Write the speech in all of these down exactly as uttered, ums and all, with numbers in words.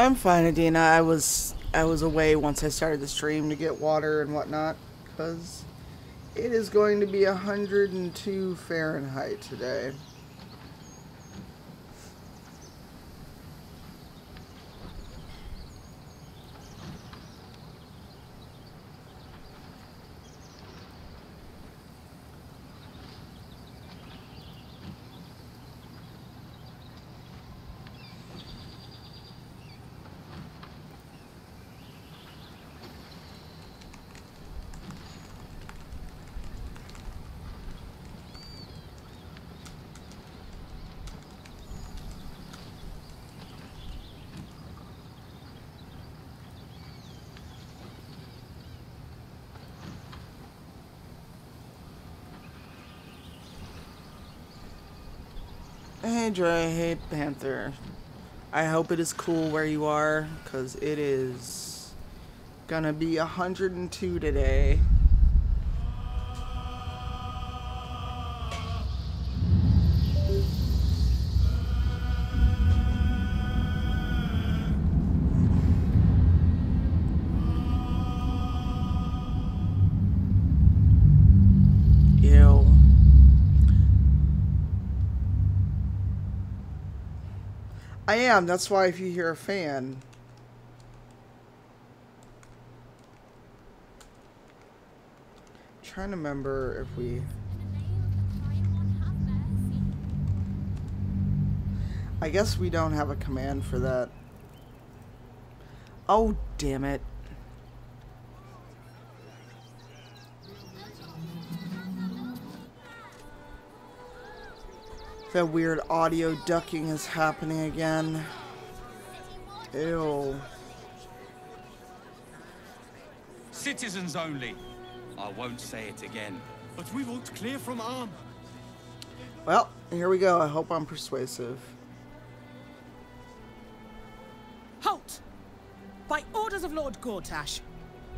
I'm fine, Adina. I was I was away once I started the stream to get water and whatnot, because it is going to be one hundred and two Fahrenheit today. Dry, hey Panther. I hope it is cool where you are, because it is gonna be one hundred and two today. I am, that's why if you hear a fan. I'm trying to remember if we... I guess we don't have a command for that. Oh, damn it. That weird audio ducking is happening again. Ew. Citizens only. I won't say it again, but we won't clear from arm. Well, here we go. I hope I'm persuasive. Halt! By orders of Lord Gortash,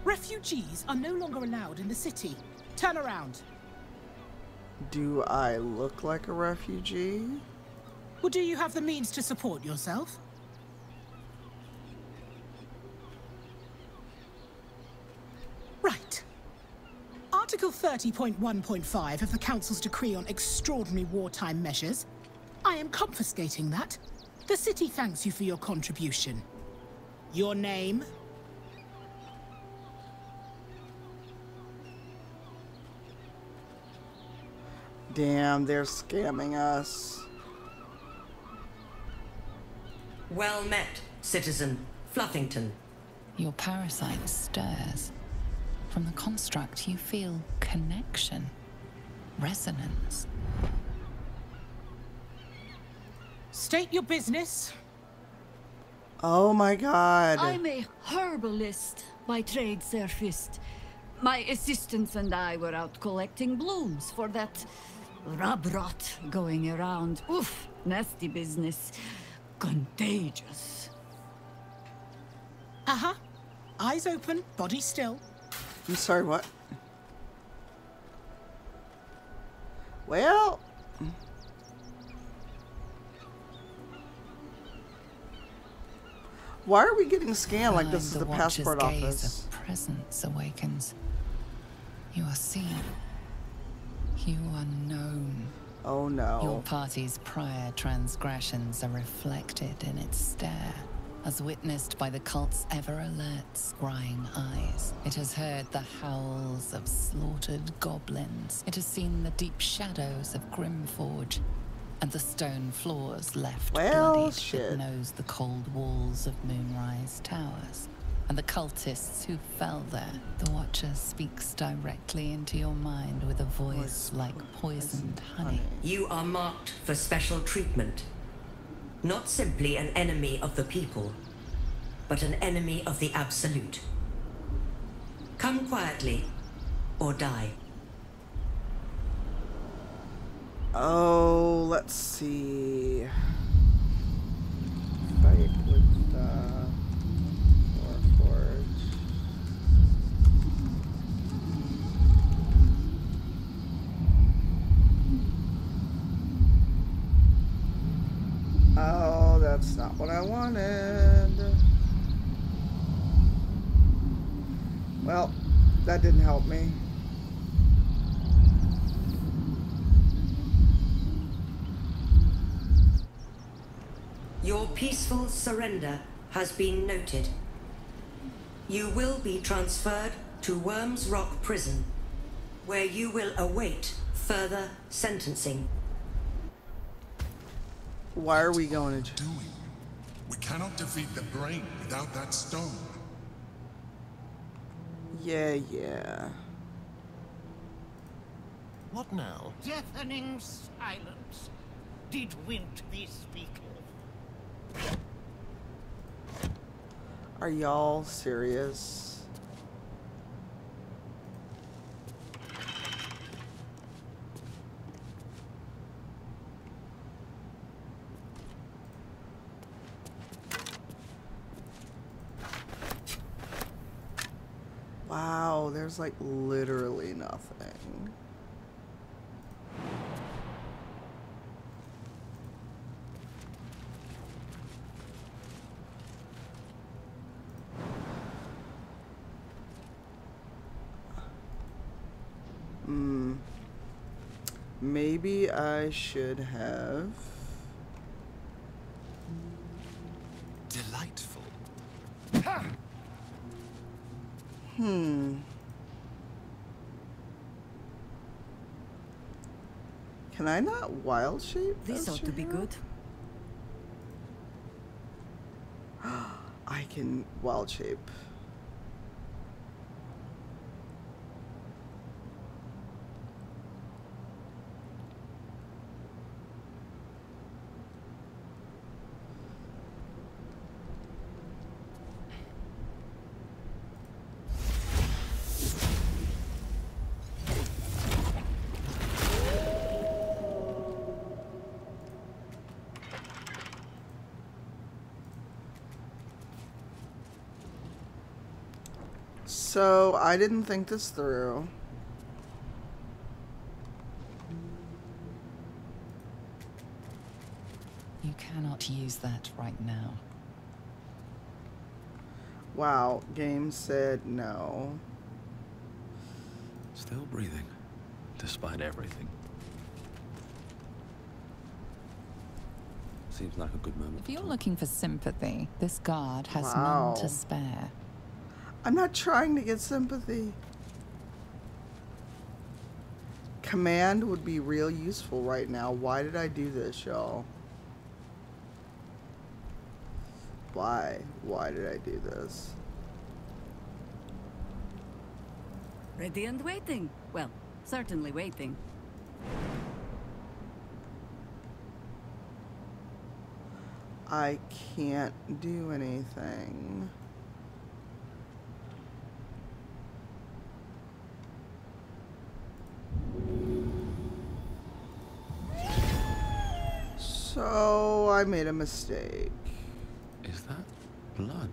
refugees are no longer allowed in the city. Turn around. Do I look like a refugee? Well, do you have the means to support yourself? Right. Article thirty point one point five of the Council's Decree on Extraordinary Wartime Measures. I am confiscating that. The city thanks you for your contribution. Your name? Damn, they're scamming us. Well met, citizen Fluffington. Your parasite stirs. From the construct, you feel connection, resonance. State your business. Oh my god. I'm a herbalist by trade, surfist. My assistants and I were out collecting blooms for that... Rubrot going around. Oof, nasty business. Contagious. Uh-huh. Eyes open, body still. I'm sorry, what? Well... Why are we getting scanned like this is the passport office? A presence awakens. You are seen. You are known. Oh no. Your party's prior transgressions are reflected in its stare, as witnessed by the cult's ever-alert, scrying eyes. It has heard the howls of slaughtered goblins. It has seen the deep shadows of Grymforge, and the stone floors left well, bloodied shit. That knows the cold walls of Moonrise Towers, and the cultists who fell there. The Watcher speaks directly into your mind with a voice like poisoned honey. You are marked for special treatment. Not simply an enemy of the people, but an enemy of the absolute. Come quietly, or die. Oh, let's see. Fight with the... Oh, that's not what I wanted. Well, that didn't help me. Your peaceful surrender has been noted. You will be transferred to Worms Rock Prison, where you will await further sentencing. Why are we going to do it? We cannot defeat the brain without that stone. Yeah, yeah. What now? Deafening silence. Did wind thee speak? Are y'all serious? Wow, there's like literally nothing. Maybe I should have. Delightful. Hmm. Can I not wild shape? This ought to be good. I can wild shape. So, I didn't think this through. You cannot use that right now. Wow, game said no. Still breathing, despite everything. Seems like a good moment. If you're looking for sympathy, this guard has wow. none to spare. I'm not trying to get sympathy. Command would be real useful right now. Why did I do this, y'all? Why? Why did I do this? Ready and waiting. Well, certainly waiting. I can't do anything. So I made a mistake. Is that blood?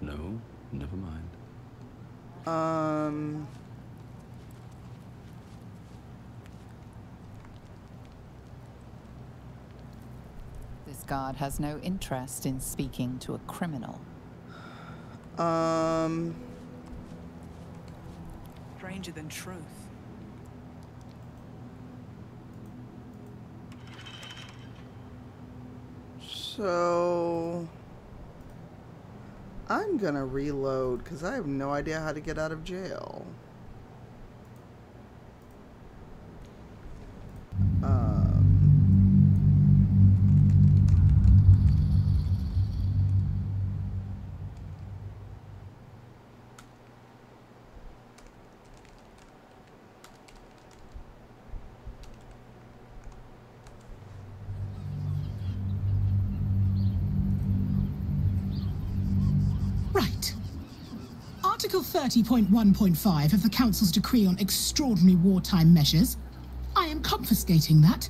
No, never mind. Um. This guard has no interest in speaking to a criminal. Um. Stranger than truth. So I'm gonna reload because I have no idea how to get out of jail. thirty point one point five of the Council's Decree on Extraordinary Wartime Measures. I am confiscating that.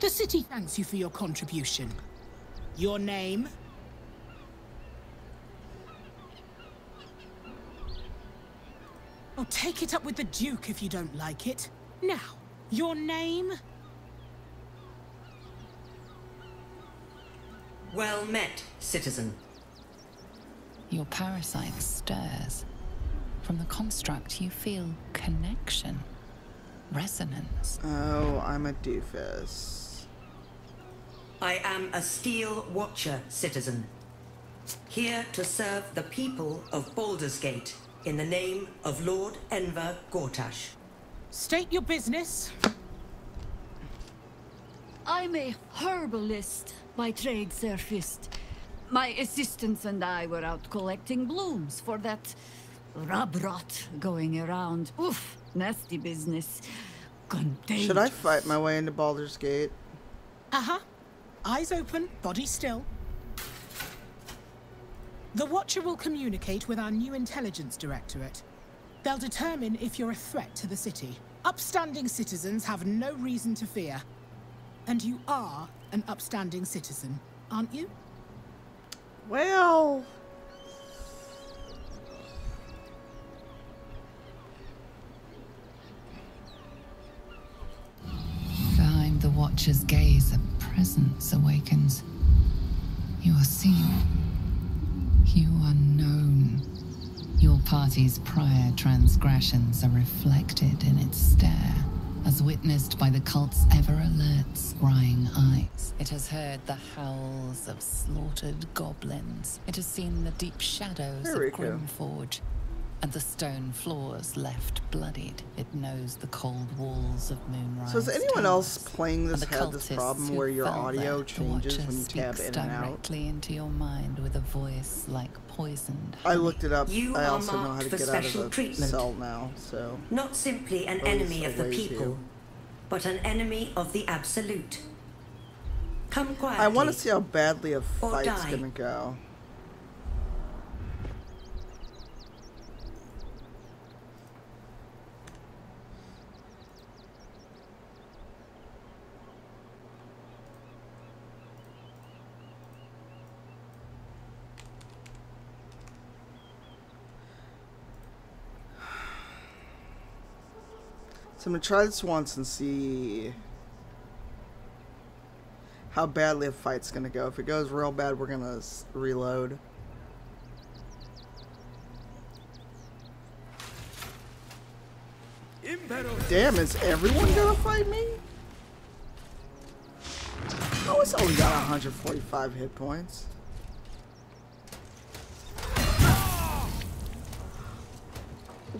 The city thanks you for your contribution. Your name? Or take it up with the Duke if you don't like it. Now, your name? Well met, citizen. Your parasite stirs. from the construct, you feel connection, resonance. Oh, I'm a doofus. I am a Steel Watcher citizen, here to serve the people of Baldur's Gate in the name of Lord Enver Gortash. State your business. I'm a herbalist by trade, surfist. My assistants and I were out collecting blooms for that Rubrot going around. Oof, nasty business. Contagious. Should I fight my way into Baldur's Gate? Uh-huh. Eyes open, body still. The Watcher will communicate with our new intelligence directorate. They'll determine if you're a threat to the city. Upstanding citizens have no reason to fear. And you are an upstanding citizen, aren't you? Well... Behind the Watcher's gaze, a presence awakens. You are seen. You are known. Your party's prior transgressions are reflected in its stare, as witnessed by the cult's ever-alert, scrying eyes. It has heard the howls of slaughtered goblins. It has seen the deep shadows of Grymforge, and the stone floors left bloodied. It knows the cold walls of Moonrise Towers. So is anyone else playing this had this problem where your audio changes when you tab in and out? Directly into your mind with a voice like poisoned honey. I looked it up. You I also know how to get out of the cell now, so... Not simply an enemy of the people, but an enemy of the absolute. Come quietly. I want to see how badly a fight's gonna go. I'm gonna try this once and see how badly a fight's gonna go. If it goes real bad, we're gonna reload. Damn, is everyone gonna fight me? Oh, it's only got one hundred forty-five hit points.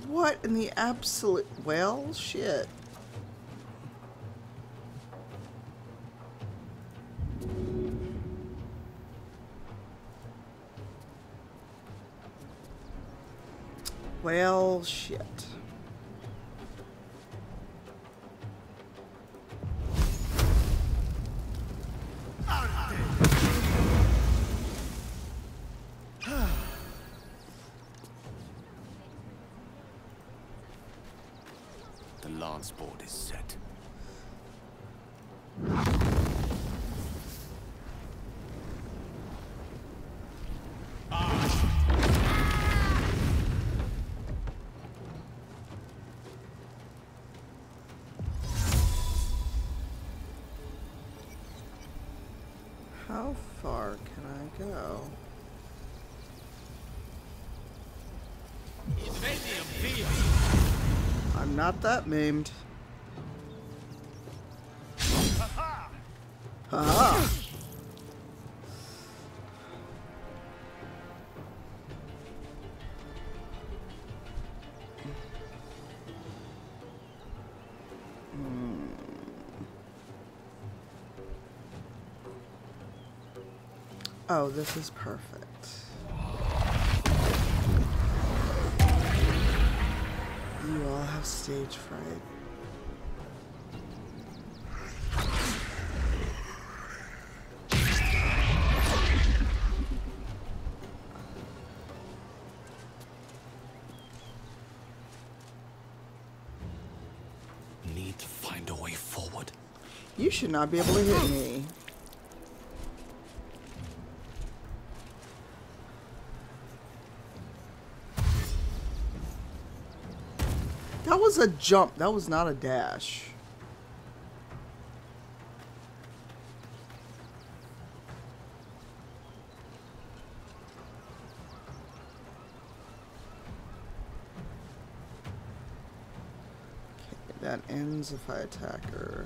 What in the absolute... Well, shit. Well, shit. Board is set. How far can I go? I'm not that maimed. Ah. Mm. Oh, this is perfect. You all have stage fright. You should not be able to hit me. That was a jump. That was not a dash. That ends if I attack her.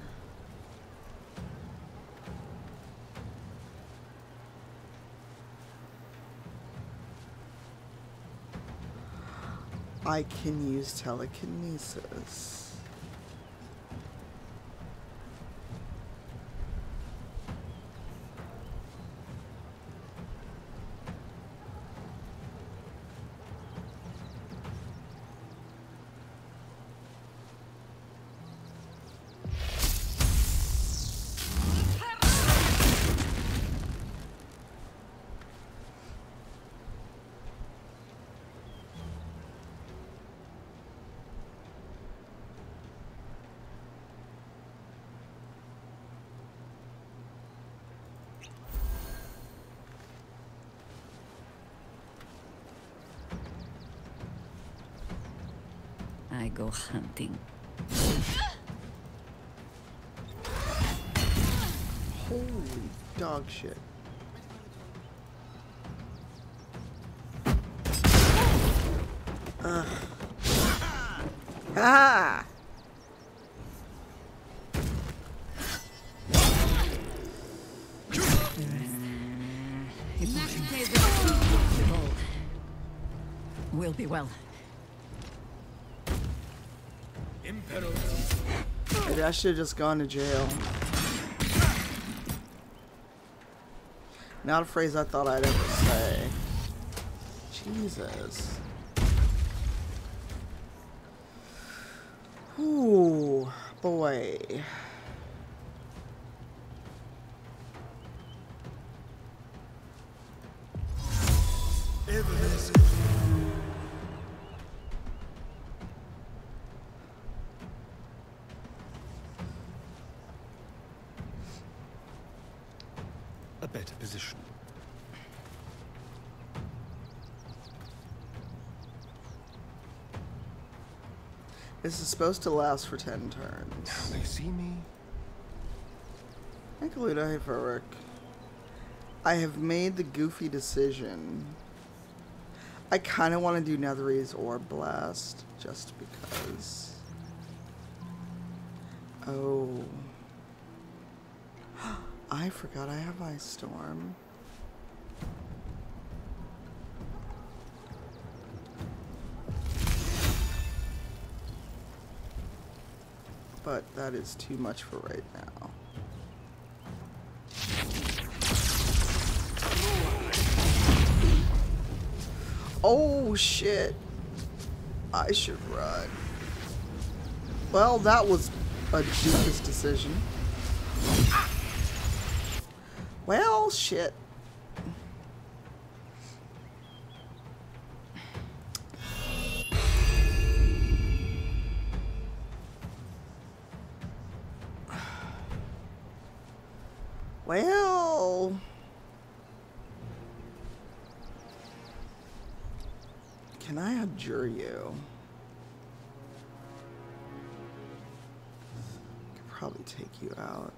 I can use telekinesis. I go hunting. Holy dog shit. Ugh. Ah! We'll be well. Maybe I should have just gone to jail. Not a phrase I thought I'd ever say. Jesus. Ooh, boy. This is supposed to last for ten turns. Now they see me. Hey Farrick. I have made the goofy decision. I kind of want to do Nethery's Orb Blast, just because. Oh. I forgot I have Ice Storm. But that is too much for right now. Oh shit! I should run. Well, that was a dubious decision. Well, shit. Well, can I abjure you? I could probably take you out.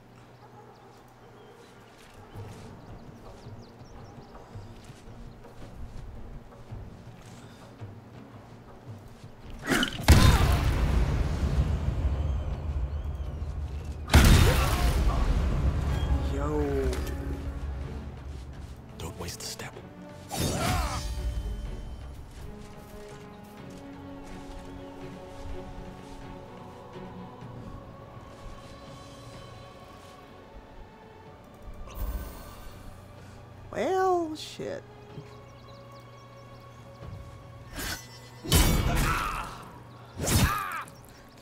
Shit.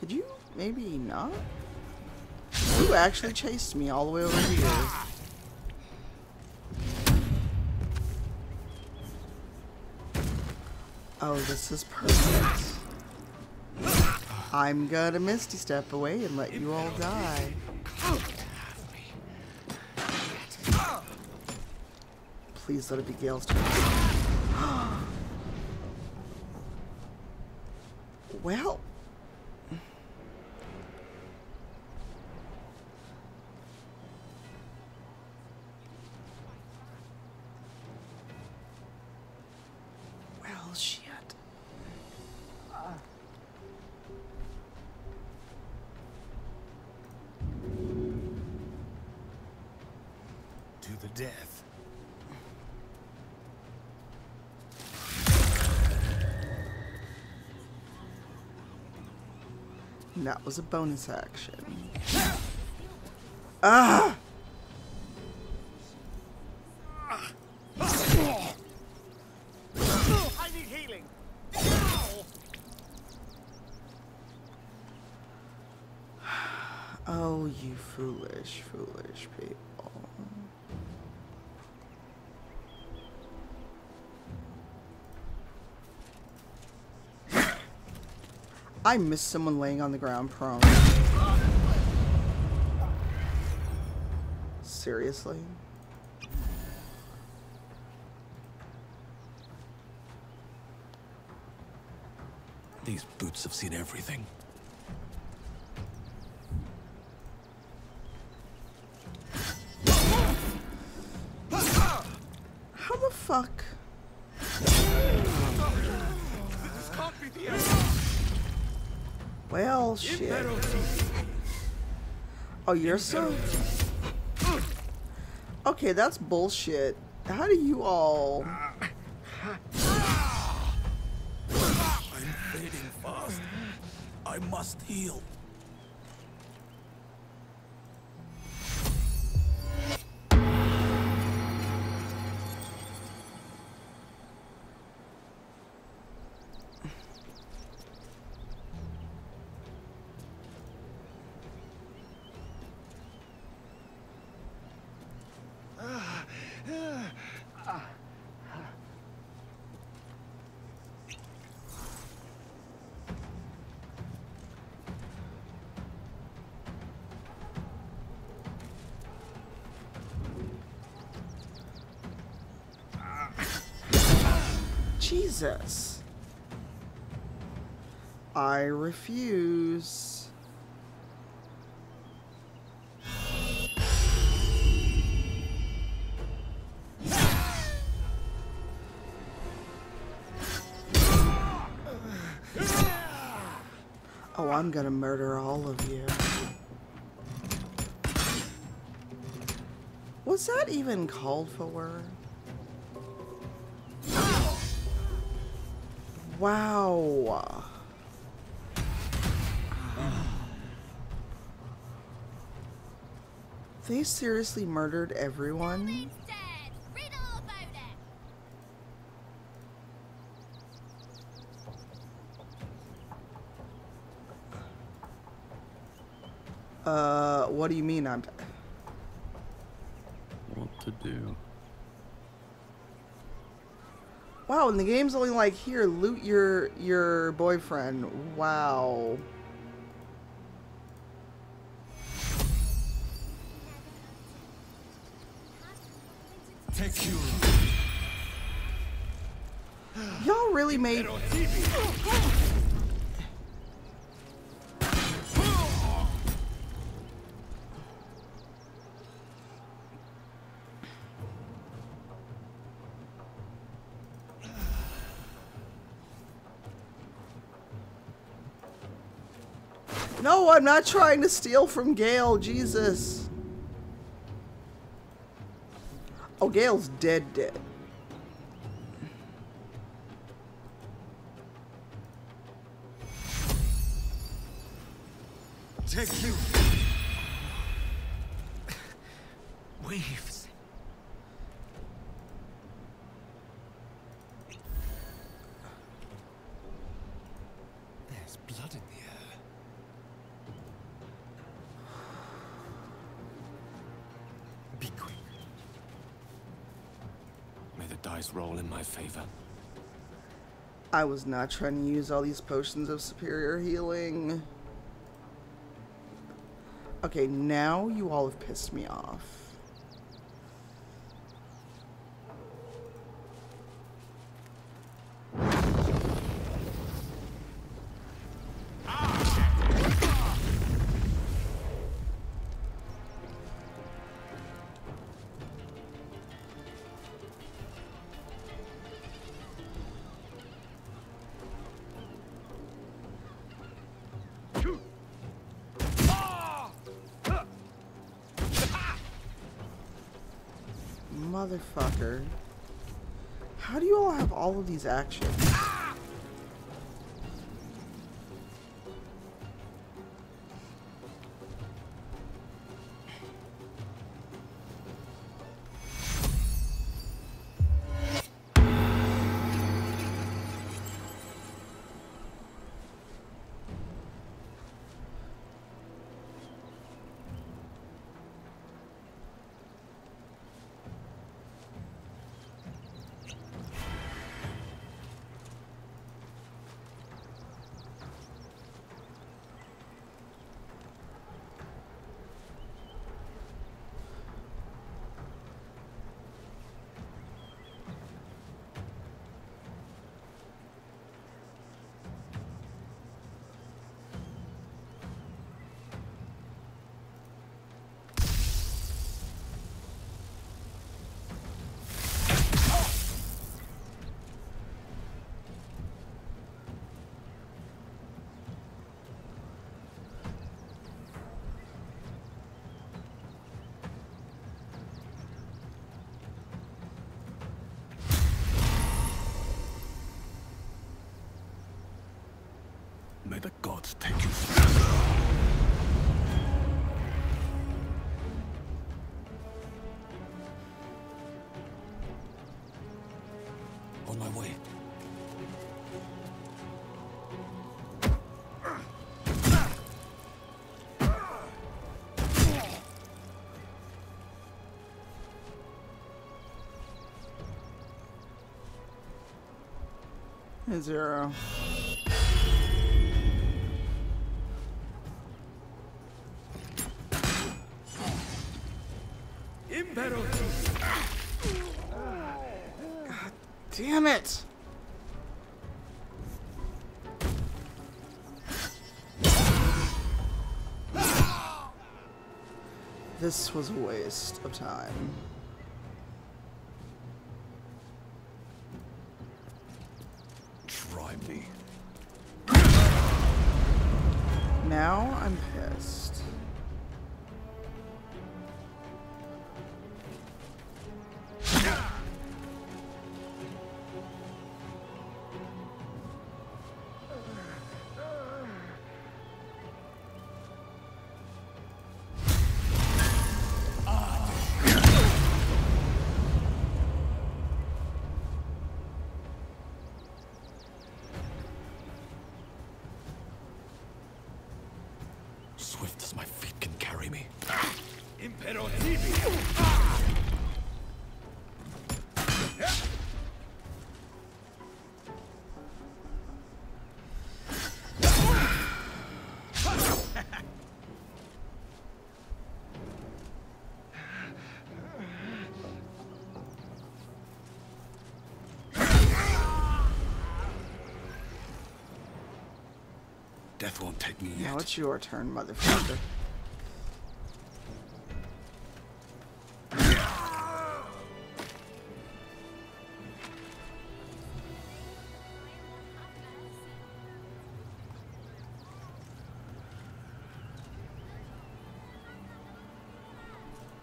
Could you maybe not? You actually chased me all the way over here. Oh, this is perfect. I'm gonna Misty Step away and let you all die. Please let it be Gale's turn. Well. Well, shit. the death. And that was a bonus action. Ah! Oh, you foolish, foolish people. I miss someone laying on the ground prone. Seriously? These boots have seen everything. How the fuck? This can't be the end. Well, shit. Oh, you're so... Okay, that's bullshit. How do you all... I'm fading fast. I must heal. Jesus. I refuse. Oh, I'm gonna murder all of you. Was that even called for? Wow. They seriously murdered everyone? Uh, what do you mean I'm... What to do? Wow, and the game's only like, here, loot your your boyfriend. Wow. Take you. Y'all really made. No, I'm not trying to steal from Gale, Jesus. Oh, Gale's dead dead. Take you. Waves. There's blood in the air. Roll in my favor. I was not trying to use all these potions of superior healing. Okay, now you all have pissed me off. Motherfucker. How do you all have all of these actions? May the gods take you through. Zero. God damn it. This was a waste of time. Now I'm pissed. Death won't take me yet. Now it's your turn, motherfucker.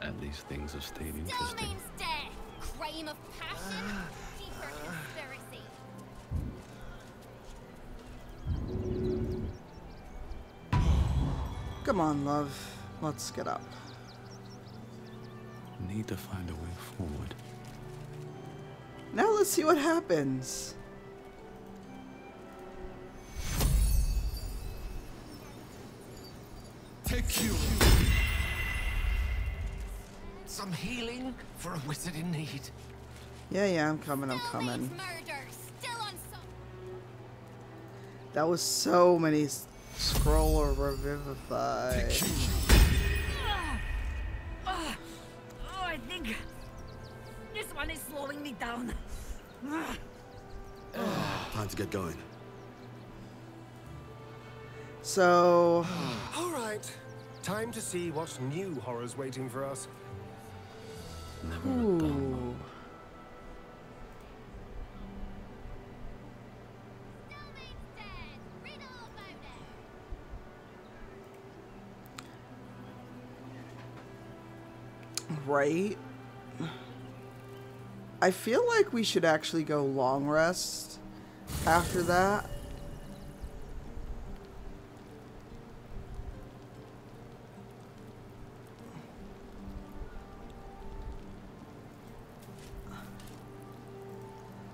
At least things have stayed interesting. Still means death. Crime of passion. Deeper conspiracy. Come on, love. Let's get up. Need to find a way forward. Now let's see what happens. Take you. Some healing for a wizard in need. Yeah, yeah, I'm coming, I'm coming. That was so many... Scroll or revivify. Oh, I think this one is slowing me down. Time to get going. So, all right, time to see what new horror's waiting for us. Ooh. Right? I feel like we should actually go long rest after that.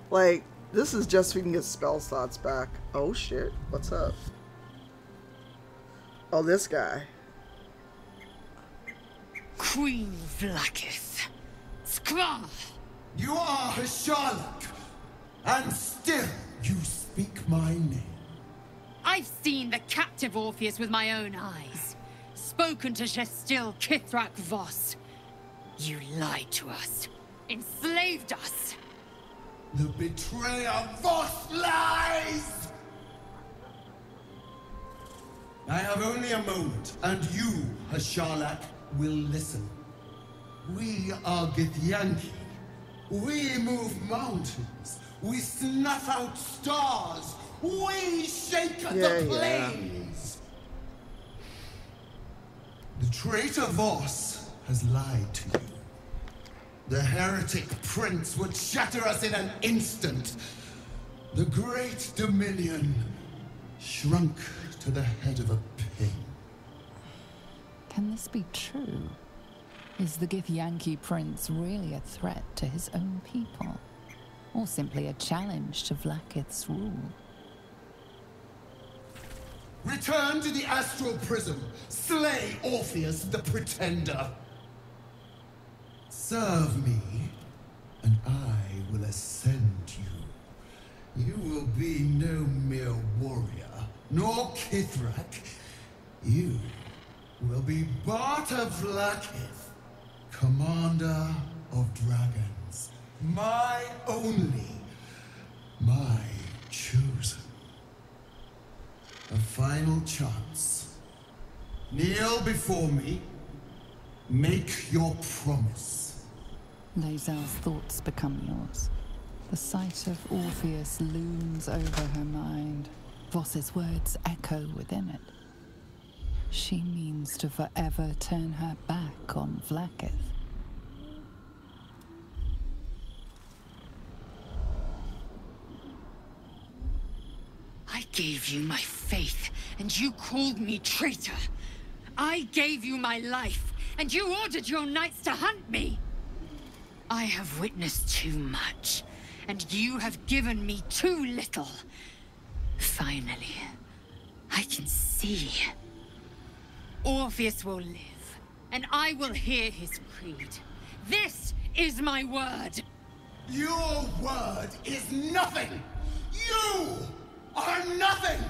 Like, this is just so we can get spell slots back. Oh shit, what's up? Oh, this guy. Queen Vlaakith. Skrull! You are a Sherlock, and still you speak my name. I've seen the captive Orpheus with my own eyes. Spoken to Shestil Kithrak Vos. You lied to us. Enslaved us. The betrayer Vos lies! I have only a moment, and you, Hasharlak, will listen. We are Githyanki. We move mountains. We snuff out stars. We shake yeah, the plains. Yeah. The traitor Vos has lied to you. The heretic prince would shatter us in an instant. The great dominion shrunk to the head of a pin. Can this be true? Is the Githyanki prince really a threat to his own people? Or simply a challenge to Vlaakith's rule? Return to the Astral Prism! Slay Orpheus the Pretender! Serve me, and I will ascend you. You will be no mere warrior, nor Kithrak. You will be Bata Vlaakith, commander of dragons. My only, my chosen. A final chance. Kneel before me. Make your promise. Lae'zel's thoughts become yours. The sight of Orpheus looms over her mind. Vos's words echo within it. She means to forever turn her back on Vlaakith. I gave you my faith, and you called me traitor. I gave you my life, and you ordered your knights to hunt me. I have witnessed too much, and you have given me too little. Finally, I can see. Orpheus will live, and I will hear his creed. This is my word! Your word is nothing! You are nothing!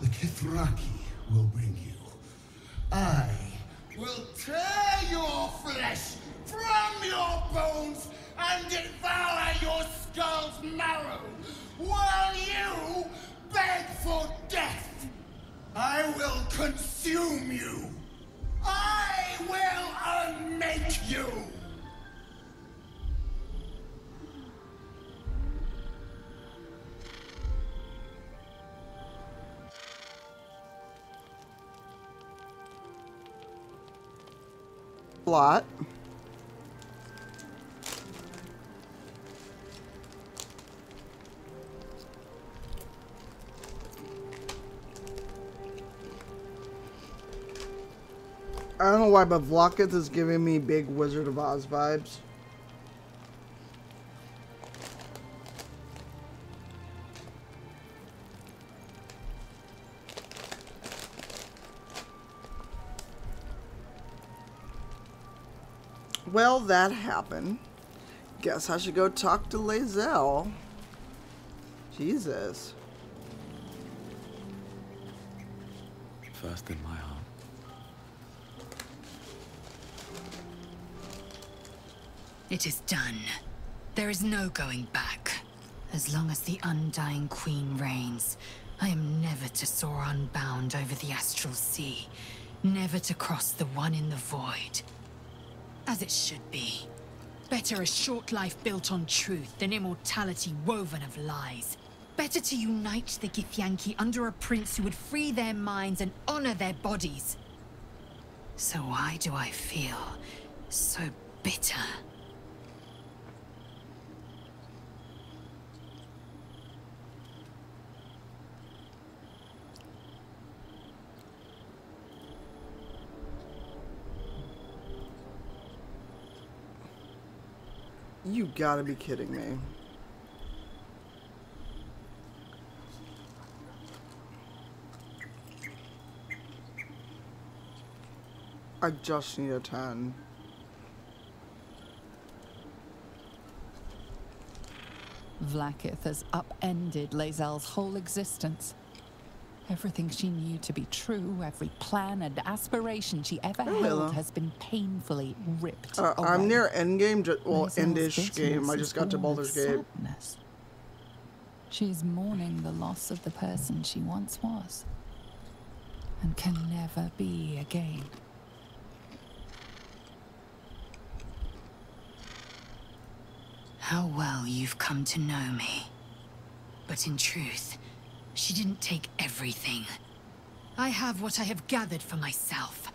The Kithraki will bring you. I will tear your flesh from your bones and devour your skull's marrow, while you beg for death. I will consume you. I will unmake you. Lot. I don't know why, but Vlaakith is giving me big Wizard of Oz vibes. Well, that happened. Guess I should go talk to Lae'zel. Jesus. First in my heart. It is done. There is no going back. As long as the Undying Queen reigns, I am never to soar unbound over the astral sea, never to cross the one in the void. As it should be. Better a short life built on truth than immortality woven of lies. Better to unite the Githyanki under a prince who would free their minds and honor their bodies. So why do I feel so bitter? You gotta be kidding me. I just need a ten. Vlaakith has upended Lae'zel's whole existence. Everything she knew to be true, every plan and aspiration she ever oh, held Mila. has been painfully ripped uh, away. I'm near endgame, well, end-ish game. I just got to Baldur's Gate. Sadness. She's mourning the loss of the person she once was and can never be again. How well you've come to know me. But in truth, she didn't take everything. I have what I have gathered for myself.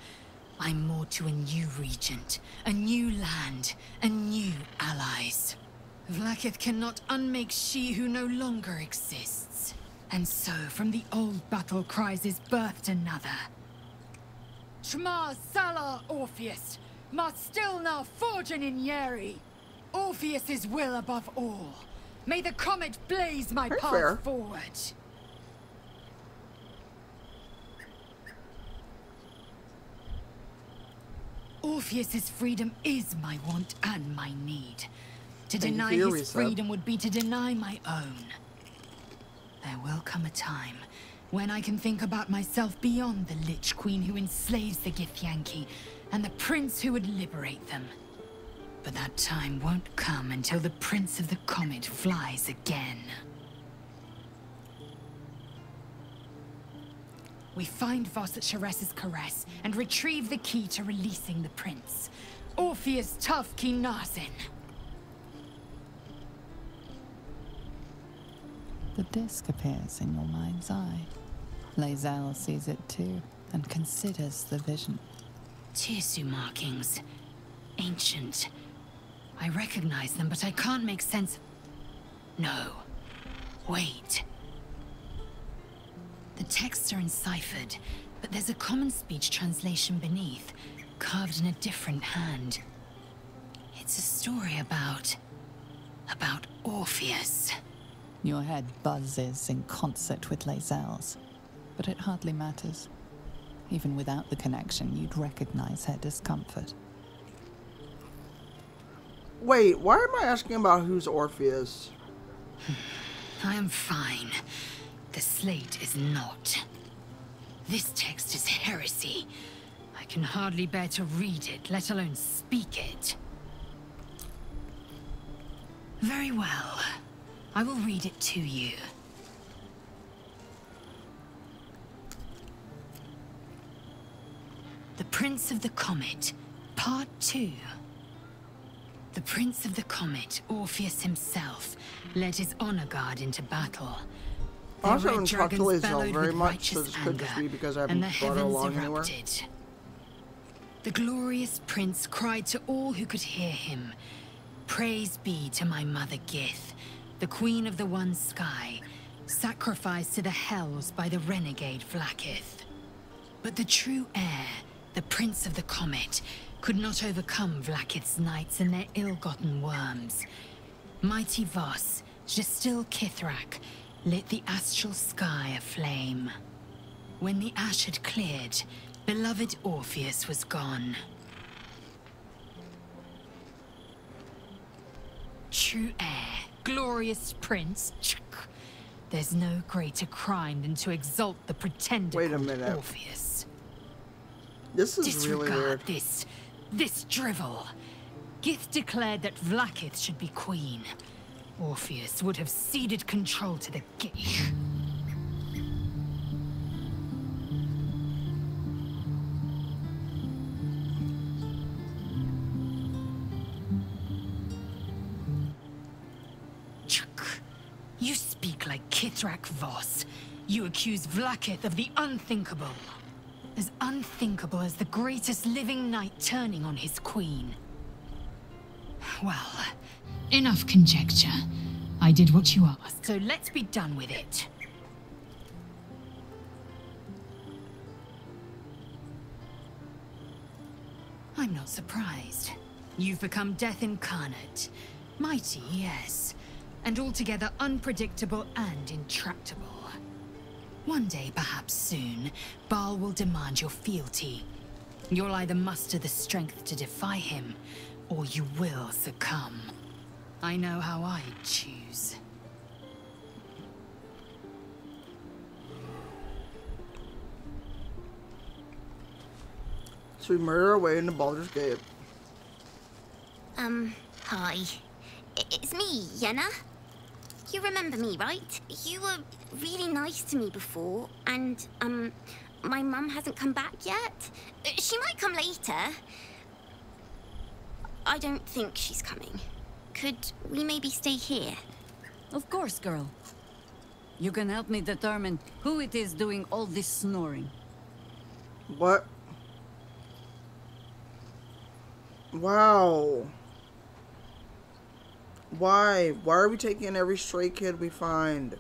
I'm more to a new regent, a new land, and new allies. Vlaakith cannot unmake she who no longer exists. And so, from the old battle cries is birthed another. Shma Salar Orpheus, ma stilna forgin in Yeri. Orpheus's will above all. May the comet blaze my That's path fair. forward. Orpheus's freedom is my want and my need. To Thank deny you, his Lisa. freedom would be to deny my own. There will come a time when I can think about myself beyond the Lich Queen who enslaves the Githyanki and the prince who would liberate them. But that time won't come until the Prince of the Comet flies again. We find Voss at Sharess's Caress and retrieve the key to releasing the prince. Orpheus Tuf Kinasin. The disc appears in your mind's eye. Lae'zel sees it too and considers the vision. Tirsu markings. Ancient. I recognize them, but I can't make sense of... No. Wait. The texts are enciphered, but there's a common speech translation beneath, carved in a different hand. It's a story about... about Orpheus. Your head buzzes in concert with Lae'zel's, but it hardly matters. Even without the connection, you'd recognize her discomfort. Wait, why am I asking about who's Orpheus? I am fine. The slate is not. This text is heresy. I can hardly bear to read it, let alone speak it. Very well. I will read it to you. The Prince of the Comet, Part Two. The Prince of the Comet, Orpheus himself, led his honor guard into battle. I also haven't talked to Lae'zel very much, so this could just be because I haven't brought her along anywhere. The glorious prince cried to all who could hear him, "Praise be to my mother Gith, the queen of the one sky, sacrificed to the hells by the renegade Vlaakith." But the true heir, the Prince of the Comet, could not overcome Vlaakith's knights and their ill-gotten worms. Mighty Voss, Gestil Kithrak, lit the astral sky aflame. When the ash had cleared, beloved Orpheus was gone. True heir, glorious prince. There's no greater crime than to exalt the pretender Wait a minute. Orpheus. This is Disregard really weird. this. This drivel. Gith declared that Vlaakith should be queen. Orpheus would have ceded control to the Gith. You speak like Kithrak Voss. You accuse Vlaakith of the unthinkable. As unthinkable as the greatest living knight turning on his queen. Well, enough conjecture. I did what you asked, so let's be done with it. I'm not surprised. You've become death incarnate. Mighty, yes. And altogether unpredictable and intractable. One day, perhaps soon, Baal will demand your fealty. You'll either muster the strength to defy him, or you will succumb. I know how I choose. So we murder our way into Baldur's Gate. Um, hi. It's me, Yenna. You remember me, right? You were really nice to me before, and, um, my mum hasn't come back yet. She might come later. I don't think she's coming. Could we maybe stay here? Of course, girl. You can help me determine who it is doing all this snoring. What? Wow. Why? Why are we taking every stray kid we find?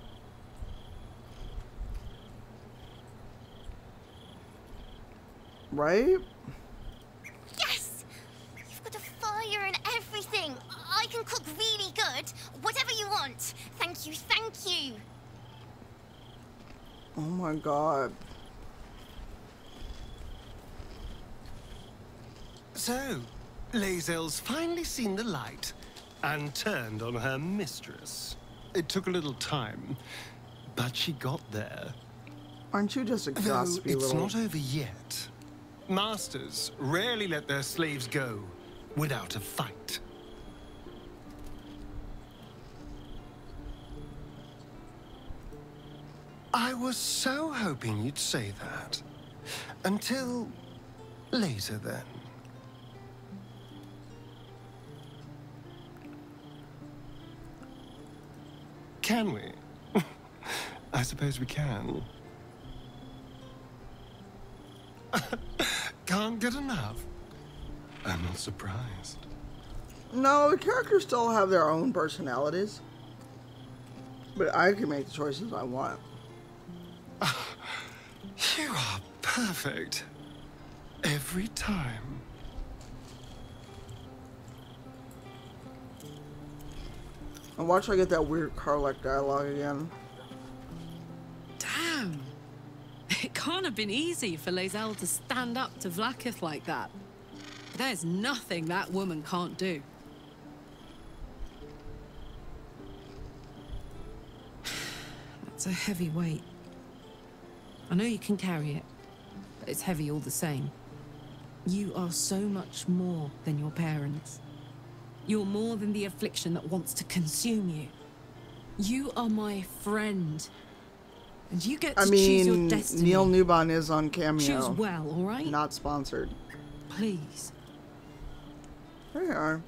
Right? Yes! You've got a fire and everything. I can cook really good. Whatever you want. Thank you, thank you. Oh my god. So, Lae'zel's finally seen the light and turned on her mistress. It took a little time, but she got there. Aren't you just a gossipy little... It's not over yet. Masters rarely let their slaves go without a fight. I was so hoping you'd say that. Until later, then. Can we? I suppose we can. Can't get enough. I'm not surprised. No, the characters still have their own personalities. But I can make the choices I want. Oh, you are perfect. Every time. And watch till I get that weird Karlach dialogue again. Damn. It can't have been easy for Lae'zel to stand up to Vlaakith like that. There's nothing that woman can't do. That's a heavy weight. I know you can carry it, but it's heavy all the same. You are so much more than your parents. You're more than the affliction that wants to consume you. You are my friend. And you get to I mean, choose your destiny. Neil Newbon is on Cameo. Choose well, all right? Not sponsored. Please. There you are.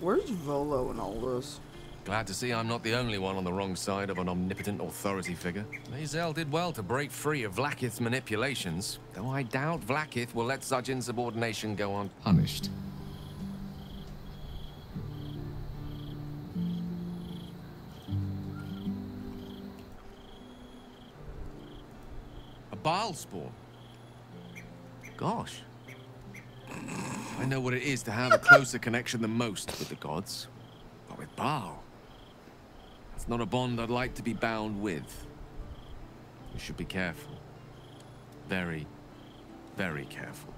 Where's Volo and all this? Glad to see I'm not the only one on the wrong side of an omnipotent authority figure. Lae'zel did well to break free of Vlaakith's manipulations, though I doubt Vlaakith will let such insubordination go unpunished. A Baal spawn? Gosh. I know what it is to have a closer connection than most with the gods, but with Baal. It's not a bond I'd like to be bound with. You should be careful. Very, very careful.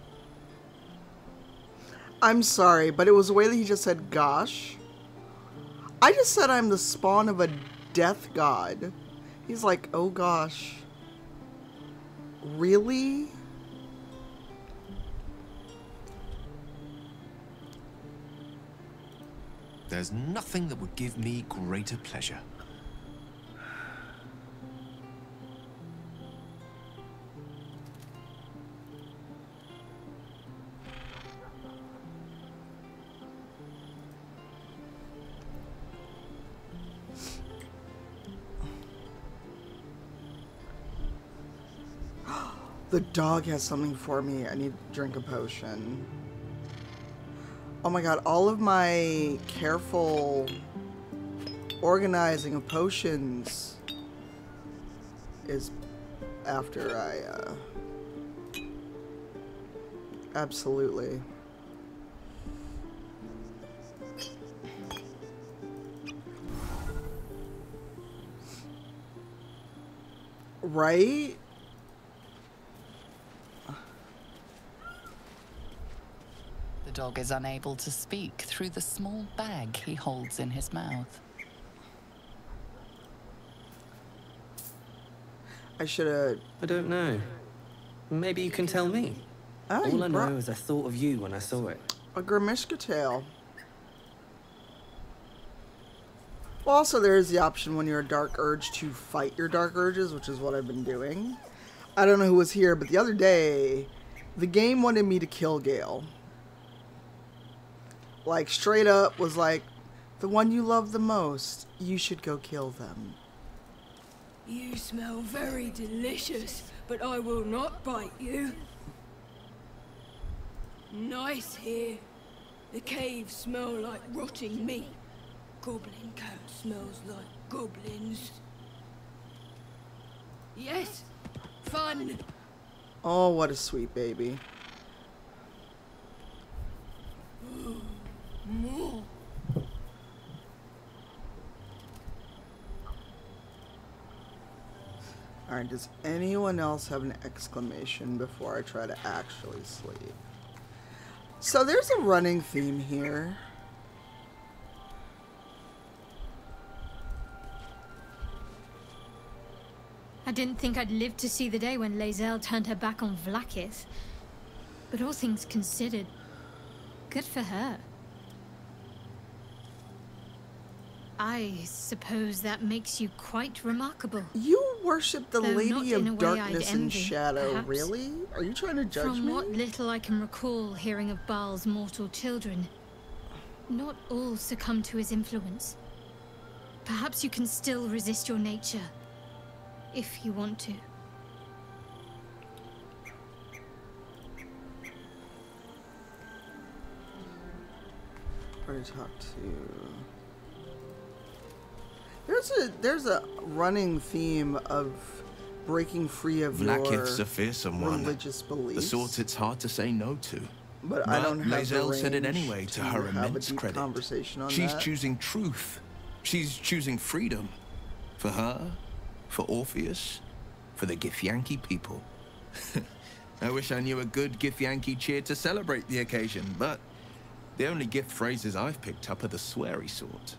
I'm sorry, but it was the way that he just said, gosh. I just said I'm the spawn of a death god. He's like, oh gosh. Really? There's nothing that would give me greater pleasure. The dog has something for me. I need to drink a potion. Oh my god, all of my careful organizing of potions is after I, uh... absolutely. Right? The dog is unable to speak through the small bag he holds in his mouth. I should have... I don't know. Maybe you can tell me. Oh, all I know is I thought of you when I saw it. A Grymishka tail. Well, also there is the option when you're a dark urge to fight your dark urges, which is what I've been doing. I don't know who was here, but the other day, the game wanted me to kill Gale. Like, straight up was like, the one you love the most, you should go kill them. You smell very delicious, but I will not bite you. Nice here. The caves smell like rotting meat. Goblin coat smells like goblins. Yes, fun. Oh, what a sweet baby. More. Alright, does anyone else have an exclamation before I try to actually sleep? So there's a running theme here. I didn't think I'd live to see the day when Lae'zel turned her back on Vlaakith. But all things considered, good for her. I suppose that makes you quite remarkable. You worship the Though Lady of Darkness and envy, Shadow, perhaps. Really? Are you trying to judge From me? From what little I can recall hearing of Baal's mortal children, not all succumb to his influence. Perhaps you can still resist your nature. If you want to. Try to talk to. There's a there's a running theme of breaking free of Vlaakith's a fearsome one. Religious beliefs. The sort it's hard to say no to. But, but I don't have Lae'zel said it anyway to, to her immense credit. Conversation on She's that. choosing truth. She's choosing freedom. For her. For Orpheus, for the Githyanki people. I wish I knew a good Githyanki cheer to celebrate the occasion, but the only Gith phrases I've picked up are the sweary sort.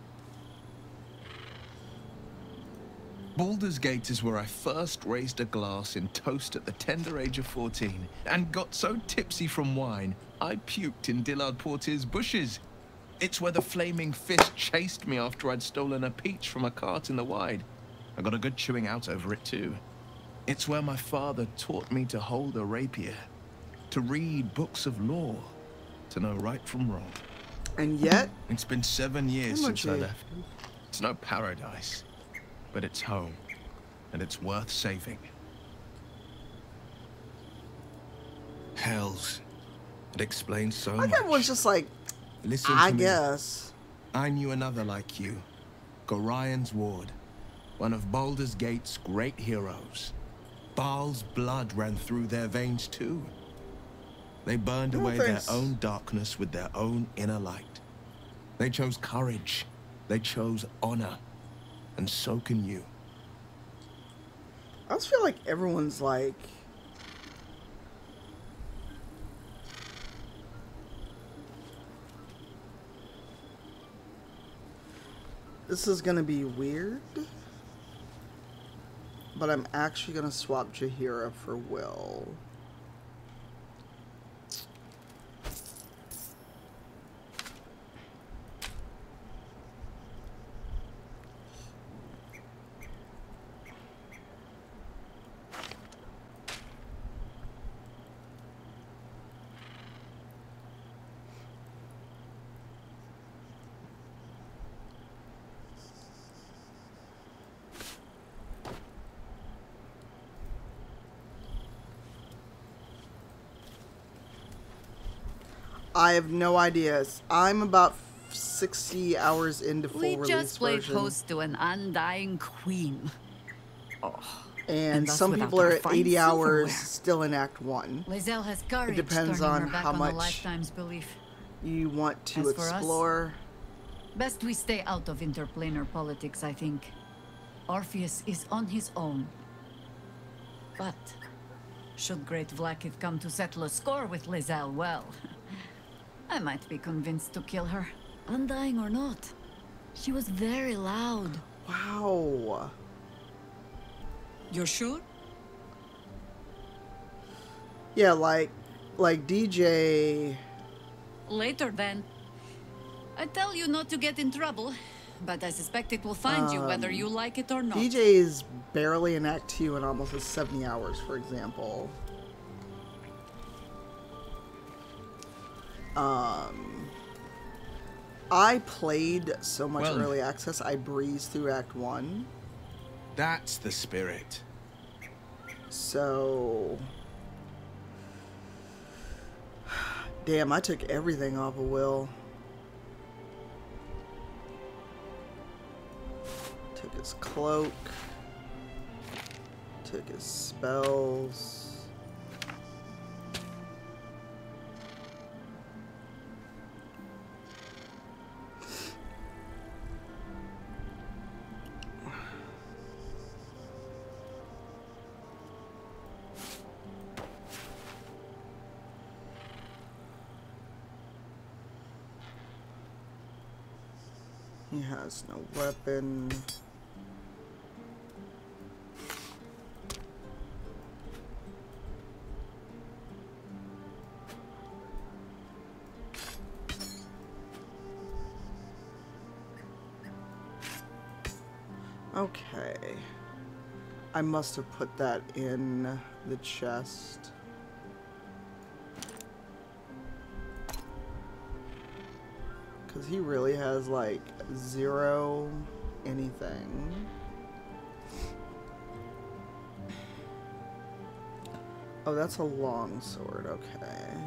Baldur's Gate is where I first raised a glass in toast at the tender age of fourteen, and got so tipsy from wine, I puked in Dillard Portier's bushes. It's where the flaming fist chased me after I'd stolen a peach from a cart in the wide. I got a good chewing out over it too. It's where my father taught me to hold a rapier, to read books of law, to know right from wrong. And yet? It's been seven years since I left. It's no paradise, but it's home, and it's worth saving. Hells, it explains so much. I think it was just like, Listen I to guess. Me. I knew another like you, Gorion's Ward. One of Baldur's Gate's great heroes. Baal's blood ran through their veins too. They burned oh, away thanks. their own darkness with their own inner light. They chose courage. They chose honor. And so can you. I just feel like everyone's like... This is gonna be weird. But I'm actually going to swap Jahira for Will. I have no ideas. I'm about sixty hours into full release version. We just played host to an Undying Queen. Oh. And, and some people are at eighty hours still in Act one. Lae'zel has courage. It depends on how on much you want to As explore. Us, best we stay out of interplanar politics, I think. Orpheus is on his own. But should Great Vlaakith come to settle a score with Lae'zel, well, I might be convinced to kill her. Undying or not, she was very loud. Wow. You're sure? Yeah, like, like D J. Later then. I tell you not to get in trouble, but I suspect it will find um, you whether you like it or not. D J is barely in Act two and almost has seventy hours, for example. Um, I played so much well, early access, I breezed through Act one. That's the spirit. So... Damn, I took everything off of Will. Took his cloak. Took his spells. He has no weapon. Okay. I must have put that in the chest. Because he really has like zero anything. Oh, that's a long sword, okay.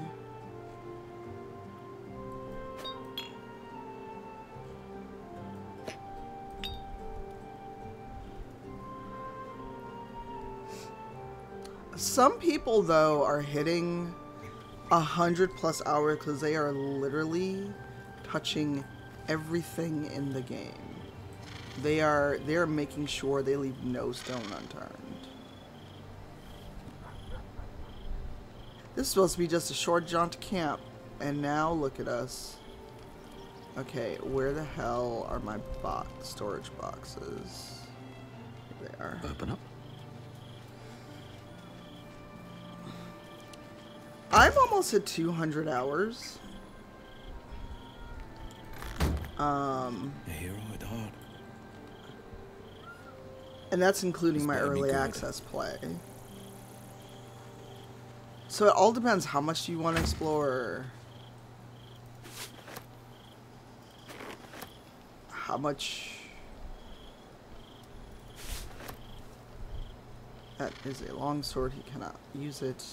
Some people though are hitting a hundred plus hours because they are literally touching everything in the game. They are they are making sure they leave no stone unturned. This is supposed to be just a short jaunt to camp, and now look at us. Okay, where the hell are my box storage boxes? Here they are. Open up. I'm almost at two hundred hours. Um, and that's including my early access play. So it all depends how much you want to explore. How much... That is a long sword, he cannot use it.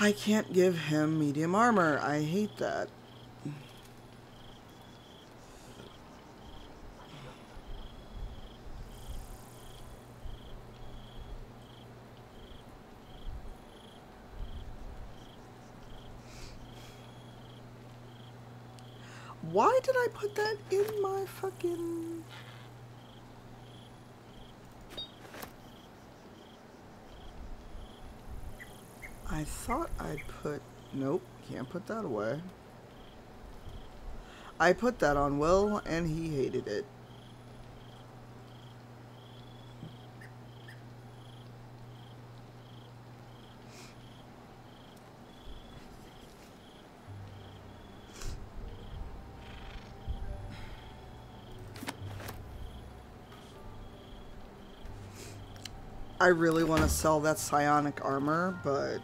I can't give him medium armor. I hate that. Why did I put that in my fucking... I thought I'd put... Nope, can't put that away. I put that on Will, and he hated it. I really want to sell that psionic armor, but...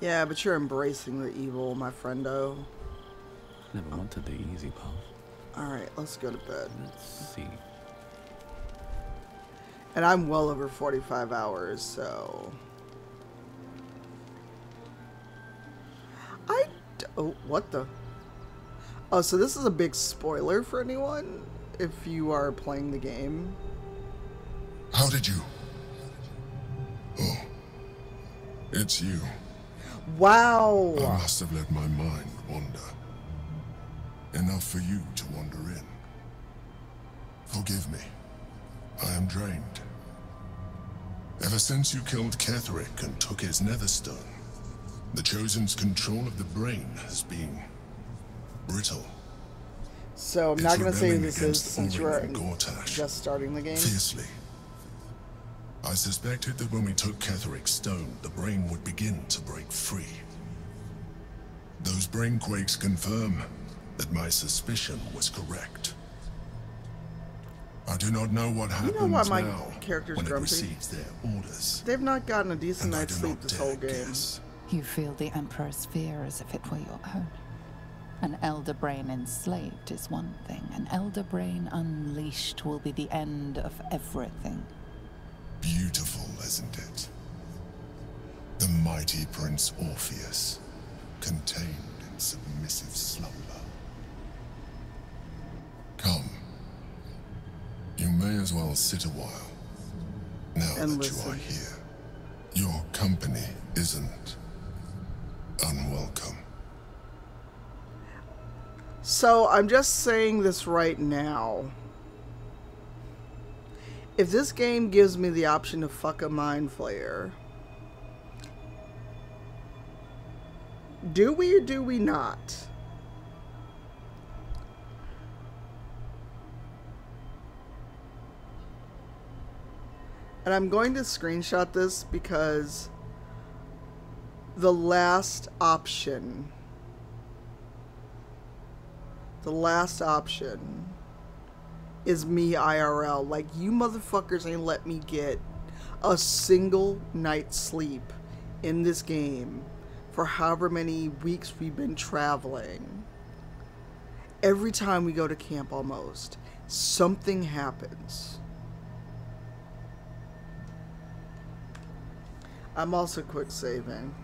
Yeah, but you're embracing the evil, my friendo. Never oh. wanted the easy path. Alright, let's go to bed. Let's see. And I'm well over forty-five hours, so... I... D oh, what the... Oh, so this is a big spoiler for anyone, if you are playing the game. How did you... Oh. It's you. Wow. I must have let my mind wander. Enough for you to wander in. Forgive me. I am drained. Ever since you killed Catherick and took his netherstone, the Chosen's control of the brain has been... brittle. So I'm not going to say who this is since you are just starting the game. Fiercely. I suspected that when we took Catheric's stone, the brain would begin to break free. Those brain quakes confirm that my suspicion was correct. I do not know what happens you know why my now character's when grumpy? It receives their orders. They've not gotten a decent night's sleep this whole game. Guess. You feel the Emperor's fear as if it were your own. An Elder Brain enslaved is one thing. An Elder Brain unleashed will be the end of everything. Beautiful, isn't it? The mighty Prince Orpheus, contained in submissive slumber. Come. You may as well sit a while, now and that listen. You are here. Your company isn't unwelcome. So, I'm just saying this right now. If this game gives me the option to fuck a mind flayer, do we or do we not? And I'm going to screenshot this because the last option, the last option is me I R L. Like, you motherfuckers ain't let me get a single night's sleep in this game for however many weeks we've been traveling. Every time we go to camp almost, something happens. I'm also quick saving.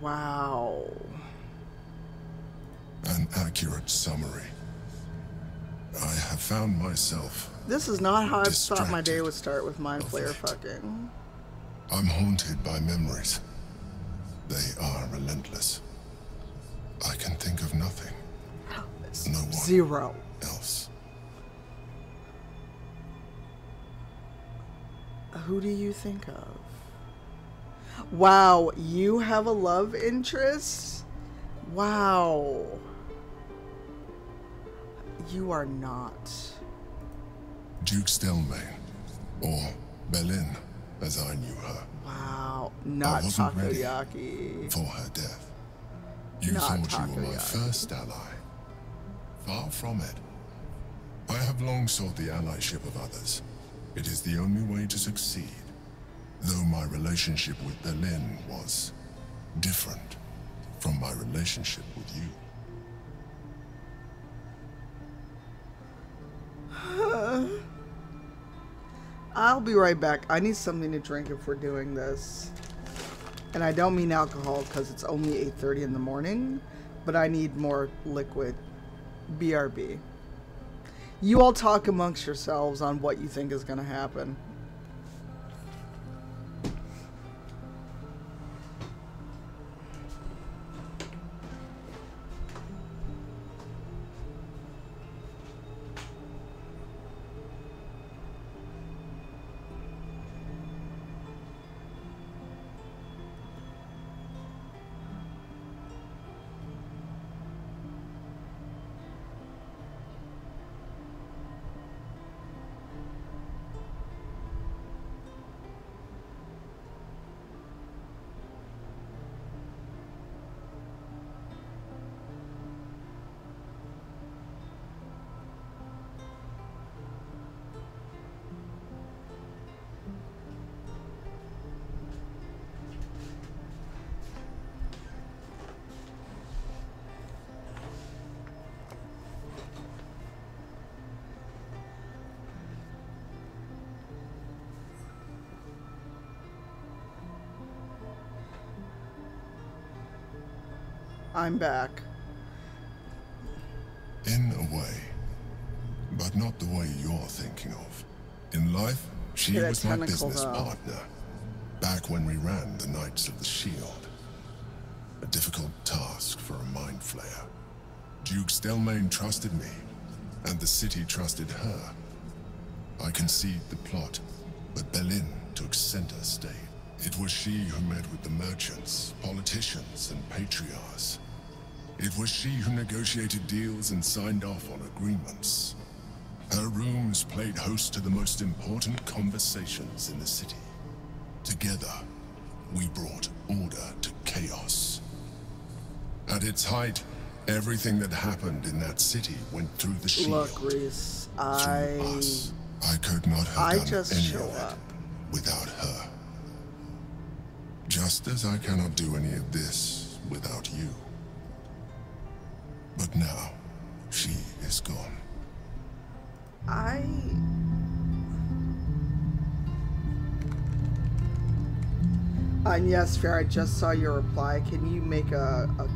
Wow. An accurate summary. I have found myself. This is not how I thought my day would start with mind flayer fucking. I'm haunted by memories. They are relentless. I can think of nothing. No one Zero. else. Who do you think of? Wow, you have a love interest? Wow. You are not. Duke Stelmane, or Belynne, as I knew her. Wow, not Takoyaki. For her death. You not thought takoyaki. You were my first ally. Far from it. I have long sought the allyship of others. It is the only way to succeed. Though my relationship with Belynne was different from my relationship with you. I'll be right back. I need something to drink if we're doing this. And I don't mean alcohol because it's only eight thirty in the morning, but I need more liquid. B R B. You all talk amongst yourselves on what you think is going to happen. I'm back. In a way, but not the way you're thinking of. In life, she yeah, was my business though. partner. Back when we ran the Knights of the Shield. A difficult task for a mind flayer. Duke Stelmane trusted me, and the city trusted her. I conceived the plot, but Belynne took center stage. It was she who met with the merchants, politicians, and patriarchs. It was she who negotiated deals and signed off on agreements. Her rooms played host to the most important conversations in the city. Together, we brought order to chaos. At its height, everything that happened in that city went through the shield. Look, Reese, I... Through us. I could not have I done just any show of it up. without her. Just as I cannot do any of this without you. But now, she is gone. I... And yes, Fair, I just saw your reply. Can you make a, a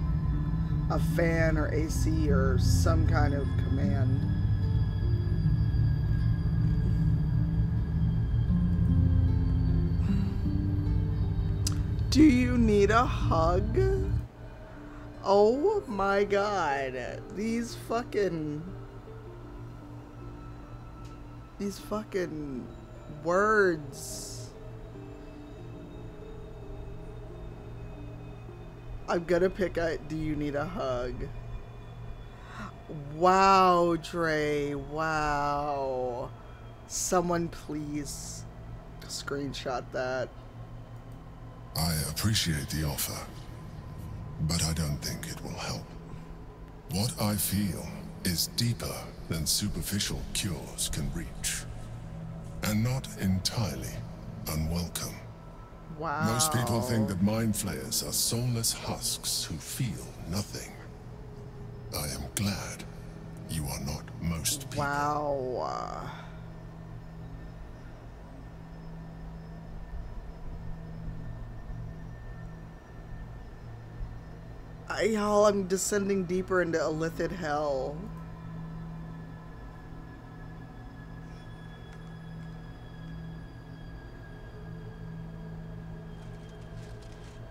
a fan or A C or some kind of command? Do you need a hug? Oh my god. These fucking... These fucking words. I'm gonna pick a, do you need a hug? Wow, Dre, wow. Someone please screenshot that. I appreciate the offer, but I don't think it will help. What I feel is deeper than superficial cures can reach, and not entirely unwelcome. Wow. Most people think that mind flayers are soulless husks who feel nothing. I am glad you are not most people. Wow. I, y'all, I'm descending deeper into a lithid hell.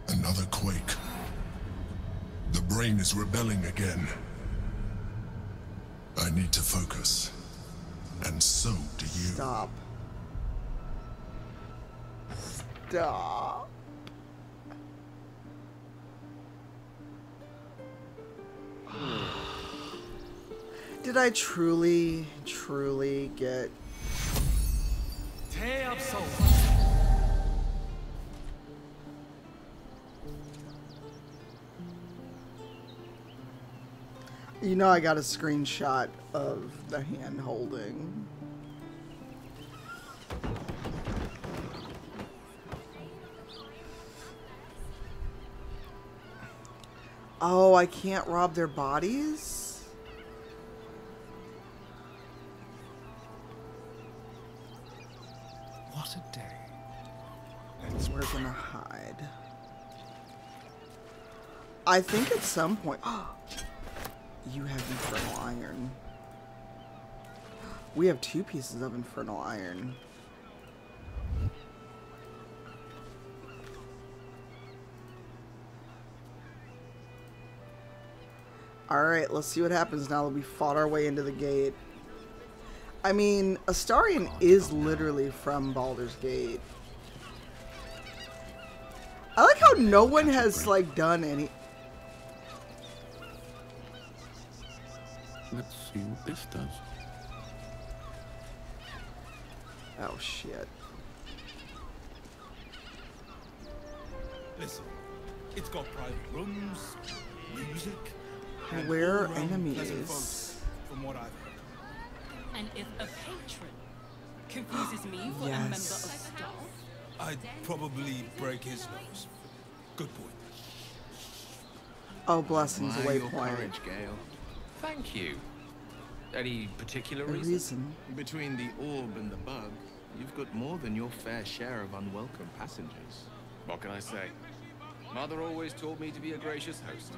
Another quake. The brain is rebelling again. I need to focus. And so do you. Stop. Stop. Did I truly, truly get... Tear of soul. You know I got a screenshot of the hand holding. Oh, I can't rob their bodies? What a day. And we're gonna hide. I think at some point... You have Infernal Iron. We have two pieces of Infernal Iron. Alright, let's see what happens now that we fought our way into the gate. I mean, Astarion is literally from Baldur's Gate. I like how no one has, like, done any... Let's see what this does. Oh shit. Listen, it's got private rooms, music, and where enemies. From what I've heard. And if a patron confuses me for yes. a member of staff, I'd probably break his nose. Good point. Oh, blessings away, point. Gale. Thank you. Any particular reason? reason? Between the orb and the bug, you've got more than your fair share of unwelcome passengers. What can I say? Mother always taught me to be a gracious host.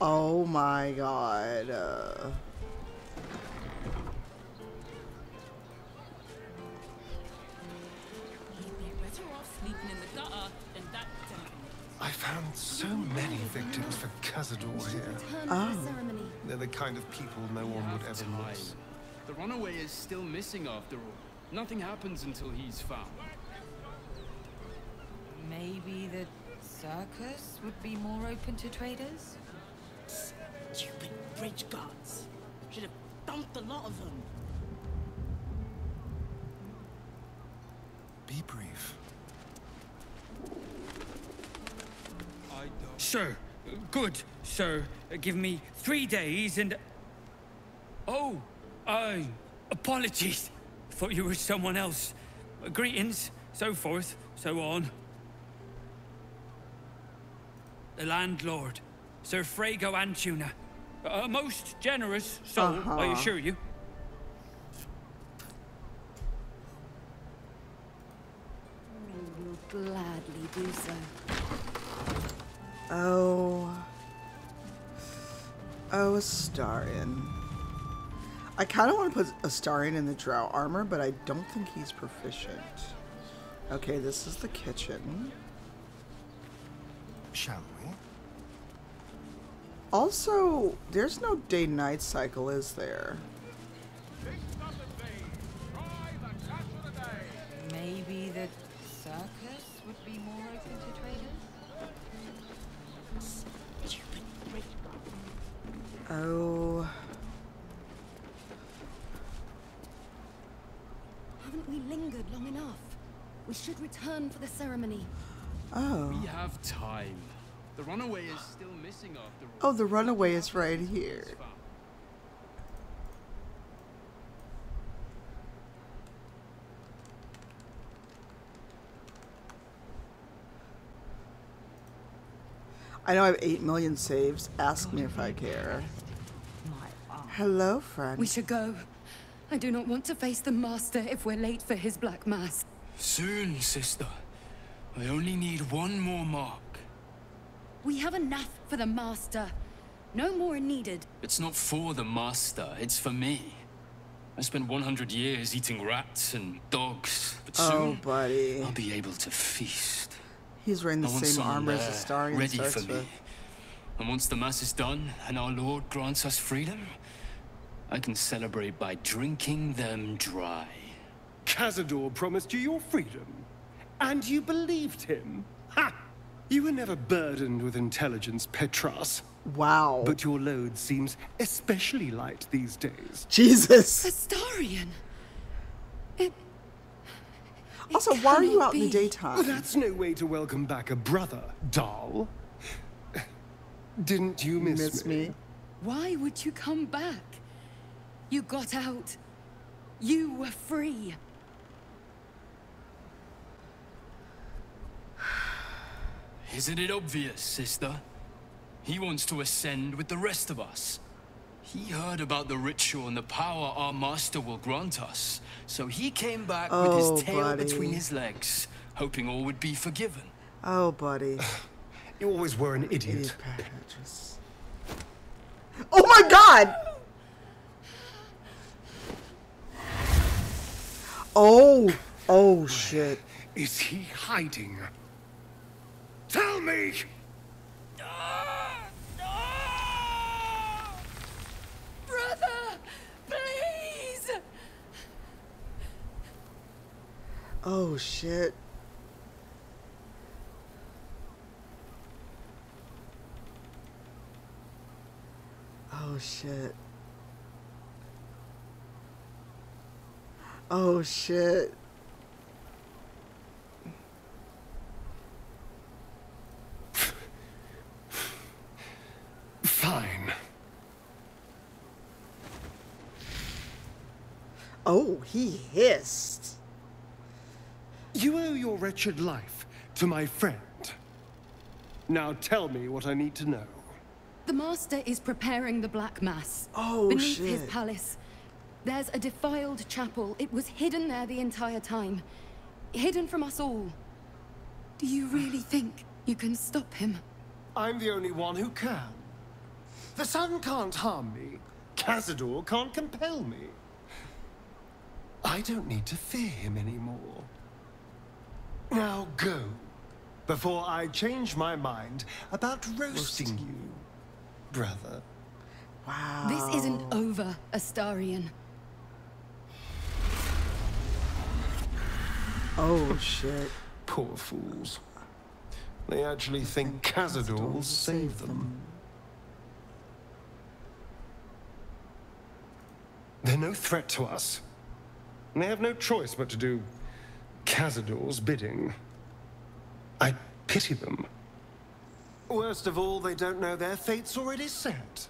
Oh my god. Uh... I found so many victims for Cazador here. Oh. They're the kind of people no one would ever miss. The runaway is still missing after all. Nothing happens until he's found. Maybe the circus would be more open to traders? Stupid bridge guards. Should have dumped a lot of them. Be brief. I don't... So, good. So, uh, give me three days and... Oh, I... Uh, apologies. Thought you were someone else. Uh, greetings, so forth, so on. The landlord, Sir Frago Antuna. A most generous soul, uh-huh. I assure you. We will gladly do so. Oh. Oh, Astarion. I kind of want to put Astarion in the drow armor, but I don't think he's proficient. Okay, this is the kitchen. Shall we? Also, there's no day-night cycle, is there? Maybe the circus would be more open to traders? Oh. Haven't we lingered long enough? We should return for the ceremony. Oh. We have time. The runaway is still missing after all. Oh, the runaway is right here. I know I have eight million saves. Ask me if I care. Hello, friend. We should go. I do not want to face the master if we're late for his black mass. Soon, sister. I only need one more mark. We have enough for the master. No more needed. It's not for the master, it's for me. I spent one hundred years eating rats and dogs, but oh, soon buddy. I'll be able to feast. He's wearing the I same armor as the Astarion ready for me. With. And once the mass is done and our Lord grants us freedom, I can celebrate by drinking them dry. Cazador promised you your freedom, and you believed him. Ha! You were never burdened with intelligence, Petras. Wow. But your load seems especially light these days. Jesus. Astarion. It, it also, why are you out be. in the daytime? Well, that's no way to welcome back a brother, Dahl. Didn't you miss, miss me? me? Why would you come back? You got out. You were free. Isn't it obvious, sister? He wants to ascend with the rest of us. He heard about the ritual and the power our master will grant us, so he came back oh, with his tail buddy. between his legs, hoping all would be forgiven. Oh, buddy. You always were an idiot. Oh my god! Oh! Oh, shit. Is he hiding? Tell me! No! No! Brother, please! Oh, shit. Oh, shit. Oh, shit. Fine. Oh, he hissed. You owe your wretched life to my friend. Now tell me what I need to know. The master is preparing the Black Mass. Oh, beneath shit. his palace. There's a defiled chapel. It was hidden there the entire time. Hidden from us all. Do you really think you can stop him? I'm the only one who can. The sun can't harm me. Cazador can't compel me. I don't need to fear him anymore. Now go, before I change my mind about roasting you, brother. Wow. This isn't over, Astarion. Oh, shit. Poor fools. They actually think Cazador will save them. They're no threat to us. And they have no choice but to do Cazador's bidding. I pity them. Worst of all, they don't know their fate's already set.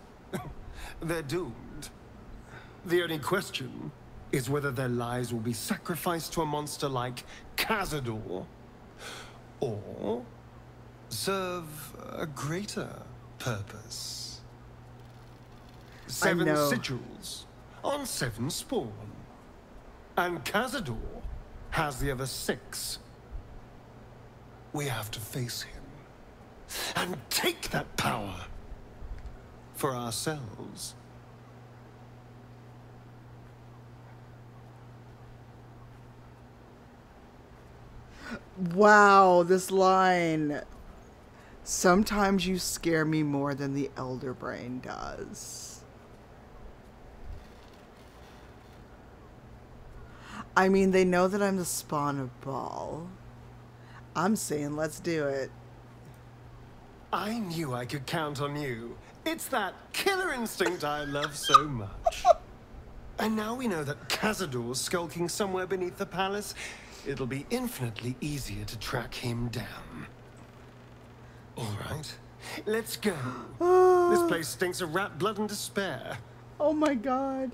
They're doomed. The only question is whether their lives will be sacrificed to a monster like Cazador, or serve a greater purpose. Seven sigils on seven spawn. And Cazador has the other six. We have to face him and take that power for ourselves. Wow, this line. Sometimes you scare me more than the Elder Brain does. I mean, they know that I'm the spawn of Baal. I'm saying let's do it. I knew I could count on you. It's that killer instinct I love so much. And now we know that Cazador's skulking somewhere beneath the palace. It'll be infinitely easier to track him down. All right, let's go. Uh, this place stinks of rat blood and despair. Oh my god.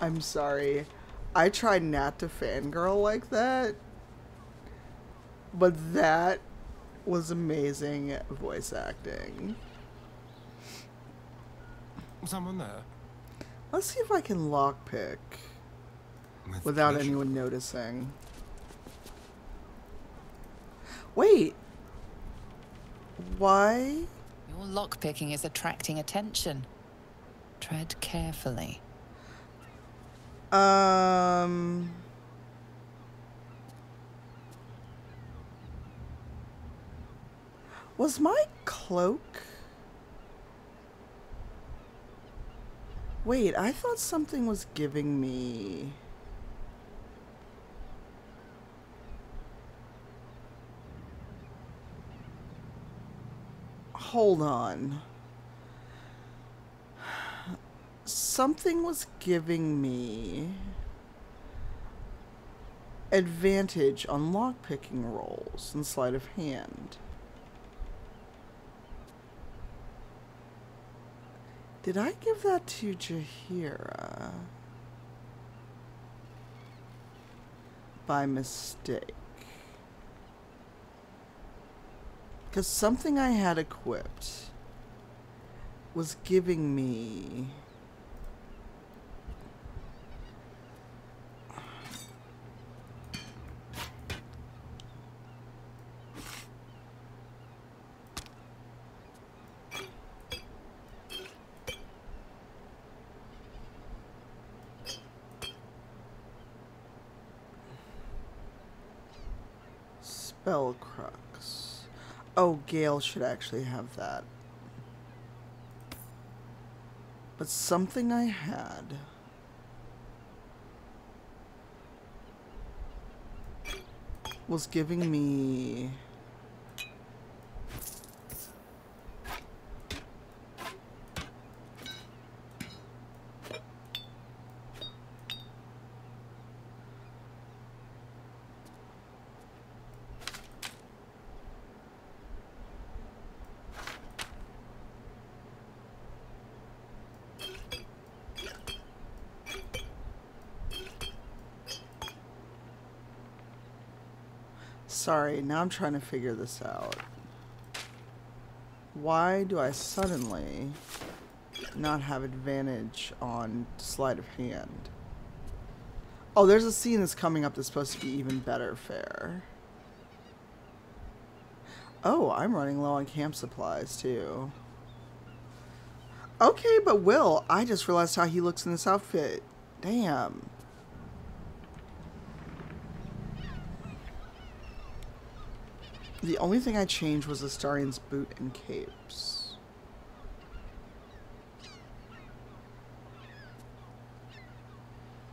I'm sorry. I tried not to fangirl like that, but that was amazing voice acting. Someone there. Let's see if I can lockpick. With without pleasure. Anyone noticing. Wait. Why? Your lockpicking is attracting attention. Tread carefully. Um. Was my cloak? Wait, I thought something was giving me. Hold on. Something was giving me advantage on lockpicking rolls and sleight of hand. Did I give that to Jahira by mistake? Because something I had equipped was giving me spell crux. Oh, Gale should actually have that. But something I had. Was giving me. Sorry, now I'm trying to figure this out. Why do I suddenly not have advantage on sleight of hand? Oh, there's a scene that's coming up that's supposed to be even better fair. Oh, I'm running low on camp supplies, too. Okay, but Will, I just realized how he looks in this outfit. Damn. The only thing I changed was Astarion's boot and capes.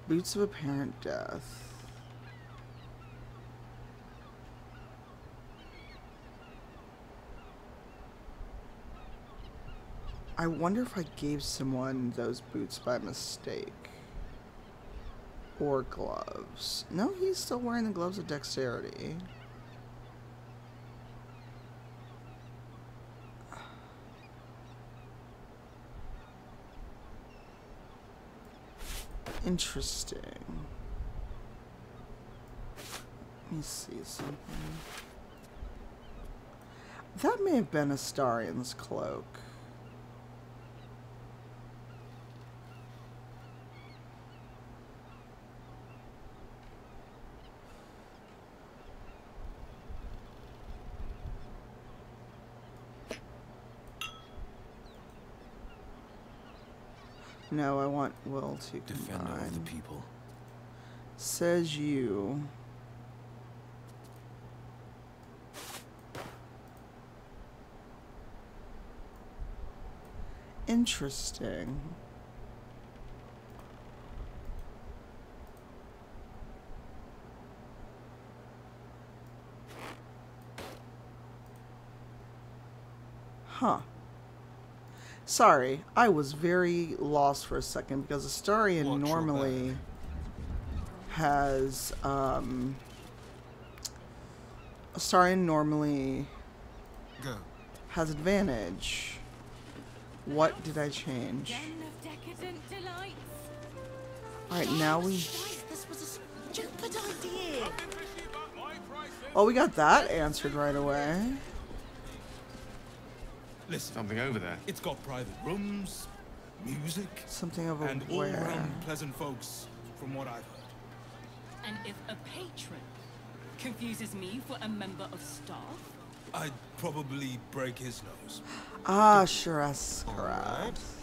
Boots of apparent death. I wonder if I gave someone those boots by mistake. Or gloves. No, he's still wearing the gloves of dexterity. Interesting. Let me see something. That may have been Astarion's cloak. No, I want Will to combine. Defender of the people. Says you. Interesting. Huh. Sorry, I was very lost for a second because Astarion normally has, um, Astarion normally Go. has advantage. What did I change? Alright, now we... Oh, we got that answered right away. Listen, something over there. It's got private rooms, music, something over and all round pleasant folks, from what I've heard. And if a patron confuses me for a member of staff, I'd probably break his nose. Ah, Sharess's Caress.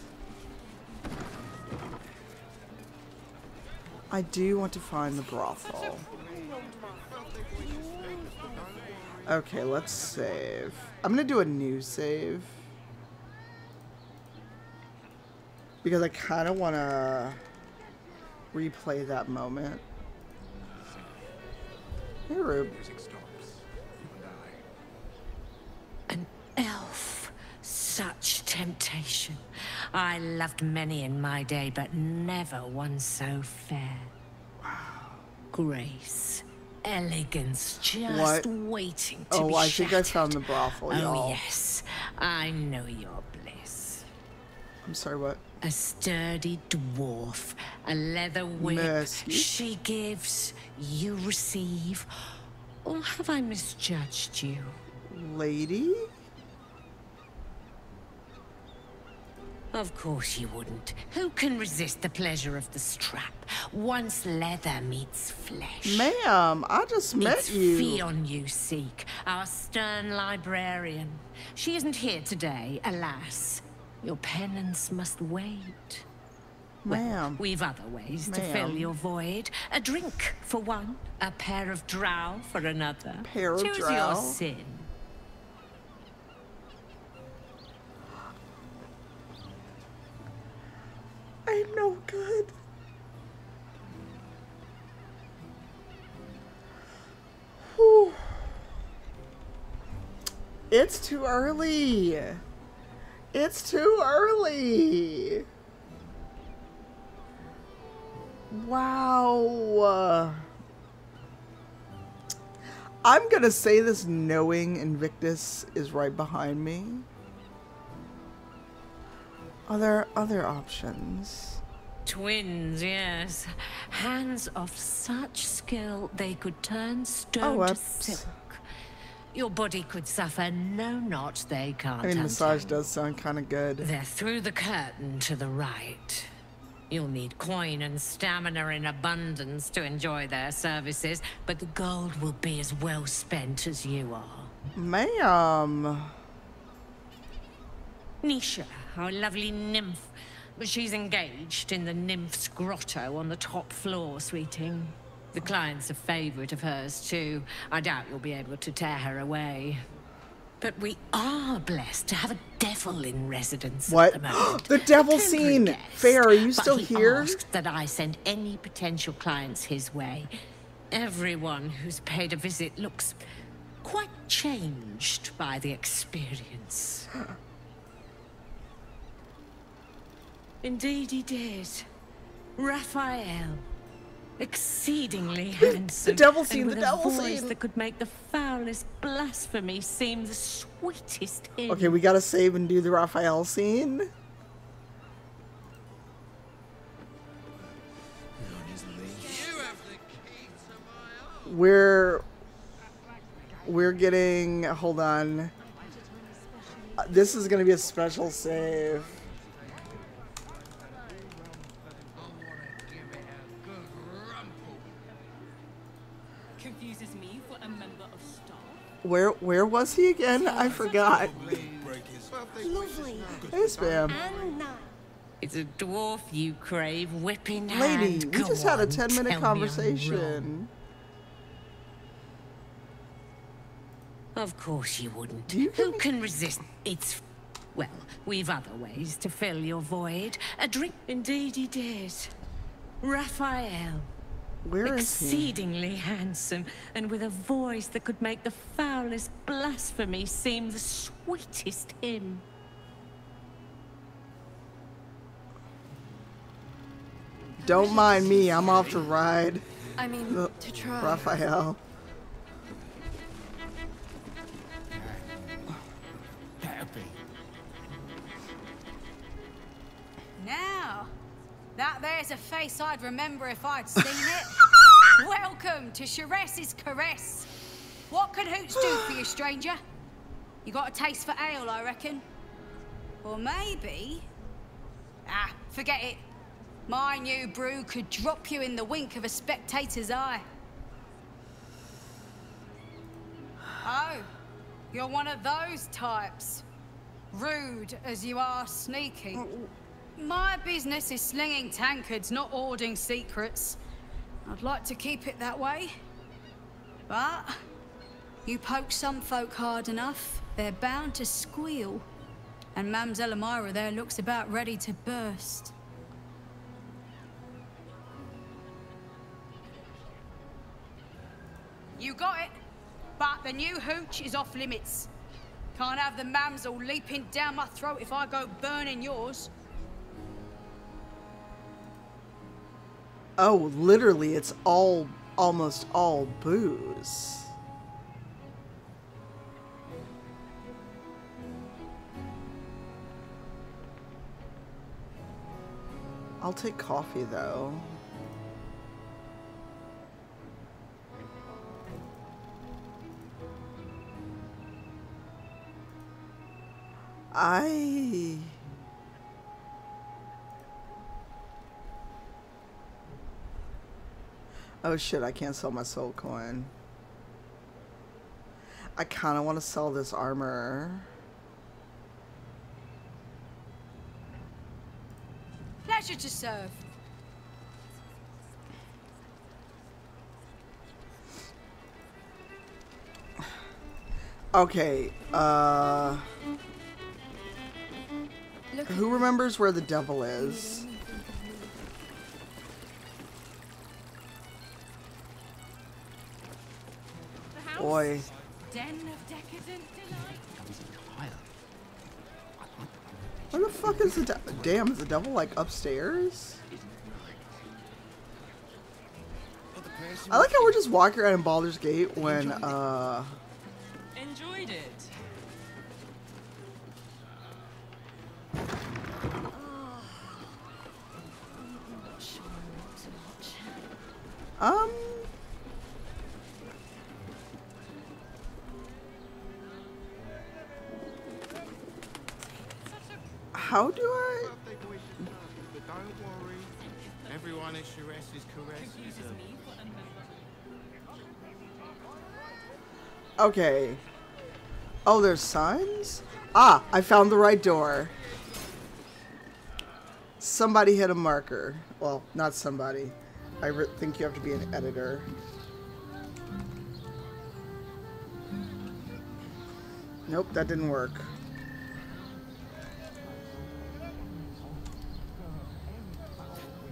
I do want to find the brothel. Okay, let's save. I'm gonna do a new save. Because I kind of want to replay that moment. Hey, Rube. An elf. Such temptation. I loved many in my day, but never one so fair. Wow. Grace. Elegance just what? waiting to oh, be Oh, I shattered. think I found the brothel, y'all. Oh, yes. I know your bliss. I'm sorry, what? A sturdy dwarf, a leather whip. Mercy. She gives, you receive. Or have I misjudged you? Lady? Of course you wouldn't. Who can resist the pleasure of the strap? Once leather meets flesh. Ma'am, I just met you. It's Fionn you seek, our stern librarian. She isn't here today, alas. Your penance must wait. Ma'am. Well, we've other ways to fill your void. A drink for one, a pair of drow for another. Pair of Choose drow? your sin. I'm no good. Whew. It's too early. It's too early. Wow. I'm gonna say this knowing Invictus is right behind me. Are there other options? Twins, yes. Hands of such skill they could turn stone oh, to silk. Your body could suffer no knot they can't. I mean, massage does sound kind of good. They're through the curtain to the right. You'll need coin and stamina in abundance to enjoy their services, but the gold will be as well spent as you are. Ma'am. Nisha, our lovely nymph. But she's engaged in the nymph's grotto on the top floor, sweeting. The client's a favorite of hers, too. I doubt you'll be able to tear her away. But we are blessed to have a devil in residence what? at the moment. The devil scene! Guest, Fair, are you still he here? Asked that I send any potential clients his way. Everyone who's paid a visit looks quite changed by the experience. Huh. Indeed he did. Raphael. Exceedingly handsome. The devil scene, the devil scene. That could make the foulest blasphemy seem the sweetest hymn. Okay, we gotta save and do the Raphael scene. Known as Lich. You have the key to my own. We're we're getting. Hold on. Uh, this is gonna be a special save. Where where was he again? I forgot. Lovely. Yes, ma'am. It's a dwarf you crave, whipping hand. Lady, we just had a ten minute conversation. Of course you wouldn't. Who can resist? It's well, we've other ways to fill your void. A drink. Indeed he did. Raphael. Where is he? Exceedingly handsome, and with a voice that could make the foulest blasphemy seem the sweetest hymn. Don't mind me, I'm off to ride. I mean, the to try. Raphael. Happy. Now. That there's a face I'd remember if I'd seen it. Welcome to Sharess's Caress. What could hoots do for you, stranger? You got a taste for ale, I reckon. Or maybe... Ah, forget it. My new brew could drop you in the wink of a spectator's eye. Oh, you're one of those types. Rude as you are sneaky. Oh. My business is slinging tankards, not hoarding secrets. I'd like to keep it that way. But you poke some folk hard enough, they're bound to squeal. And Mamselle Amira there looks about ready to burst. You got it, but the new hooch is off limits. Can't have the Mamselle leaping down my throat if I go burning yours. Oh, literally, it's all, almost all booze. I'll take coffee, though. I... Oh shit, I can't sell my soul coin. I kind of want to sell this armor. Pleasure to serve. Okay, uh... Look, who remembers where the devil is? Boy. Where the fuck is the devil? Damn, is the devil like upstairs? I like how we're just walking around in Baldur's Gate when uh enjoyed it. Um How do I? Everyone at Sharess's Caress. Okay. Oh, there's signs? Ah, I found the right door. Somebody hit a marker. Well, not somebody. I re think you have to be an editor. Nope, that didn't work.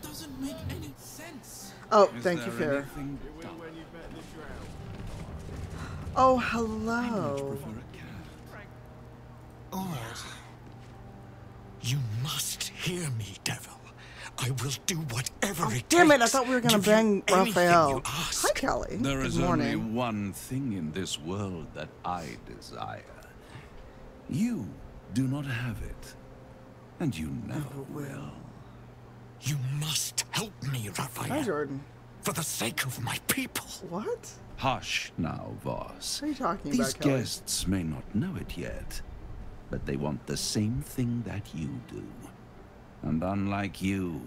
Doesn't make any sense. Oh, is thank you, Fair. Oh, hello. All right. You must hear me, devil. I will do whatever oh, it damn takes. Damn it! I thought we were gonna Give bang Raphael. Hi, Kelly. There Good is morning. only one thing in this world that I desire. You do not have it, and you never, never will. You must help me, Raphael. Hi, Jordan. For the sake of my people. What? Hush now, Voss. What are you talking These about, Kelly? These guests may not know it yet, but they want the same thing that you do. And unlike you,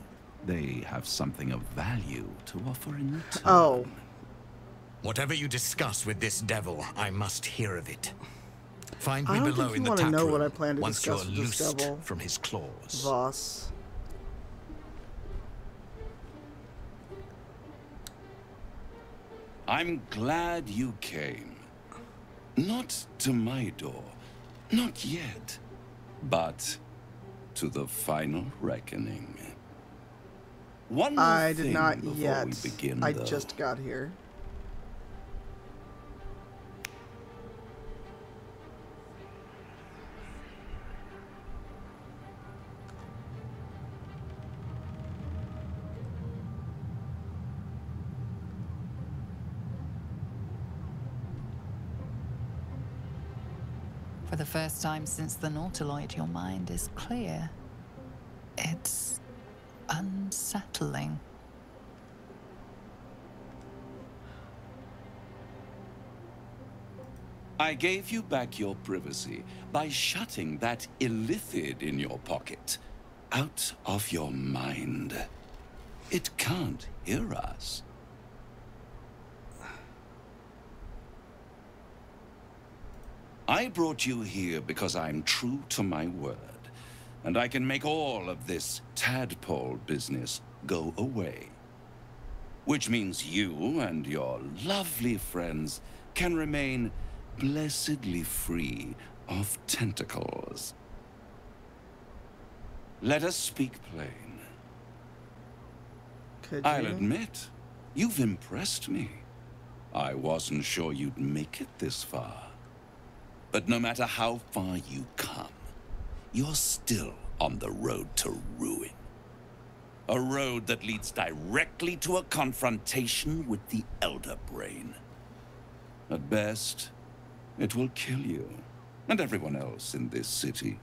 they have something of value to offer in return. Oh. Whatever you discuss with this devil, I must hear of it. Find me below in the tap room once you're loosed from his claws. Voss. I'm glad you came. Not to my door. Not yet. But to the final reckoning. One more I did thing not before yet. We begin, I though. just got here. For the first time since the Nautiloid, your mind is clear. It's unsettling. I gave you back your privacy by shutting that illithid in your pocket. Out of your mind. It can't hear us. I brought you here because I'm true to my word, and I can make all of this tadpole business go away. Which means you and your lovely friends can remain blessedly free of tentacles. Let us speak plain. Could I'll you? admit, you've impressed me. I wasn't sure you'd make it this far. But no matter how far you come, you're still on the road to ruin. A road that leads directly to a confrontation with the Elder Brain. At best, it will kill you, and everyone else in this city.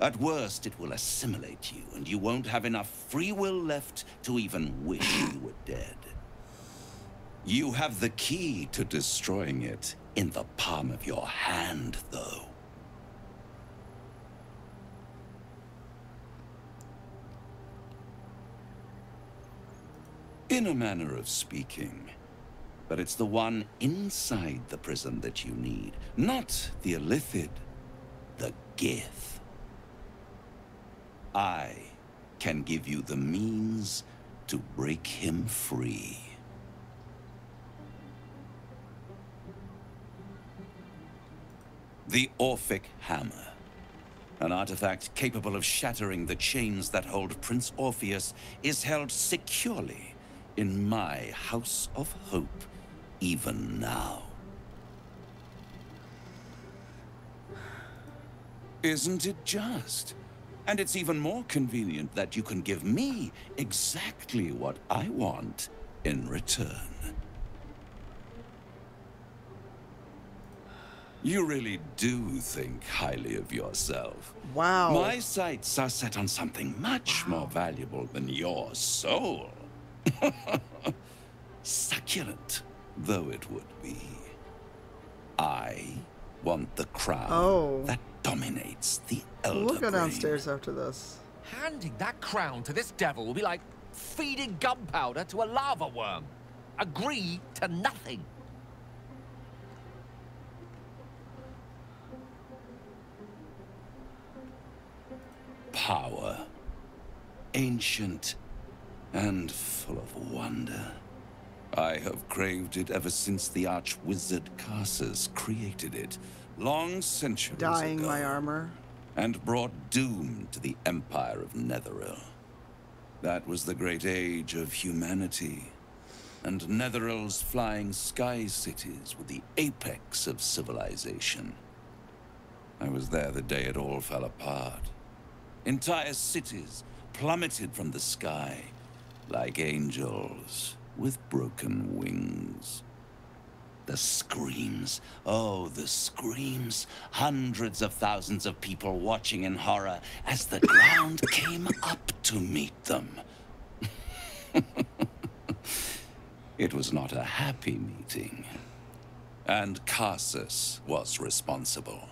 At worst, it will assimilate you, and you won't have enough free will left to even wish you were dead. You have the key to destroying it. In the palm of your hand, though. In a manner of speaking. But it's the one inside the prism that you need. Not the illithid. The Gith. I can give you the means to break him free. The Orphic Hammer, an artifact capable of shattering the chains that hold Prince Orpheus, is held securely in my House of Hope, even now. Isn't it just? And it's even more convenient that you can give me exactly what I want in return. You really do think highly of yourself. Wow. My sights are set on something much wow. more valuable than your soul. Succulent, though it would be. I want the crown oh. that dominates the Elder Brain. We'll go downstairs after this. Handing that crown to this devil will be like feeding gunpowder to a lava worm. Agree to nothing. power, ancient and full of wonder. I have craved it ever since the arch-wizard Karsus created it, long centuries ago. Dying my armor. And brought doom to the Empire of Netheril. That was the great age of humanity, and Netheril's flying sky cities were the apex of civilization. I was there the day it all fell apart. Entire cities plummeted from the sky, like angels with broken wings. The screams, oh, the screams. Hundreds of thousands of people watching in horror as the ground came up to meet them. It was not a happy meeting. And Karsus was responsible.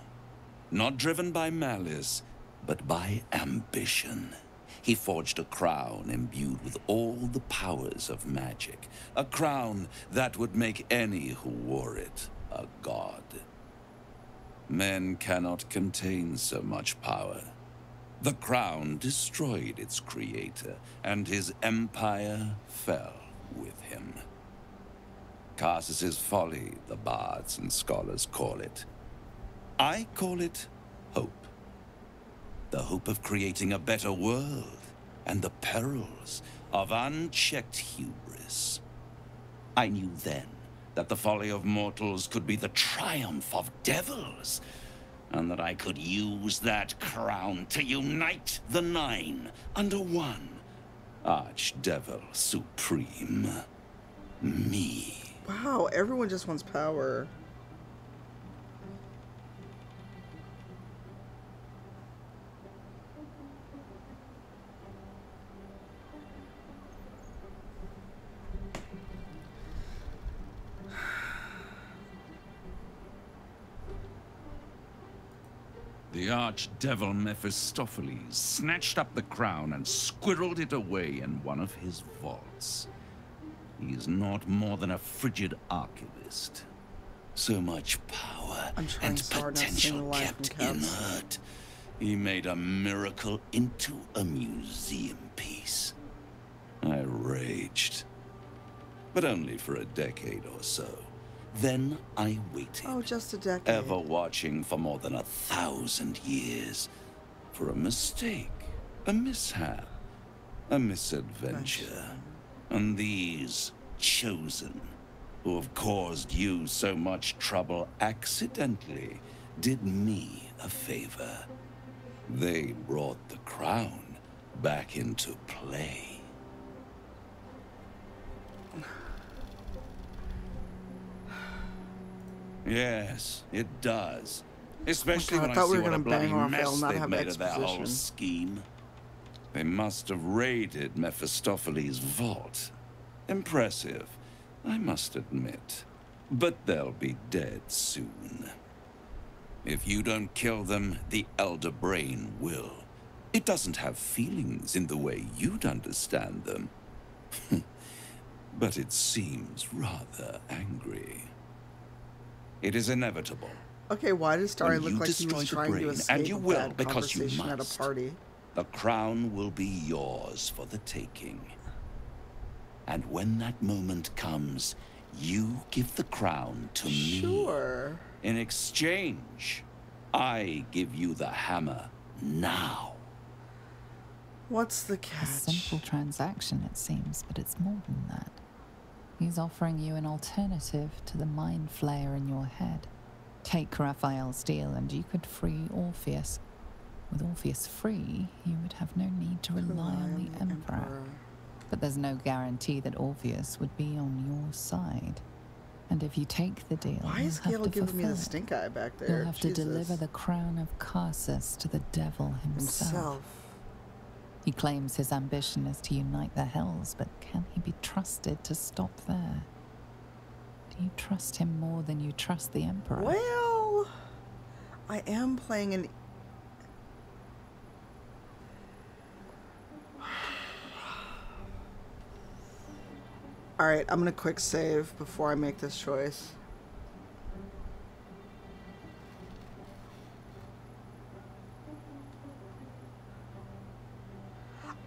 Not driven by malice, but by ambition. He forged a crown imbued with all the powers of magic. A crown that would make any who wore it a god. Men cannot contain so much power. The crown destroyed its creator, and his empire fell with him. Karsus's folly, the bards and scholars call it. I call it hope. The hope of creating a better world, and the perils of unchecked hubris. I knew then that the folly of mortals could be the triumph of devils, and that I could use that crown to unite the nine under one Archdevil Supreme, me. Wow, everyone just wants power. The archdevil Mephistopheles snatched up the crown and squirreled it away in one of his vaults. He is not more than a frigid archivist. So much power and potential kept inert. He made a miracle into a museum piece. I raged, but only for a decade or so. Then I waited. Oh, just a decade. Ever watching for more than a thousand years for a mistake, a mishap, a misadventure. And these chosen, who have caused you so much trouble accidentally, did me a favor. They brought the crown back into play. Yes, it does. Especially oh God, when I, I see we what a bloody mess they've made of that whole scheme. They must have raided Mephistopheles' vault. Impressive, I must admit. But they'll be dead soon. If you don't kill them, the Elder Brain will. It doesn't have feelings in the way you'd understand them. But it seems rather angry. It is inevitable. Okay, why does Astarion look like he was trying to escape a bad conversation at a party? The crown will be yours for the taking. And when that moment comes, you give the crown to me. Sure. In exchange, I give you the hammer now. What's the catch? A simple transaction, it seems, but it's more than that. He's offering you an alternative to the mind flayer in your head. Take Raphael's deal and you could free Orpheus. With Orpheus free, you would have no need to rely on the Emperor. Emperor. But there's no guarantee that Orpheus would be on your side. And if you take the deal, why is Gale giving me the stink eye back there? You'll have Jesus. to deliver the crown of Karsus to the devil himself. himself. He claims his ambition is to unite the Hells, but can he be trusted to stop there? Do you trust him more than you trust the Emperor? Well, I am playing an... Alright, I'm gonna quick save before I make this choice.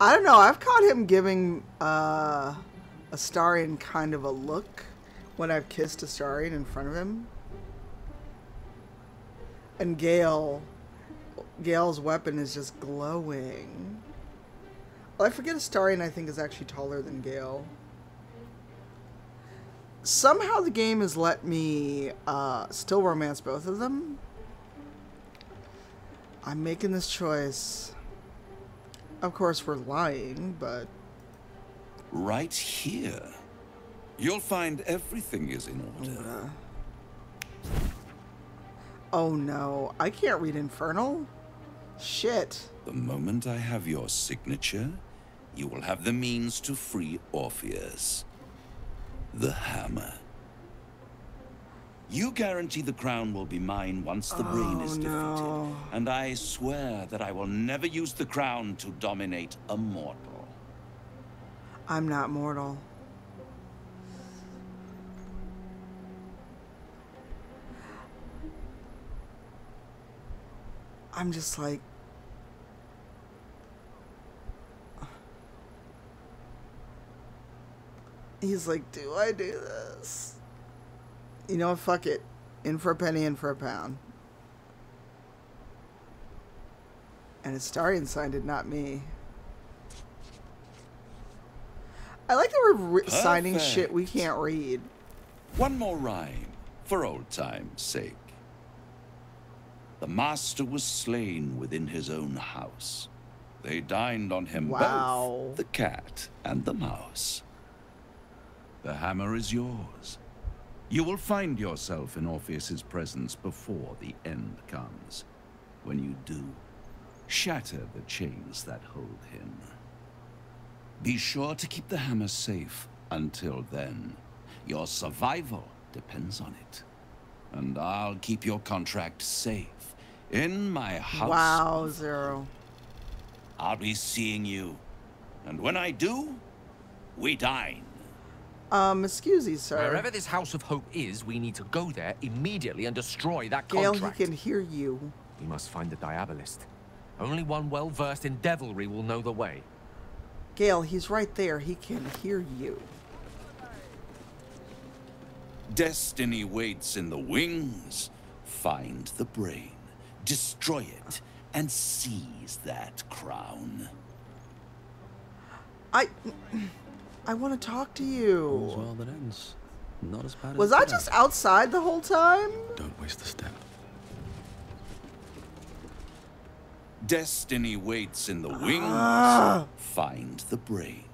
I don't know. I've caught him giving uh, Astarion kind of a look when I've kissed Astarion in front of him. And Gale, Gale's weapon is just glowing. Well, I forget Astarion, I think, is actually taller than Gale. Somehow the game has let me uh, still romance both of them. I'm making this choice. Of course, we're lying, but... Right here. You'll find everything is in order. Uh. Oh no, I can't read Infernal. Shit. The moment I have your signature, you will have the means to free Orpheus. The hammer. You guarantee the crown will be mine once the oh, brain is defeated. No. And I swear that I will never use the crown to dominate a mortal. I'm not mortal. I'm just like... He's like, do I do this? You know, fuck it. In for a penny, in for a pound. And Astarion signed it, not me. I like that we're re Perfect. signing shit we can't read. One more rhyme, for old time's sake. The master was slain within his own house. They dined on him wow. both, the cat and the mouse. The hammer is yours. You will find yourself in Orpheus's presence before the end comes. When you do, shatter the chains that hold him. Be sure to keep the hammer safe until then. Your survival depends on it. And I'll keep your contract safe in my house. Wow, Zero. I'll be seeing you. And when I do, we dine. Um, excuse me, sir. Wherever this House of Hope is, we need to go there immediately and destroy that contract. Gale, he can hear you. We must find the Diabolist. Only one well-versed in devilry will know the way. Gale, he's right there. He can hear you. Destiny waits in the wings. Find the brain, destroy it, and seize that crown. I... I want to talk to you. As well that ends. Not as bad Was as I bad. just outside the whole time? Don't waste a step. Destiny waits in the wings. Ah. Find the brain,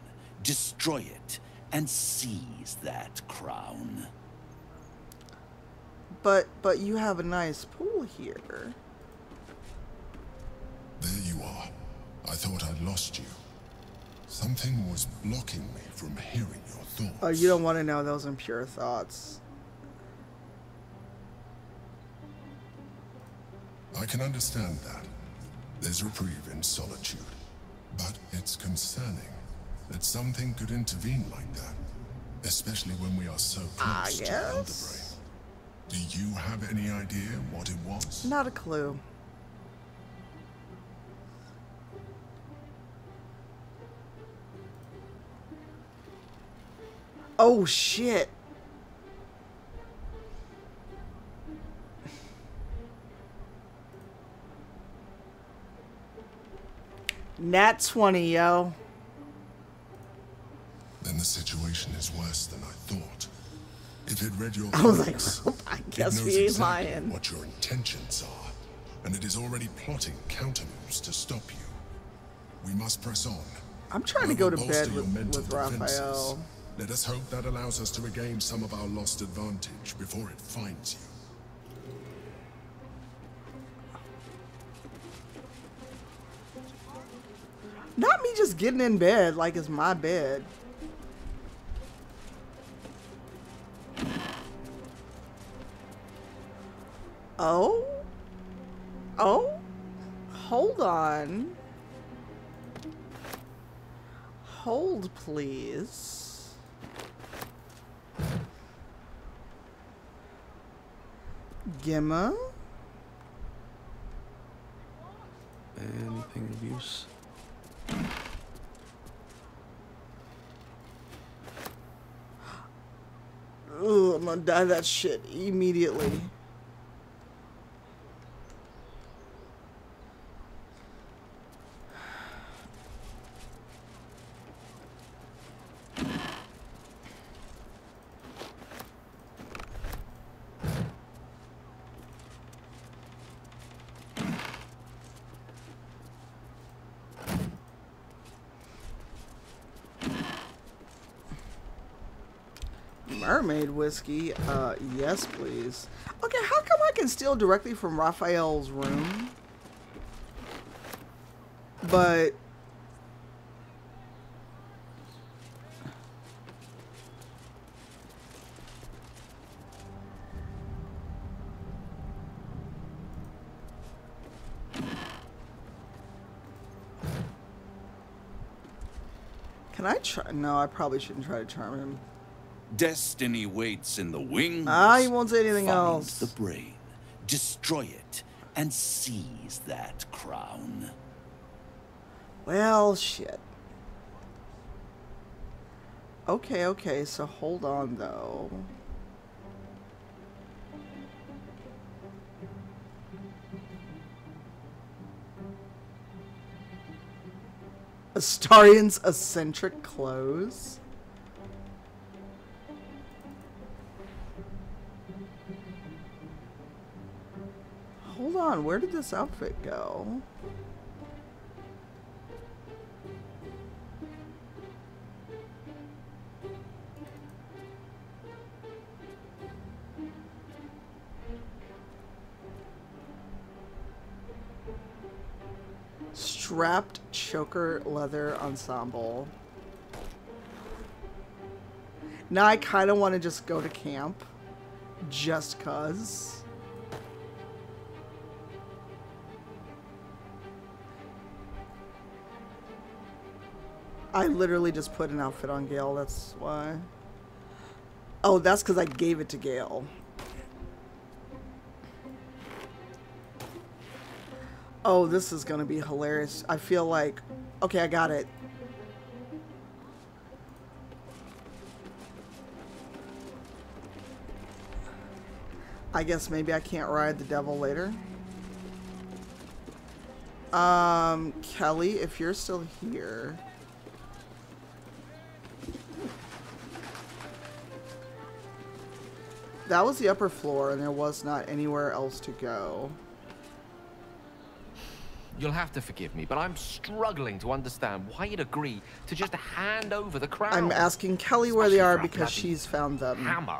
destroy it, and seize that crown. But but you have a nice pool here. There you are. I thought I'd lost you. Something was blocking me from hearing your thoughts. Oh, you don't want to know those impure thoughts. I can understand that. There's reprieve in solitude. But it's concerning that something could intervene like that. Especially when we are so close ah, yes? to Elder Brain. Do you have any idea what it was? Not a clue. Oh shit. nat twenty, yo. Then the situation is worse than I thought. If it read your I was thoughts, like, well, I guess we ain't lying. It knows exactly what your intentions are, and it is already plotting countermoves to stop you. We must press on. I'm trying we to go to bed with, with Raphael. Let us hope that allows us to regain some of our lost advantage before it finds you. Not me just getting in bed like it's my bed. Oh? Oh? Hold on. Hold, please. Gemma? Anything of use? I'm gonna die that shit immediately. Mermaid whiskey, uh, yes please. Okay, how come I can steal directly from Raphael's room? But... Can I try? No, I probably shouldn't try to charm him. Destiny waits in the wings. Ah, he won't say anything else. Finds the brain, destroy it, and seize that crown. Well, shit. Okay, okay, so hold on, though. Astarion's eccentric clothes? Hold on, where did this outfit go? Strapped choker leather ensemble. Now I kind of want to just go to camp. Just cuz. I literally just put an outfit on Gale, that's why. Oh, that's because I gave it to Gale. Oh, this is going to be hilarious. I feel like... Okay, I got it. I guess maybe I can't ride the devil later. Um, Kelly, if you're still here... That was the upper floor, and there was not anywhere else to go. You'll have to forgive me, but I'm struggling to understand why you'd agree to just hand over the crown. I'm asking Kelly where they are because she's found them. Hammer.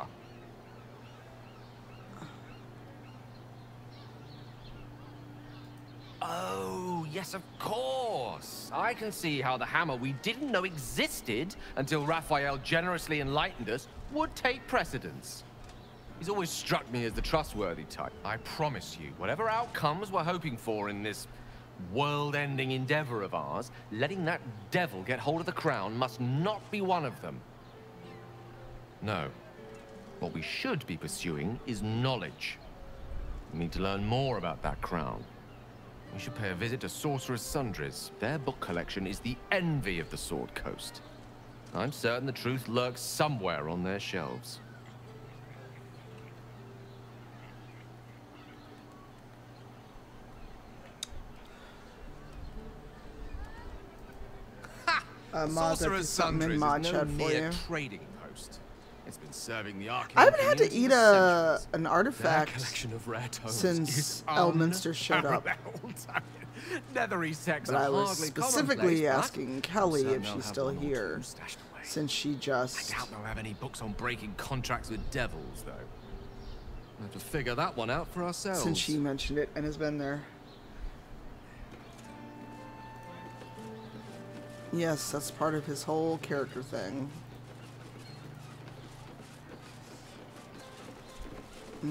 Oh, yes, of course. I can see how the hammer we didn't know existed until Raphael generously enlightened us would take precedence. He's always struck me as the trustworthy type. I promise you, whatever outcomes we're hoping for in this world-ending endeavor of ours, letting that devil get hold of the crown must not be one of them. No. What we should be pursuing is knowledge. We need to learn more about that crown. We should pay a visit to Sorcerer's Sundries. Their book collection is the envy of the Sword Coast. I'm certain the truth lurks somewhere on their shelves. Uh, Sorcerer's Sundries is no mere trading post. It's been serving the arcane. I haven't had to eat a an artifact of rare since Elminster showed up. Nethery sex but I was specifically asking Kelly if she's still here, since she just. I doubt they'll have any books on breaking contracts with devils, though. We'll have to figure that one out for ourselves. Since she mentioned it and has been there. Yes, that's part of his whole character thing.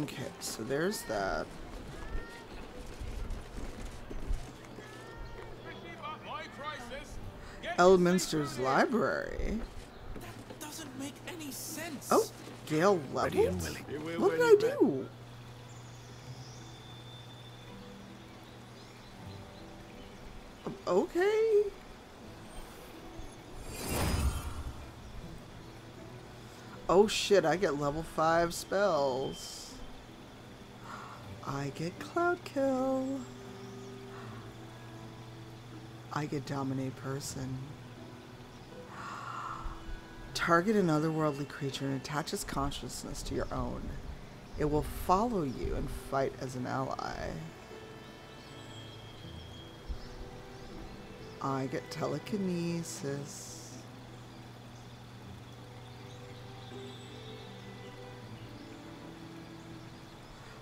Okay, so there's that. Elminster's Library. That doesn't make any sense. Oh, Gale leveled? What did I do? Okay. Oh shit, I get level five spells. I get Cloud Kill. I get Dominate Person. Target an otherworldly creature and attach its consciousness to your own. It will follow you and fight as an ally. I get Telekinesis.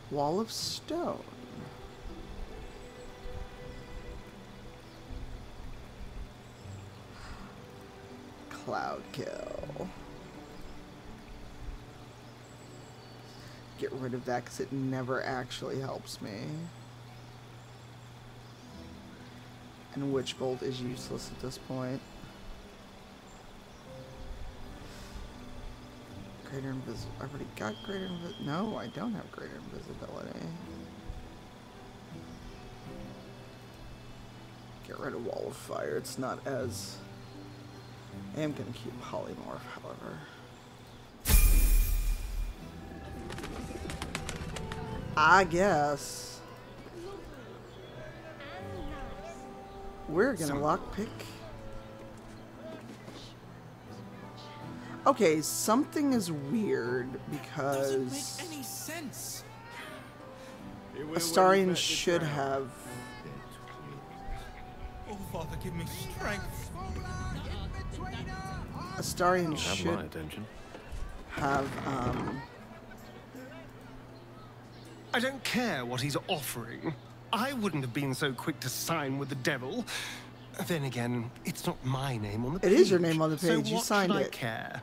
Wall of Stone. Cloud Kill. Get rid of that because it never actually helps me. And Witch Bolt is useless at this point. Greater Invisibility. I've already got Greater Invisibility. No, I don't have Greater Invisibility. Get rid of Wall of Fire. It's not as... I am going to keep Polymorph, however. I guess. We're going to lockpick. Okay, something is weird because... Doesn't make any sense. Astarion should have... Oh, Father, give me strength. Astarion should have, um... I don't care what he's offering. I wouldn't have been so quick to sign with the devil. Then again, it's not my name on the page. It is your name on the page. So you signed it. I care.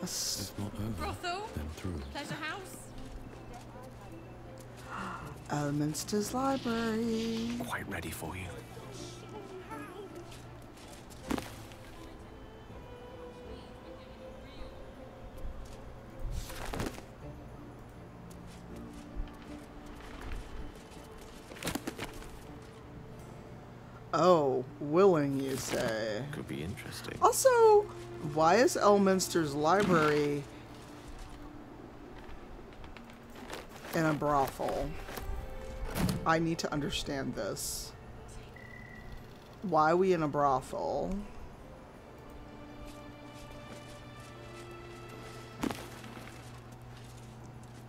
It's not over. Brothel. Then through. Pleasure house. Elminster's Library. Quite ready for you. Oh, willing, you say? Could be interesting. Also, why is Elminster's Library in a brothel? I need to understand this. Why are we in a brothel?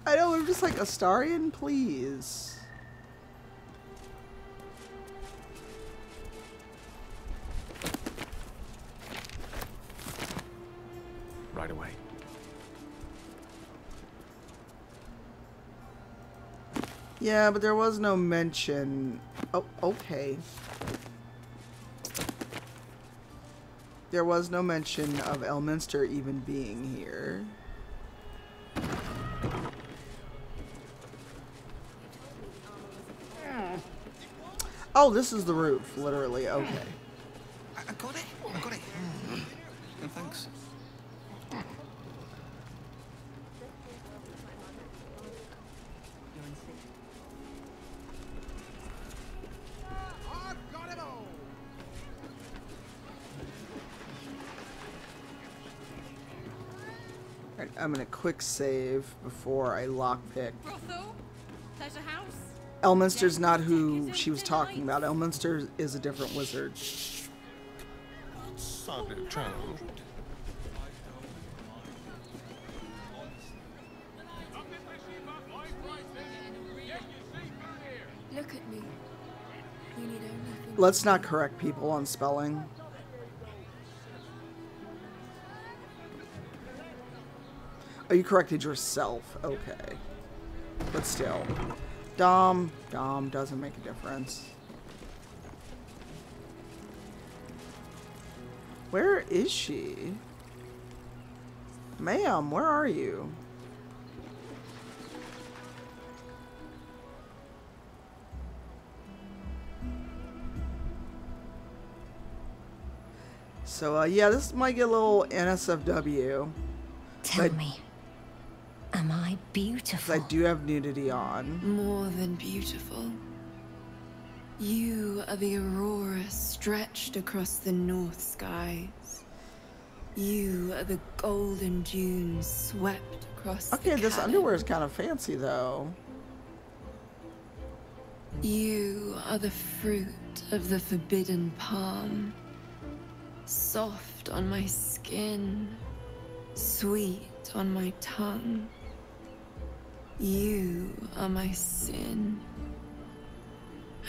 I know, I'm just like, Astarion, please. Right away. Yeah, but there was no mention. Oh, okay. There was no mention of Elminster even being here. Mm. Oh, this is the roof, literally. Okay. I, I got it. I got it. Mm. Mm, thanks. I'm gonna quick save before I lockpick. Elminster's not who she was talking about. Elminster is a different wizard. Look at me. We need only... Let's not correct people on spelling. Oh, you corrected yourself. Okay. But still. Dom. Dom doesn't make a difference. Where is she? Ma'am, where are you? So, uh, yeah, this might get a little N S F W. Tell me. Am I beautiful? I do have nudity on. More than beautiful. You are the aurora stretched across the north skies. You are the golden dunes swept across okay, the Okay, this cannon. Underwear is kind of fancy, though. You are the fruit of the forbidden palm, soft on my skin, sweet on my tongue. You are my sin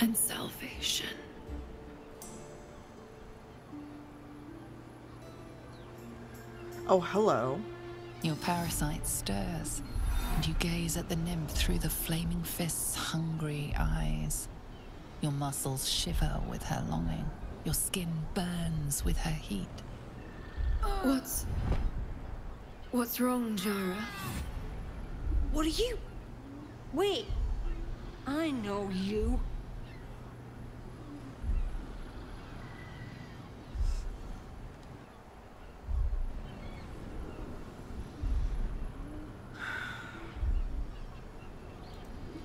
and salvation. Oh, hello. Your parasite stirs, and you gaze at the nymph through the flaming fist's hungry eyes. Your muscles shiver with her longing. Your skin burns with her heat. What's... What's wrong, Jahira? What are you... Wait. I know you.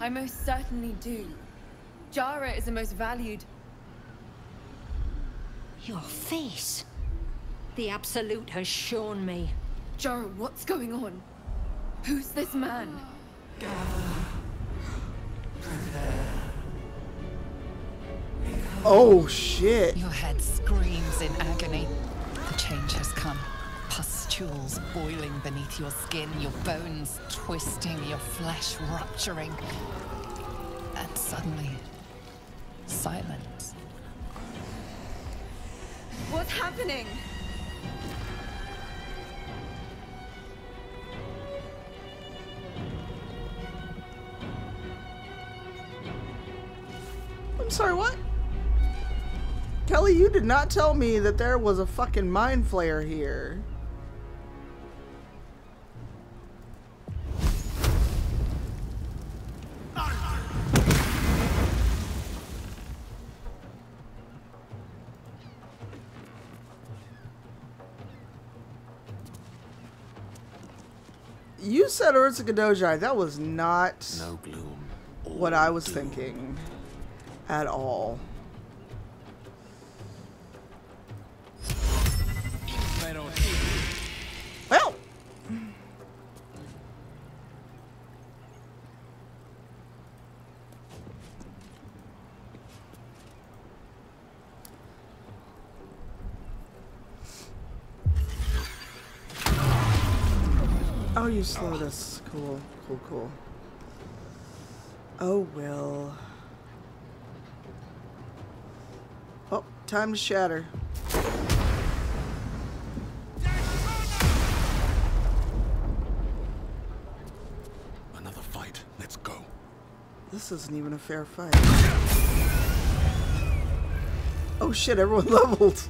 I most certainly do. Jahira is the most valued. Your face. The Absolute has shown me. Jahira, what's going on? Who's this man? Oh shit. Your head screams in agony. The change has come. Pustules boiling beneath your skin, your bones twisting, your flesh rupturing. And suddenly, silence. What's happening? I'm sorry, what? Kelly, you did not tell me that there was a fucking mind flayer here. You said Ursa Kadojai. That was not no gloom, what I was doom. thinking at all. Well, oh, you slowed us. Cool, cool, cool. Oh, Will. Oh, time to shatter. This isn't even a fair fight. Oh shit, everyone leveled.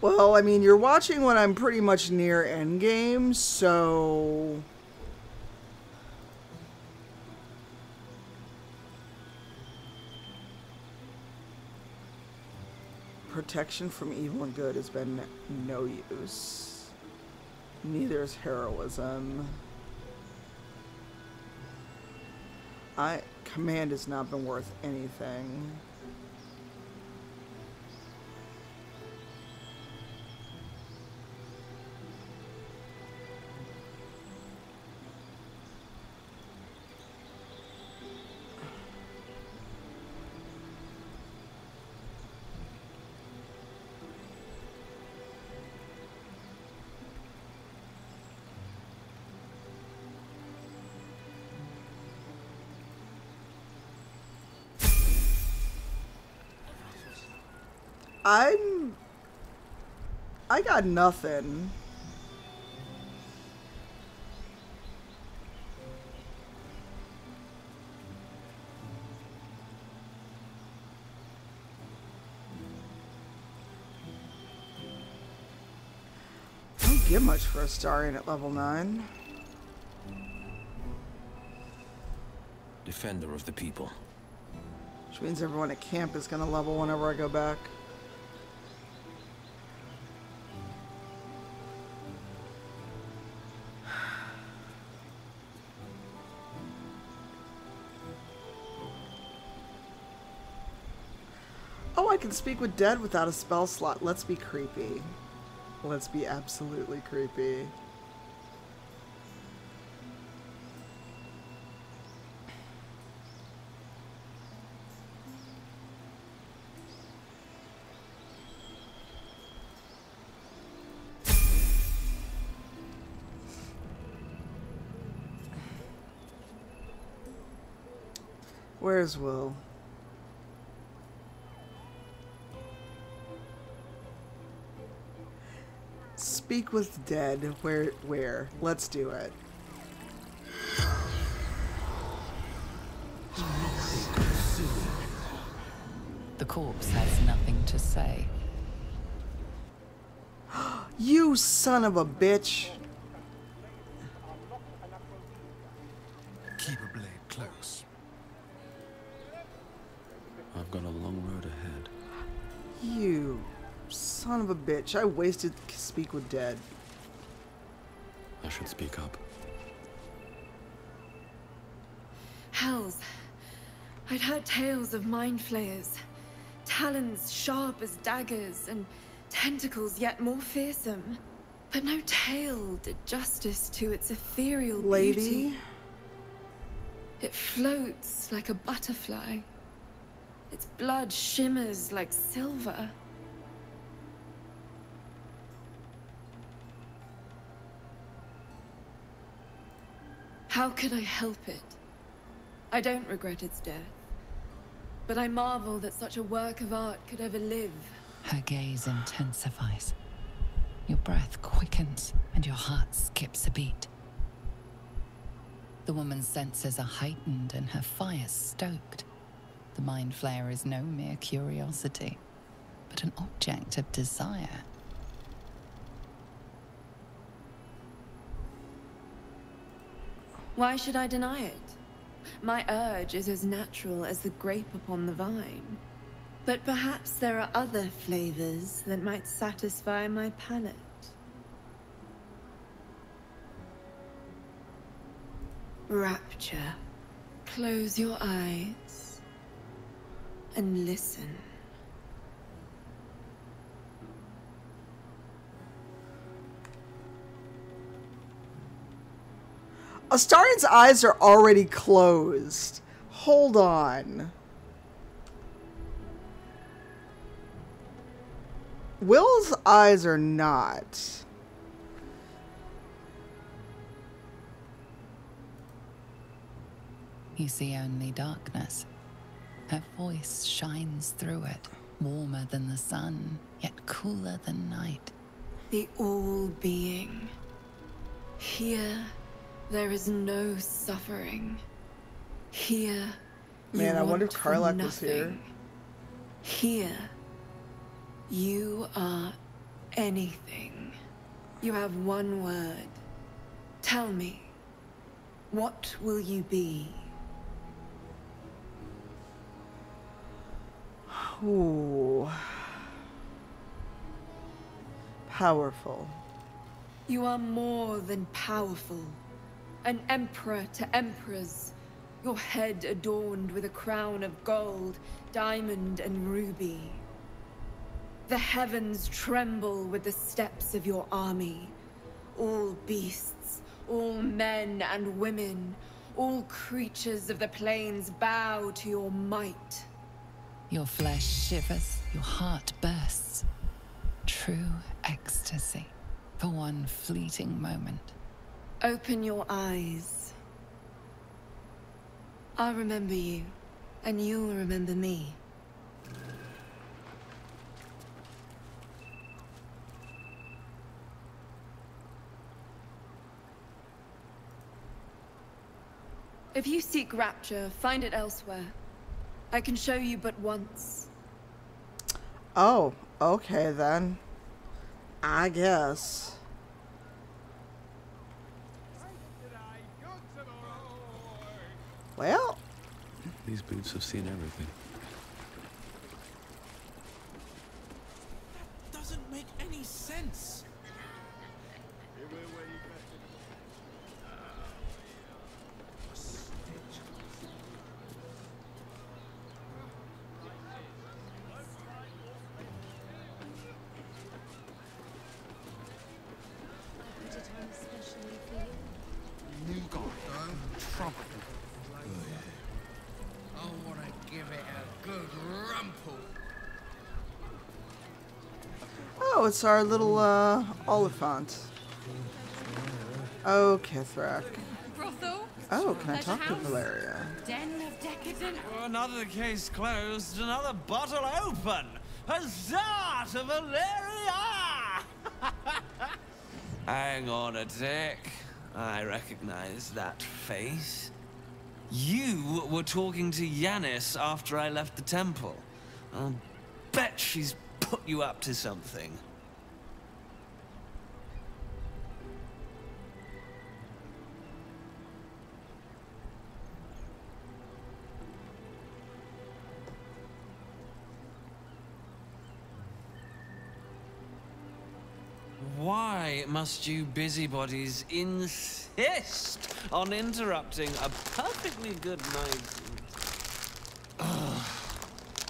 Well, I mean, you're watching when I'm pretty much near endgame, so... Protection from evil and good has been no use. Neither is heroism. I command has not been worth anything. I'm... I got nothing. I don't get much for Astarion at level nine. Defender of the people. Which means everyone at camp is gonna level whenever I go back. Oh, I can speak with dead without a spell slot. Let's be creepy. Let's be absolutely creepy. Where's Will? Speak with dead. Where? Where? Let's do it. The corpse has nothing to say. You son of a bitch! Keep a blade close. I've got a long road ahead. You son of a bitch. I wasted speak with dead. I should speak up. Hells. I'd heard tales of mind flayers. Talons sharp as daggers and tentacles yet more fearsome. But no tale did justice to its ethereal Lady. Beauty. It floats like a butterfly. Its blood shimmers like silver. How could I help it? I don't regret its death, but I marvel that such a work of art could ever live. Her gaze intensifies. Your breath quickens, and your heart skips a beat. The woman's senses are heightened, and her fire stoked. The mind flayer is no mere curiosity, but an object of desire. Why should I deny it? My urge is as natural as the grape upon the vine. But perhaps there are other flavors that might satisfy my palate. Rapture. Close your eyes. And listen. Astarion's eyes are already closed. Hold on. Will's eyes are not. You see only darkness. Her voice shines through it, warmer than the sun, yet cooler than night. The all-being. Here, there is no suffering. Here, man, I wonder if Karlach was here. Here, you are anything. You have one word. Tell me, what will you be? Ooh. Powerful. You are more than powerful. An emperor to emperors. Your head adorned with a crown of gold, diamond, and ruby. The heavens tremble with the steps of your army. All beasts, all men and women, all creatures of the plains bow to your might. Your flesh shivers, your heart bursts. True ecstasy, for one fleeting moment. Open your eyes. I'll remember you, and you'll remember me. If you seek rapture, find it elsewhere. I can show you but once. Oh, okay then. I guess. Well, these boots have seen everything. That doesn't make any sense. Oh, it's our little uh, Oliphant. Oh, Kithrak. Oh, can I talk to Valeria? Den of decadent. Another case closed, another bottle open. Huzzah to Valeria! Hang on a tick. I recognize that face. You were talking to Yanis after I left the temple. I'll bet she's put you up to something. Why must you busybodies insist on interrupting a perfectly good night's... Ugh.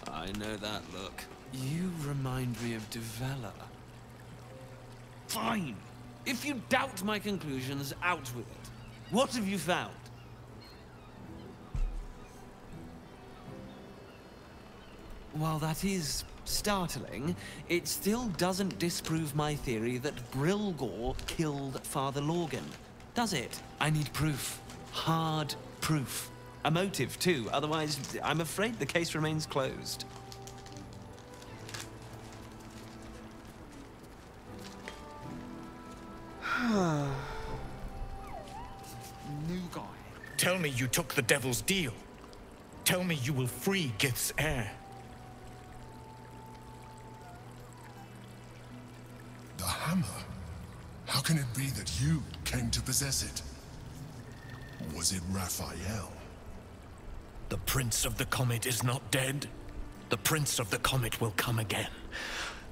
I know that look. You remind me of Devella. Fine. If you doubt my conclusions, out with it. What have you found? While that is startling, it still doesn't disprove my theory that Brilgore killed Father Lorgan, does it? I need proof. Hard proof. A motive, too. Otherwise, I'm afraid the case remains closed. New guy. Tell me you took the devil's deal. Tell me you will free Gith's heir. The hammer? How can it be that you came to possess it? Was it Raphael? The Prince of the Comet is not dead. The Prince of the Comet will come again.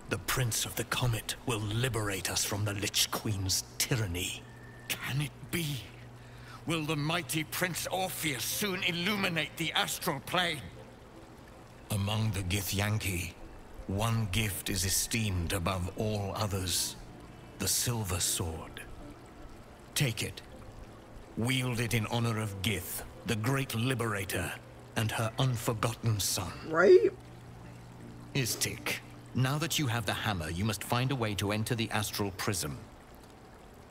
The Prince of the Comet will liberate us from the Lich Queen's tyranny. Can it be? Will the mighty Prince Orpheus soon illuminate the astral plane? Among the Githyanki, one gift is esteemed above all others, the Silver Sword. Take it. Wield it in honor of Gith, the great liberator, and her unforgotten son. Right? Istik, now that you have the hammer, you must find a way to enter the Astral Prism.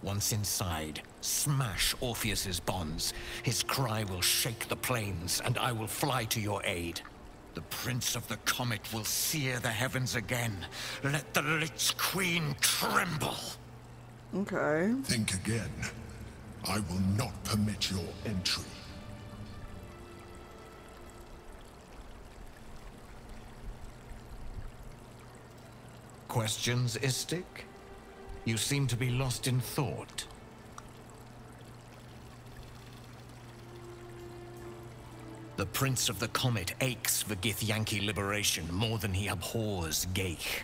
Once inside, smash Orpheus's bonds. His cry will shake the plains, and I will fly to your aid. The Prince of the Comet will sear the heavens again. Let the Lich Queen tremble! Okay. Think again. I will not permit your entry. Questions, Istik? You seem to be lost in thought. The Prince of the Comet aches for Githyanki liberation more than he abhors Geich.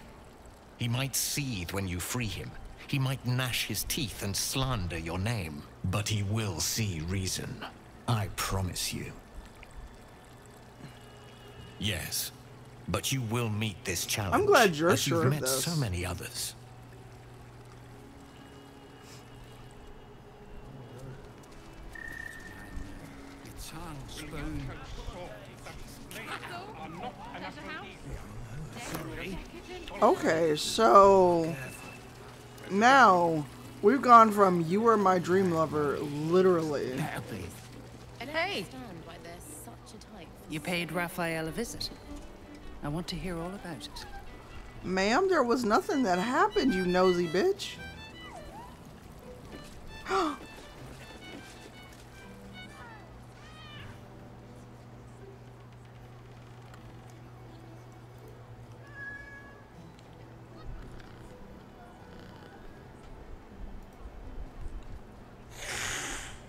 He might seethe when you free him. He might gnash his teeth and slander your name. But he will see reason. I promise you. Yes, but you will meet this challenge. I'm glad you're sure of this. You've met so many others. Okay, so now we've gone from you were my dream lover, literally. And hey, you paid Raphael a visit. I want to hear all about it. Ma'am, there was nothing that happened, you nosy bitch.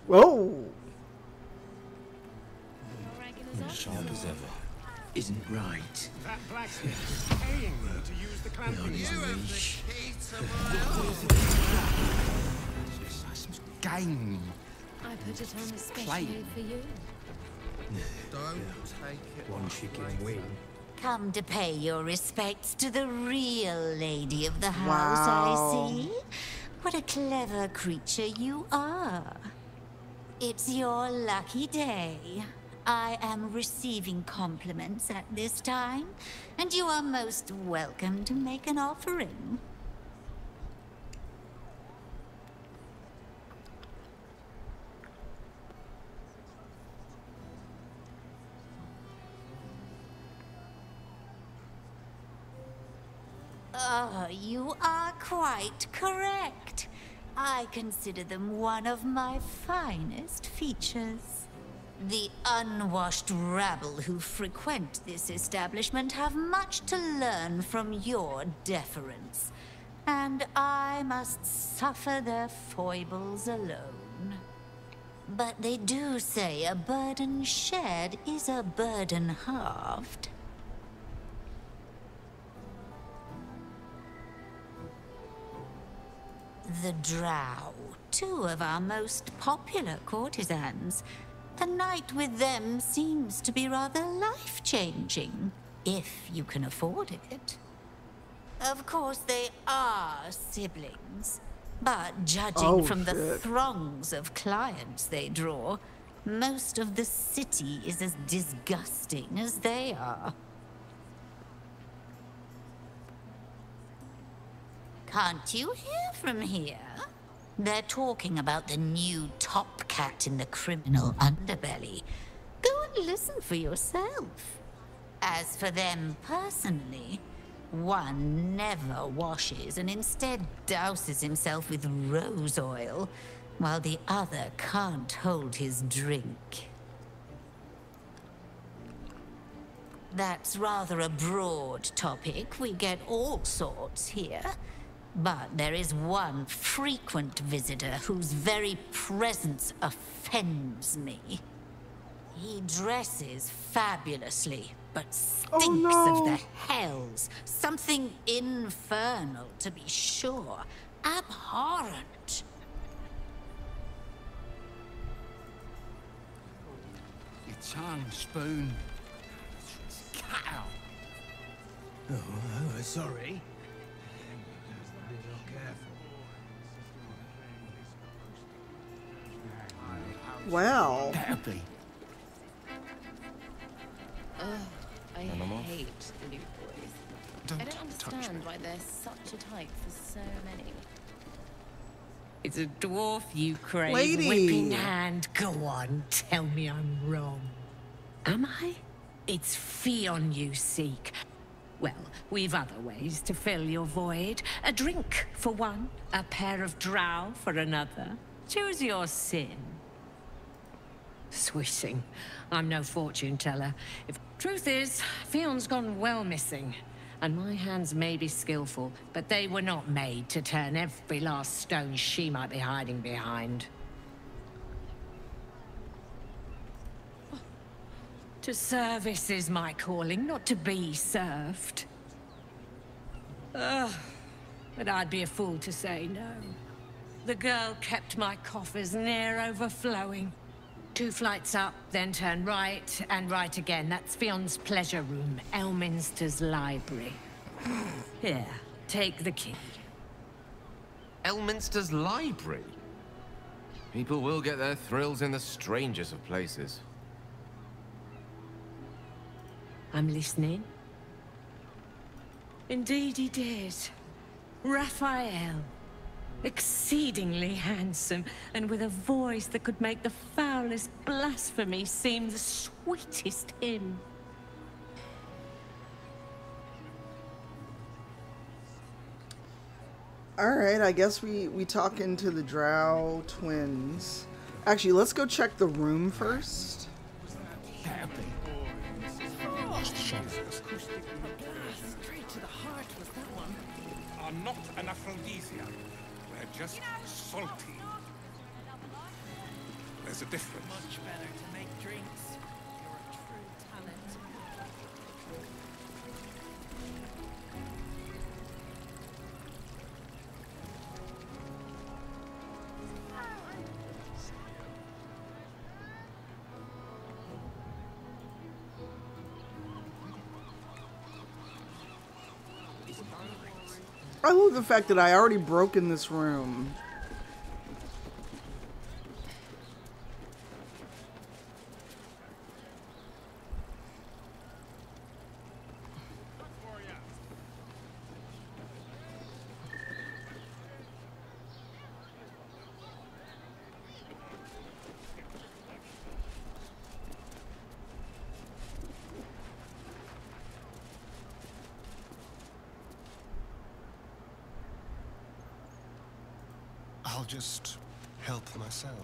Whoa! Sharp as ever. Isn't right. That blacksmith is paying them to use the clamping. You have the key to my game. I put it on especially for you. Don't take it. One chicken wing. Come to pay your respects to the real lady of the house, wow. I see. What a clever creature you are. It's your lucky day. I am receiving compliments at this time, and you are most welcome to make an offering. Oh, you are quite correct. I consider them one of my finest features. The unwashed rabble who frequent this establishment have much to learn from your deference, and I must suffer their foibles alone. But they do say a burden shared is a burden halved. The Drow, two of our most popular courtesans. A night with them seems to be rather life-changing, if you can afford it. Of course, they are siblings, but judging oh, from shit. the throngs of clients they draw, most of the city is as disgusting as they are. Can't you hear from here? They're talking about the new top cat in the criminal underbelly. Go and listen for yourself. As for them personally, one never washes and instead douses himself with rose oil, while the other can't hold his drink. That's rather a broad topic. We get all sorts here. But there is one frequent visitor whose very presence offends me. He dresses fabulously, but stinks oh, no. of the hells. Something infernal, to be sure. Abhorrent. Your tongue, spoon. Cow. Oh, oh, sorry. Wow. Happy. Ugh, I hate the new boys. Don't I don't understand why they're such a type for so many. It's a dwarf you crave. Lady. Whipping hand, go on, tell me I'm wrong. Am I? It's Fionn you seek. Well, we've other ways to fill your void. A drink for one, a pair of drow for another. Choose your sin. Swishing. I'm no fortune teller. If truth is, Fionn's gone well missing. And my hands may be skillful, but they were not made to turn every last stone she might be hiding behind. To service is my calling, not to be served. Ugh, but I'd be a fool to say no. The girl kept my coffers near overflowing. Two flights up, then turn right, and right again. That's Fionn's pleasure room, Elminster's Library. Here, take the key. Elminster's Library? People will get their thrills in the strangest of places. I'm listening. Indeed he did. Raphael. Exceedingly handsome, and with a voice that could make the foulest blasphemy seem the sweetest hymn. Alright, I guess we, we talk into the Drow twins. Actually, let's go check the room first. Straight to the heart was that one. Are not an aphrodisiac. Just salty. There's a difference. Much better to make drinks. You're a true talent. I love the fact that I already broke in this room. I'll just help myself.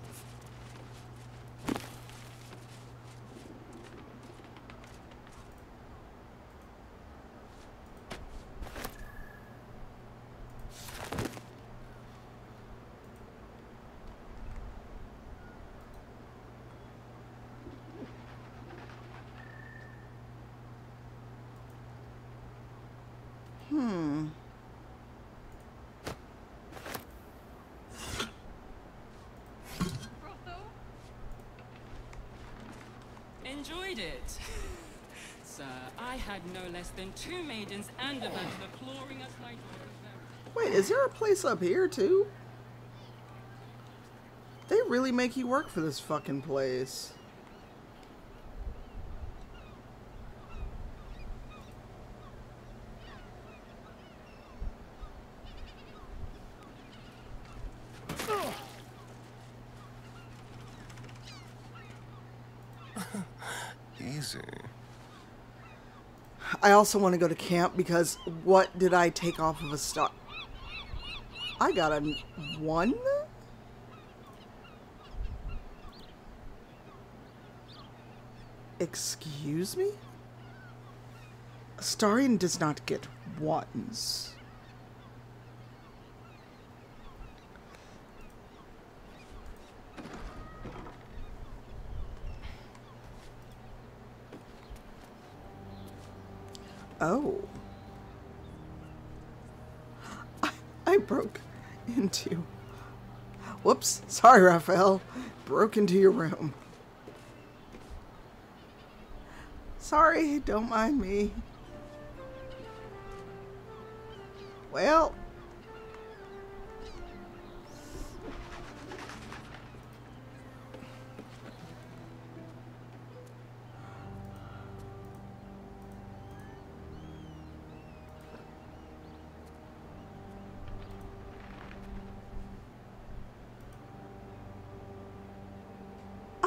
Enjoyed it. Sir, I had no less than two maidens and a bachelor clawing us like... Wait, is there a place up here too? They really make you work for this fucking place. I also want to go to camp because what did I take off of a star? I got a one? Excuse me? Astarion does not get ones. Oh. I, I broke into... Whoops. Sorry, Raphael. Broke into your room. Sorry, don't mind me. Well...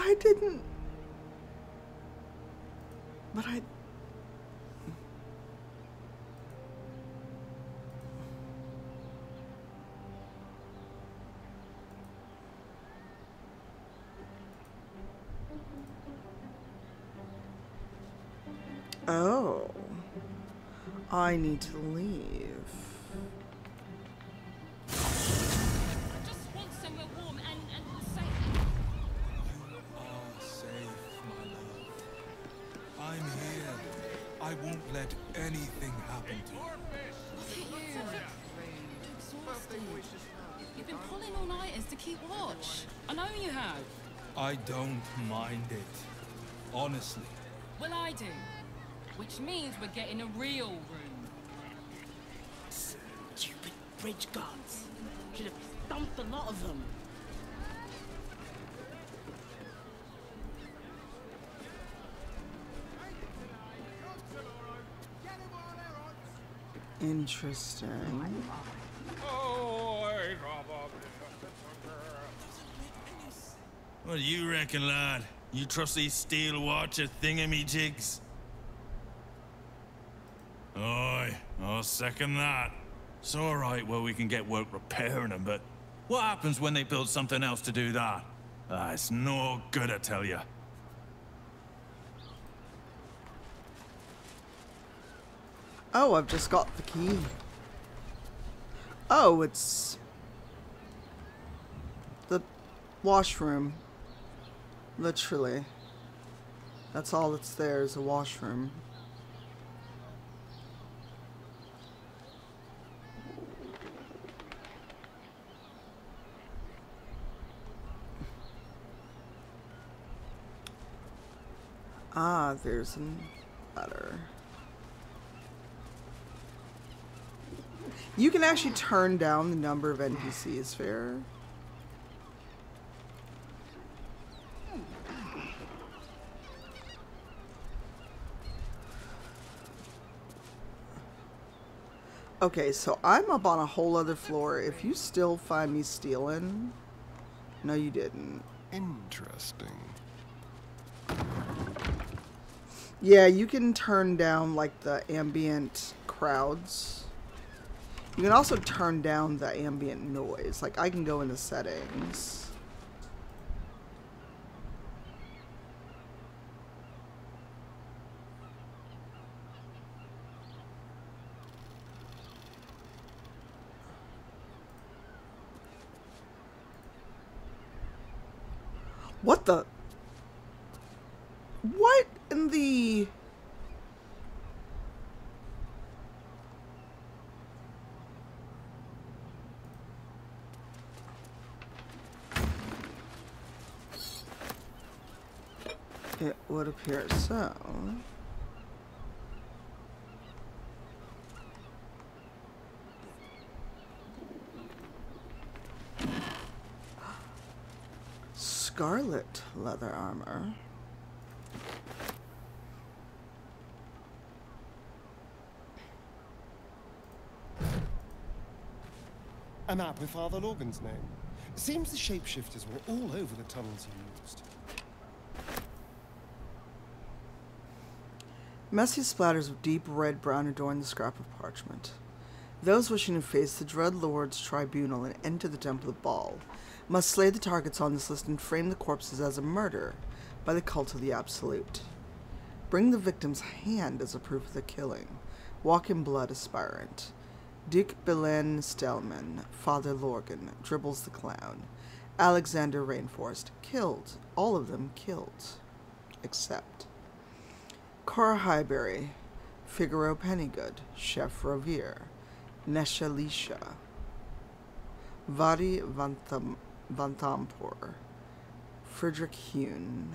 I didn't, but I, oh, I need to leave. I don't mind it, honestly. Well, I do, which means we're getting a real room. Stupid bridge guards. Should have thumped a lot of them. Interesting. What do you reckon, lad? You trust these Steel Watcher thingamajigs? Aye, I'll second that. It's alright where we can get work repairing them, but what happens when they build something else to do that? Ah, it's no good, I tell you. Oh, I've just got the key. Oh, it's... the washroom. Literally. That's all that's there is a washroom. Ah, there's a ladder. You can actually turn down the number of N P Cs fair. Okay, so I'm up on a whole other floor. If you still find me stealing... No, you didn't. Interesting. Yeah, you can turn down, like, the ambient crowds. You can also turn down the ambient noise. Like, I can go into settings. What the? What in the... It would appear so. Scarlet leather armor. A map with Father Logan's name. Seems the shapeshifters were all over the tunnels he used. Messy splatters of deep red brown adorn the scrap of parchment. Those wishing to face the Dread Lord's tribunal and enter the Temple of Baal must slay the targets on this list and frame the corpses as a murder by the cult of the Absolute. Bring the victim's hand as a proof of the killing. Walk in blood aspirant. Duke Stelmane, Father Lorgan, Dribbles the Clown, Alexander Rainforest, killed. All of them killed. Except Cora Highberry, Figaro Pennygood, Chef Revere, Nesha Lisha, Vadi Vantam, Vantampor, Frederick Hune.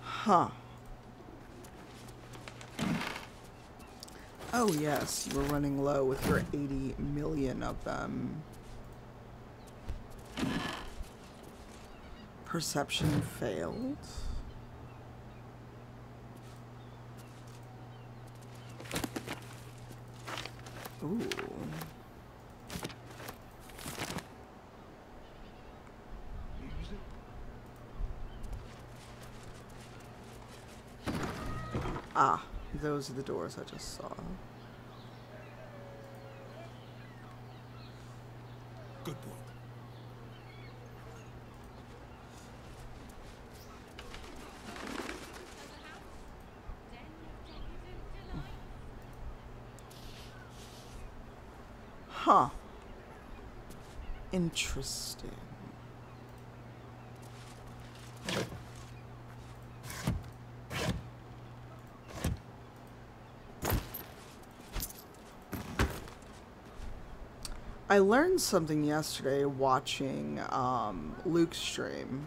Huh. Oh yes, you were running low with your eighty million of them. Perception failed. Ooh. Ah, those are the doors I just saw. Good boy. Huh. Interesting. I learned something yesterday watching um, Luke's stream.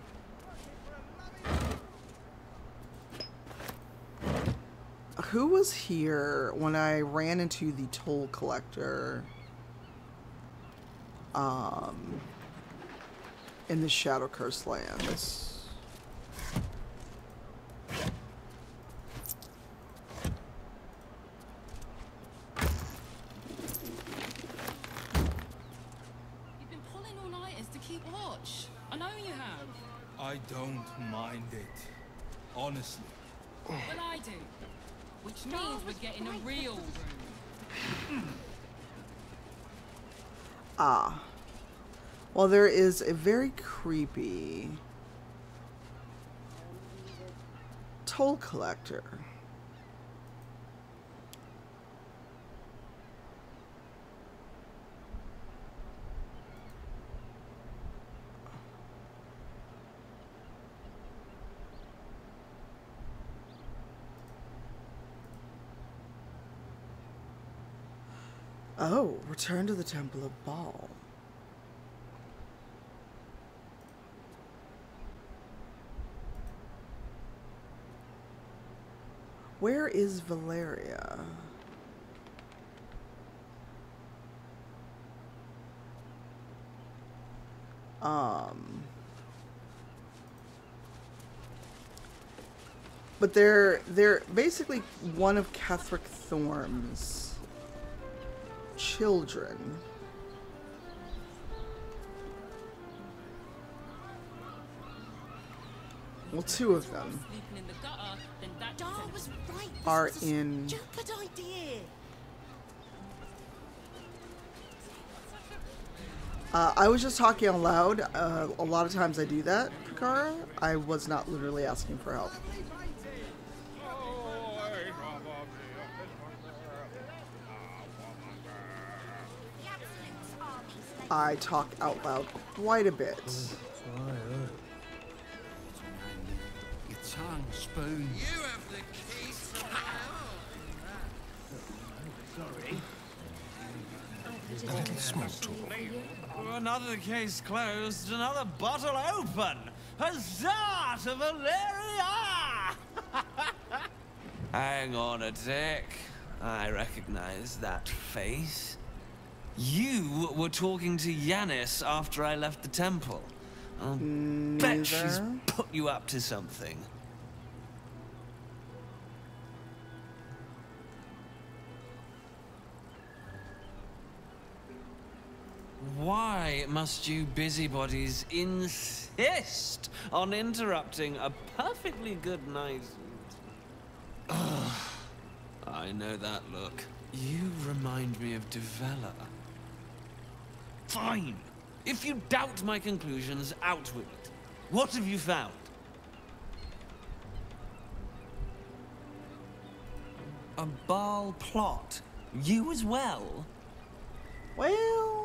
Who was here when I ran into the toll collector Um, in the Shadow Cursed Lands? You've been pulling all nighters to keep watch. I know you have. I don't mind it, honestly. Well, I do. Which means we're getting a real room. Ah. Well, there is a very creepy toll collector. Oh, return to the Temple of Baal. Where is Valeria? Um, but they're they're basically one of Cathric Thorm's children. well, two of them are in Uh, I was just talking out loud. Uh, a lot of times I do that, Prakara. I was not literally asking for help. I talk out loud quite a bit. Your tongue, spoon. You have the key to the house. Sorry. A little small talk. Another case closed, another bottle open! Huzzah to Valeria! Hang on a tick. I recognize that face. You were talking to Yanis after I left the temple. I'll Neither. bet she's put you up to something. Why must you busybodies insist on interrupting a perfectly good night? Ugh, I know that look. You remind me of Devella. Fine. If you doubt my conclusions, out with it. What have you found? A Baal plot. You as well? Well...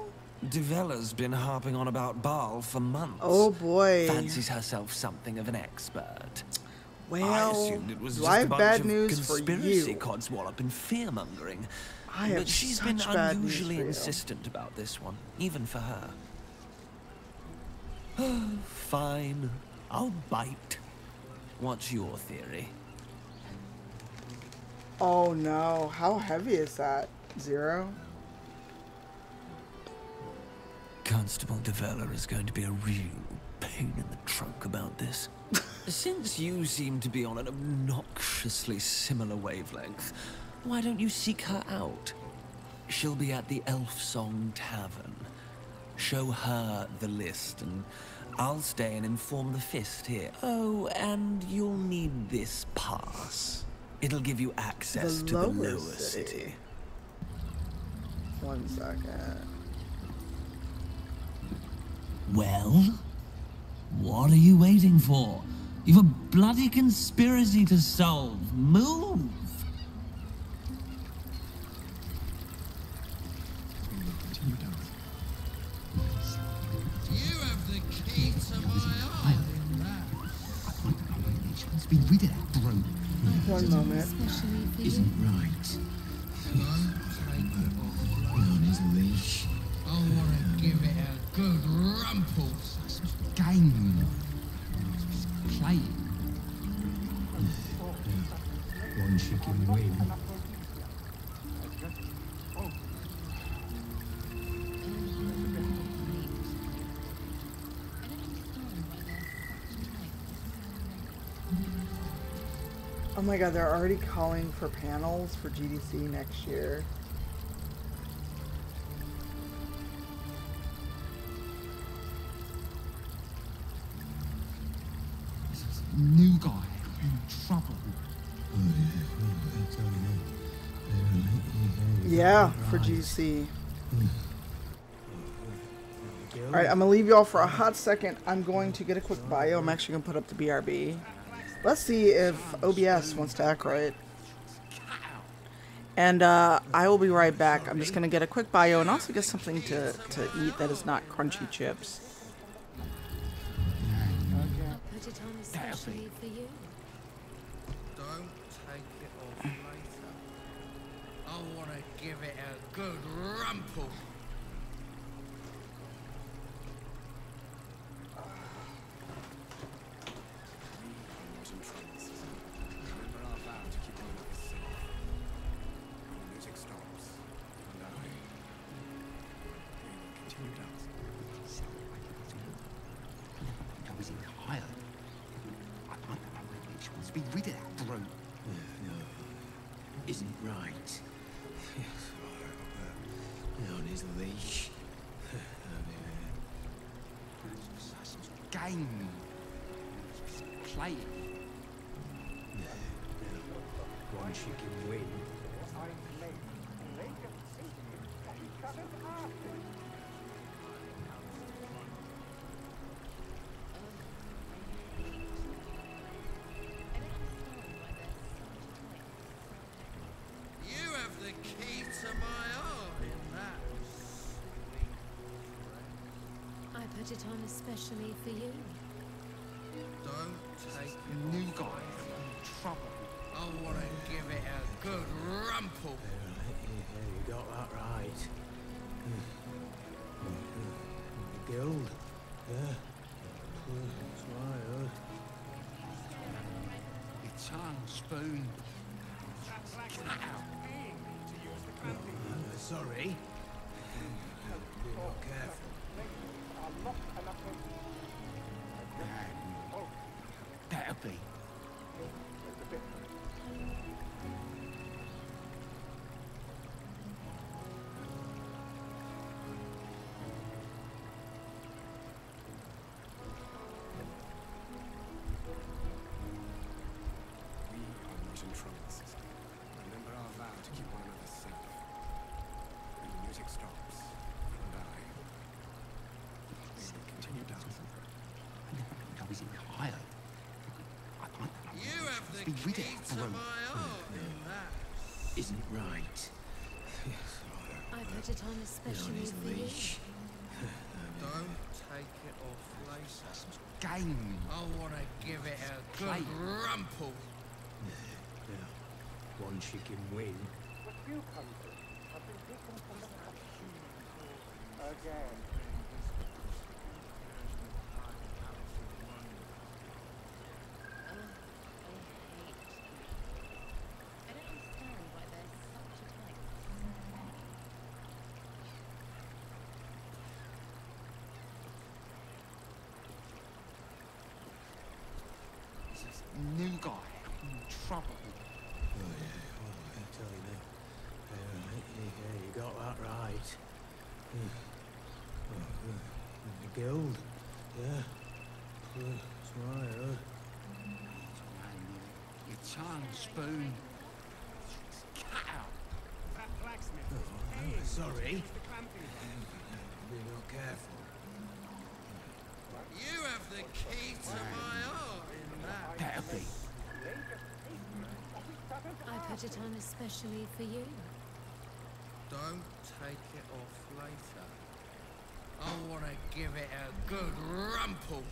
Devella's been harping on about Baal for months. Oh boy. Fancies herself something of an expert. Well, I assumed it was just a bunch of conspiracy codswallop and fear-mongering. But she's been unusually insistent about this one, even for her. Fine. I'll bite. What's your theory? Oh no. How heavy is that? Zero? Constable Devella is going to be a real pain in the trunk about this. Since you seem to be on an obnoxiously similar wavelength, why don't you seek her out? She'll be at the Elf Song Tavern. Show her the list, and I'll stay and inform the Fist here. Oh, and you'll need this pass. It'll give you access the to the lower city. city. One second. Well, what are you waiting for? You've a bloody conspiracy to solve. Move! You have the key to my eye. I wonder how I should be rid of that broke. One moment. Isn't right. On his leash. I want to give it a good rumples. Game. Play. One chicken wing. Oh my god, they're already calling for panels for G D C next year. New guy in trouble. Yeah, for G C. Alright, I'm gonna leave y'all for a hot second. I'm going to get a quick bio. I'm actually gonna put up the B R B. Let's see if O B S wants to act right. And uh, I will be right back. I'm just gonna get a quick bio and also get something to, to eat that is not crunchy chips. Especially for you. Don't take it off later. I want to give it a good rumple. playing. One she can win. It on especially for you. Don't take the new guy in trouble. I want to give it a good rumple. Yeah, you got that right. The guild. Yeah. That's right, huh? It's on spoon. Cut out. Oh, uh, sorry. You're not careful. That'll be. With it, isn't it right? I've had it on especially for you. Don't take it off later. Game. I want to give it a good rumple. One she can win. The few countries have been taken from the country again. New guy in trouble. Oh yeah, well I tell you now. Uh, yeah, you got that right. Uh, uh, the guild, yeah. That's right, huh? Your tongue, spoon. Cut out. That blacksmith. Oh, uh, sorry. Be not careful. You have the key to my arm. That'll be. I've had it on especially for you. Don't take it off later. I want to give it a good rumple.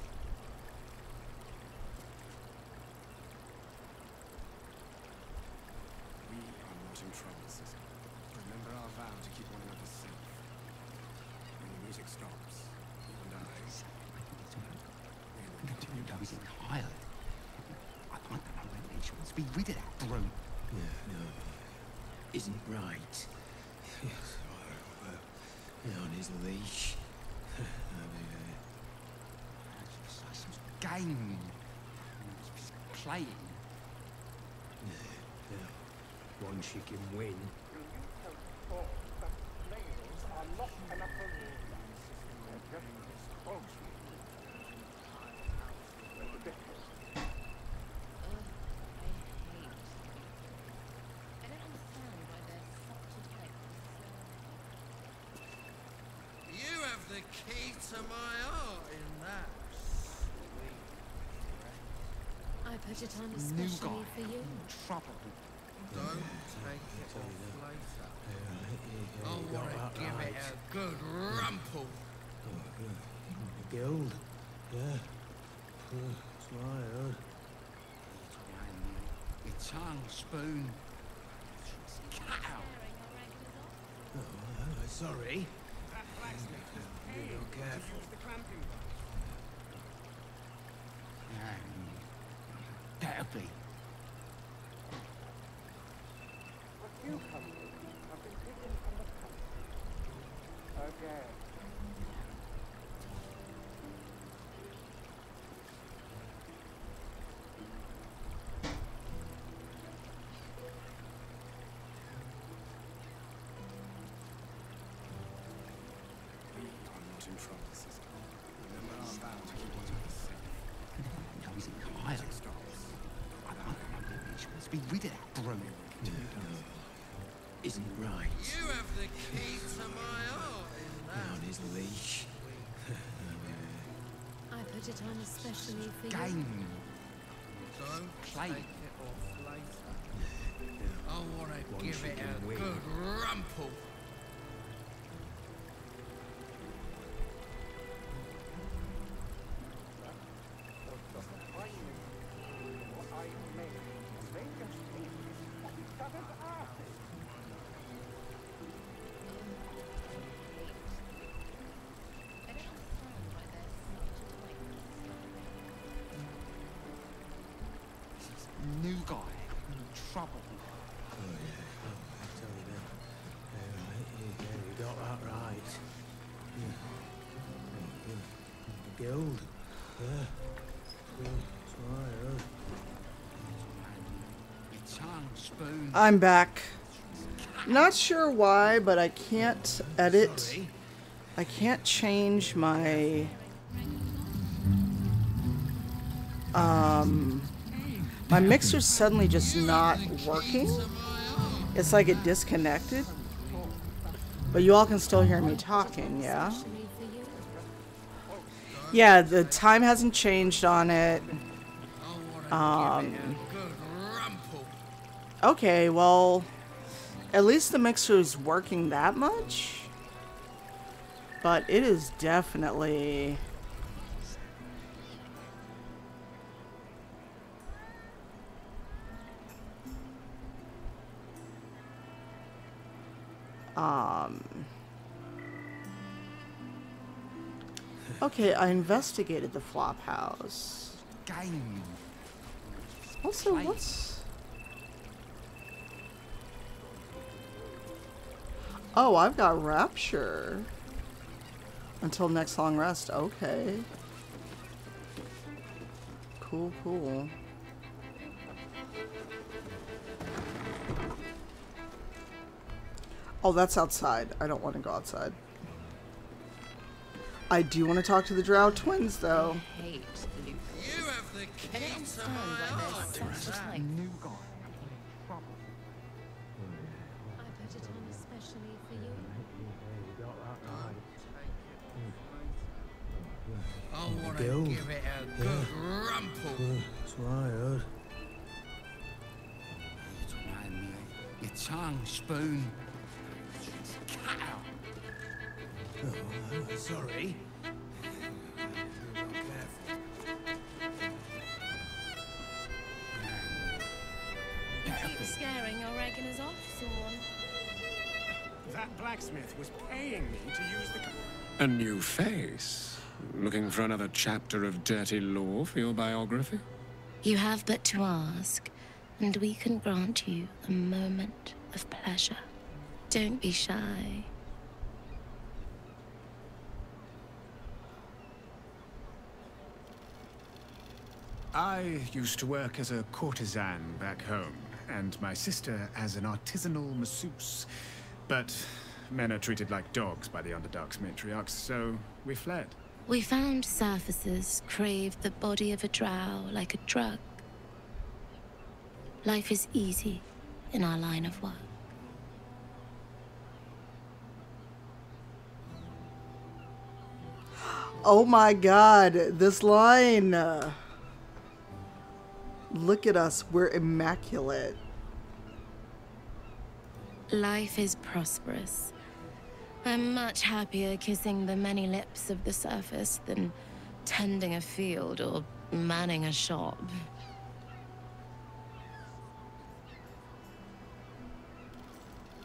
We are not in trouble, sister. Remember our vow to keep one another safe. When the music stops, you and I will continue dancing higher. Be rid of that broom. Yeah, no, isn't right. Yes, well, on his leash. Game. Playing. Yeah, no. One she can win. Key to my art in that. I put it on especially for you. Trouble. Don't take it off later. I want to give it a good rumple. The guild. Yeah. That's right, huh? Your tongue, spoon. Cut out. Oh, sorry. Be careful. That'll be. What you come with have been taken from the country. Okay. Remember our vow to keep each other safe. No, he's in Karlach. to be rid of that brony. No. Isn't right. You have the key to my heart in that. On his leash. I put it on especially for you. Game. Don't play it off later. I want to give it a win. Good rumple. I'm back. Not sure why, but I can't edit. I can't change my um my mixer's suddenly just not working. It's like it disconnected. But you all can still hear me talking, yeah? Yeah, the time hasn't changed on it. Um Okay, well, at least the mixer is working that much, but it is definitely um okay, I investigated the flop house. Also, what's oh, I've got Rapture. Until next long rest. Okay. Cool, cool. Oh, that's outside. I don't want to go outside. I do want to talk to the Drow twins, though. I hate the you have the kids on my new guy. I want to give it a good rumple. That's what I heard. Your tongue, spoon. Cut out. Oh, sorry. Keep scaring your regulars off, Sean. That blacksmith was paying me to use the... A new face. Looking for another chapter of dirty lore for your biography? You have but to ask, and we can grant you a moment of pleasure. Don't be shy. I used to work as a courtesan back home, and my sister as an artisanal masseuse, but men are treated like dogs by the Underdark's matriarchs, so we fled. We found surfaces craved the body of a drow like a drug. Life is easy in our line of work. Oh my god, this line! Look at us, we're immaculate. Life is prosperous. I'm much happier kissing the many lips of the surface than tending a field or manning a shop.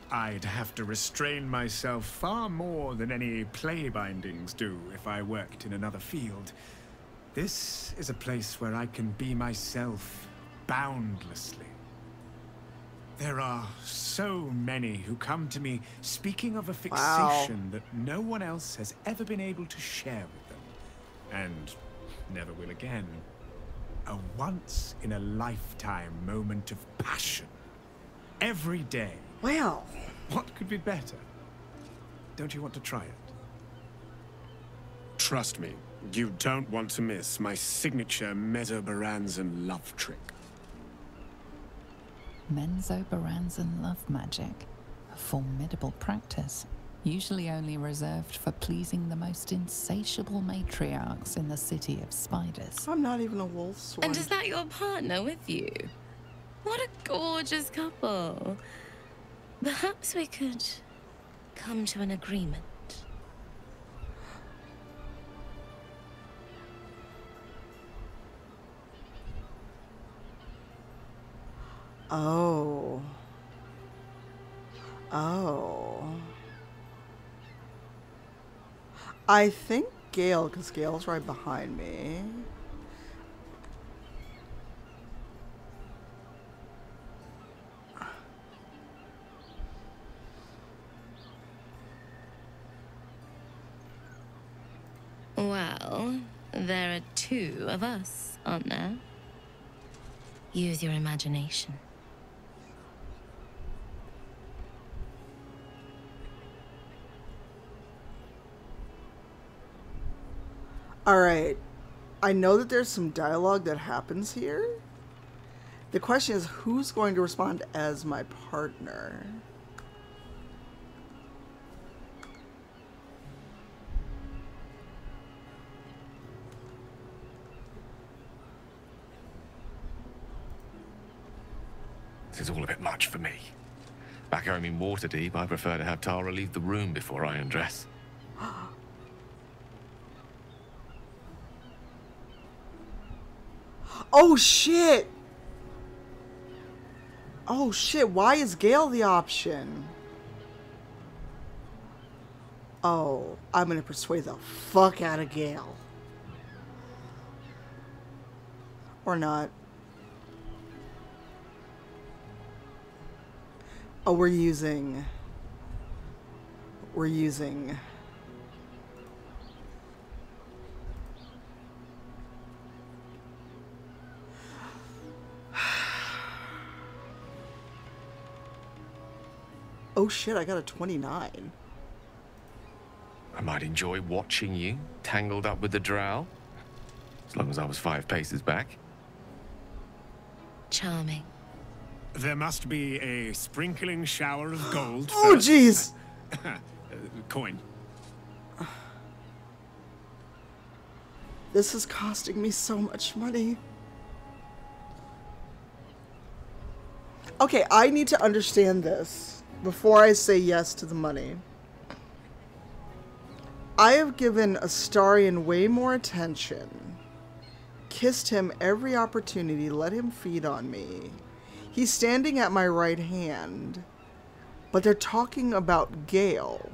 I'd have to restrain myself far more than any play bindings do if I worked in another field. This is a place where I can be myself boundlessly. There are so many who come to me speaking of a fixation wow. that no one else has ever been able to share with them, and never will again. A once-in-a-lifetime moment of passion. Every day. Wow. What could be better? Don't you want to try it? Trust me, you don't want to miss my signature Mezzobaranzan love trick. Menzoberranzan love magic, a formidable practice, usually only reserved for pleasing the most insatiable matriarchs in the city of spiders. I'm not even a wolf swan. And is that your partner with you? What a gorgeous couple. Perhaps we could come to an agreement. Oh. Oh. I think Gale, because Gale's right behind me. Well, there are two of us, aren't there? Use your imagination. All right, I know that there's some dialogue that happens here. The question is, who's going to respond as my partner? This is all a bit much for me. Back home in Waterdeep, I prefer to have Tara leave the room before I undress. Oh shit! Oh shit, why is Gale the option? Oh, I'm gonna persuade the fuck out of Gale. Or not. Oh, we're using... We're using... Oh shit, I got a twenty-nine. I might enjoy watching you tangled up with the drow, as long as I was five paces back. Charming. There must be a sprinkling shower of gold. Oh jeez. Coin. This is costing me so much money. Okay, I need to understand this before I say yes to the money. I have given Astarion way more attention, kissed him every opportunity, let him feed on me. He's standing at my right hand, but they're talking about Gale.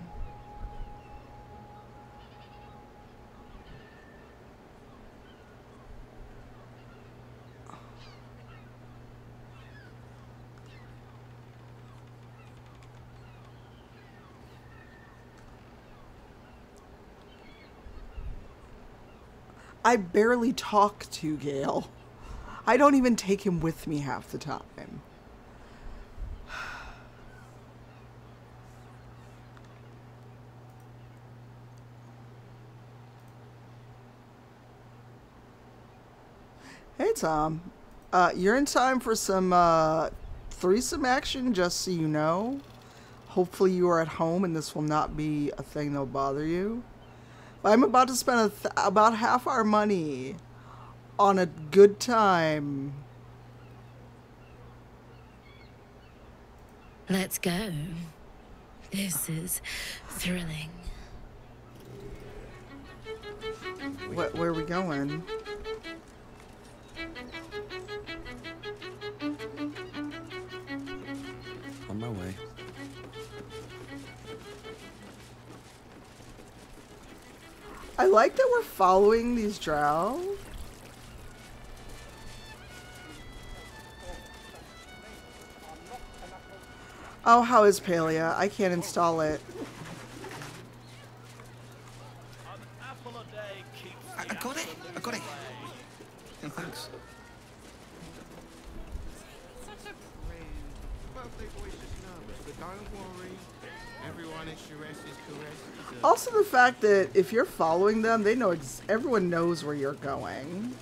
I barely talk to Gale. I don't even take him with me half the time. Hey, Tom. Uh, you're in time for some uh, threesome action, just so you know. Hopefully you are at home and this will not be a thing that will bother you. I'm about to spend a th about half our money on a good time. Let's go. This is thrilling. What, where are we going? On my way. I like that we're following these drow. Oh, how is Palea? I can't install it. I, I got it. I got it. No, thanks. Such a also, the fact that if you're following them, they know ex everyone knows where you're going.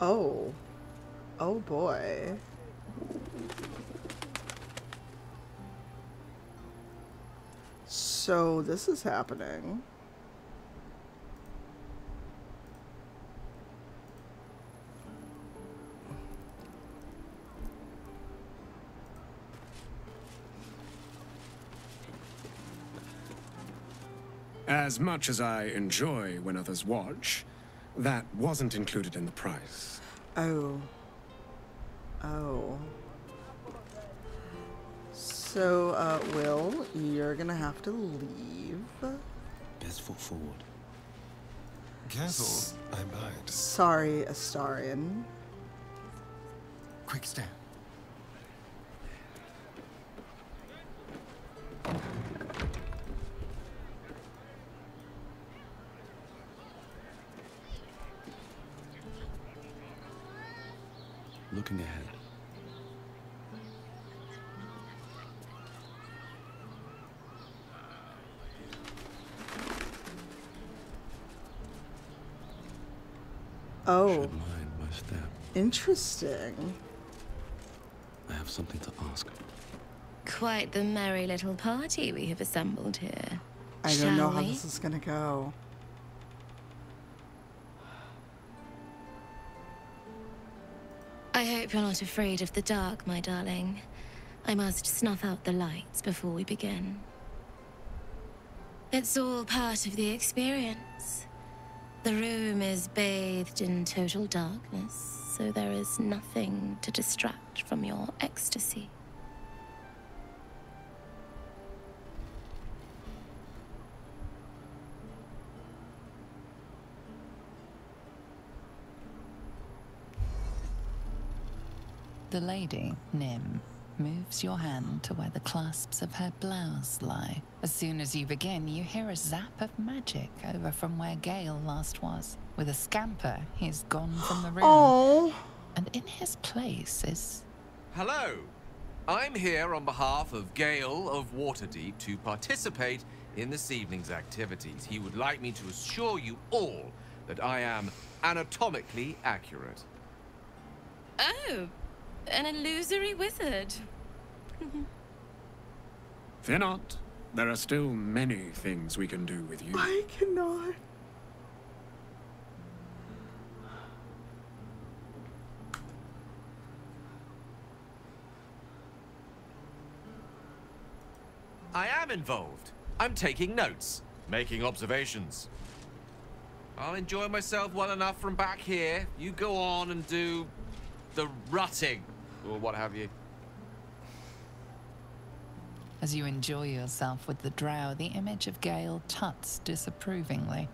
Oh. Oh boy. So this is happening. As much as I enjoy when others watch, that wasn't included in the price. Oh. Oh. So, uh, Will, you're gonna have to leave. Best foot forward. Careful, S I might. Sorry, Astarion. Quick step. Looking ahead. Oh, mind my step. Interesting. I have something to ask. Quite the merry little party we have assembled here. I don't know how this is gonna go. I hope you're not afraid of the dark, my darling. I must snuff out the lights before we begin. It's all part of the experience. The room is bathed in total darkness, so there is nothing to distract from your ecstasy. The lady, Nim, moves your hand to where the clasps of her blouse lie. As soon as you begin, you hear a zap of magic over from where Gale last was. With a scamper, he's gone from the room. Oh. And in his place is... Hello! I'm here on behalf of Gale of Waterdeep to participate in this evening's activities. He would like me to assure you all that I am anatomically accurate. Oh! An illusory wizard. Fear not. There are still many things we can do with you. I cannot. I am involved. I'm taking notes, making observations. I'll enjoy myself well enough from back here. You go on and do the rutting, or what have you. As you enjoy yourself with the drow, the image of Gale tuts disapprovingly,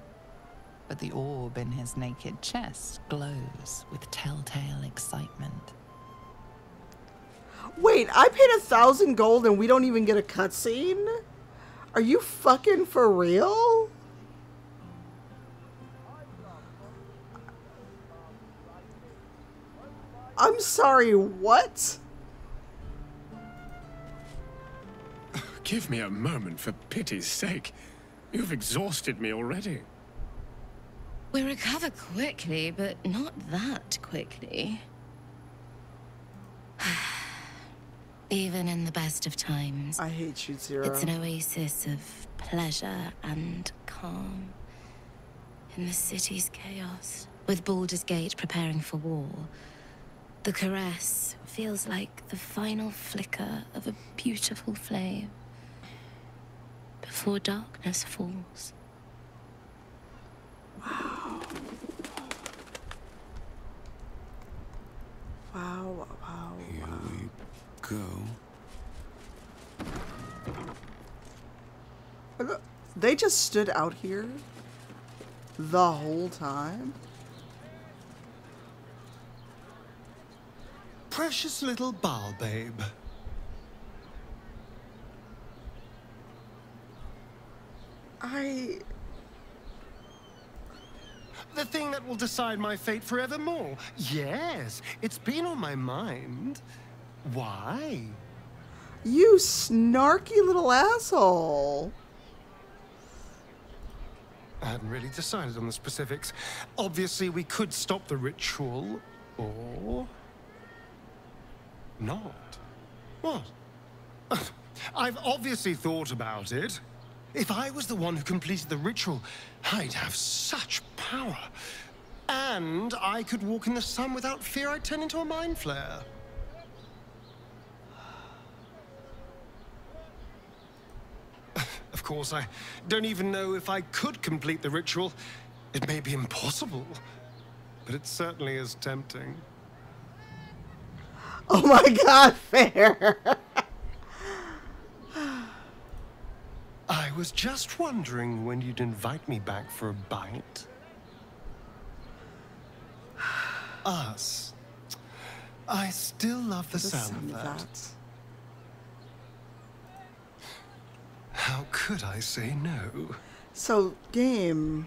but the orb in his naked chest glows with telltale excitement. Wait, I paid a thousand gold and we don't even get a cutscene? Are you fucking for real? I'm sorry, what? Give me a moment, for pity's sake. You've exhausted me already. We recover quickly, but not that quickly. Even in the best of times. I hate you, Zero. It's an oasis of pleasure and calm. In the city's chaos, with Baldur's Gate preparing for war, the caress feels like the final flicker of a beautiful flame before darkness falls. Wow. Wow, wow, here wow. we go. They just stood out here the whole time? Precious little Baal babe. I... The thing that will decide my fate forevermore. Yes, it's been on my mind. Why? You snarky little asshole. I hadn't really decided on the specifics. Obviously, we could stop the ritual, Or not. What? I've obviously thought about it. If I was the one who completed the ritual, I'd have such power. And I could walk in the sun without fear I'd turn into a mind flare. Of course, I don't even know if I could complete the ritual. It may be impossible, but it certainly is tempting. Oh my God, fair! I was just wondering when you'd invite me back for a bite. Us. I still love the, the sound, sound of that. that. How could I say no? So, game.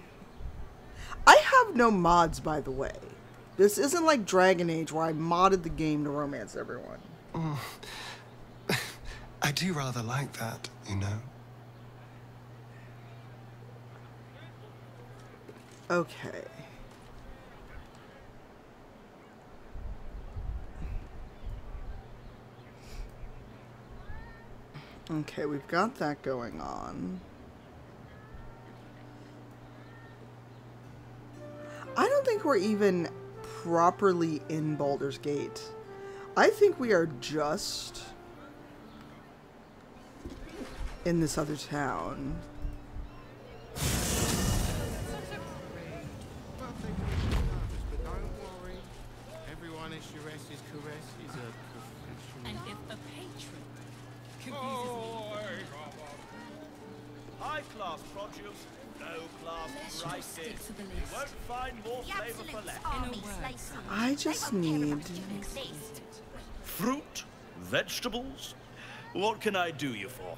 I have no mods, by the way. This isn't like Dragon Age, where I modded the game to romance everyone. Mm. I do rather like that, you know. Okay. Okay, we've got that going on. I don't think we're even properly in Baldur's Gate. I think we are just in this other town. I just need fruit, vegetables. What can I do you for?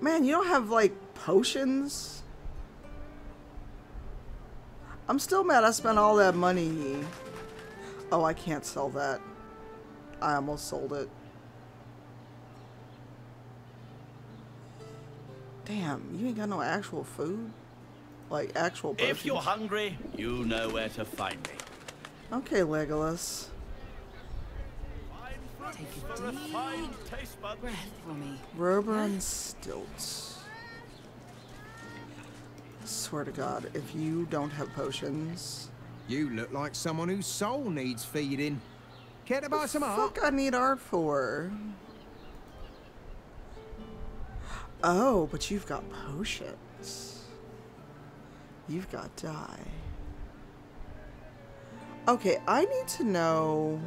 Man, you don't have like potions? I'm still mad I spent all that money. Oh, I can't sell that. I almost sold it. Damn, you ain't got no actual food? Like, actual potions? If you're hungry, you know where to find me. Okay, Legolas. Take a deep breath for me. Rubber and stilts. I swear to God, if you don't have potions... You look like someone whose soul needs feeding. Care to buy some art? What the fuck I need art for? Oh, but you've got potions. You've got dye. Okay, I need to know...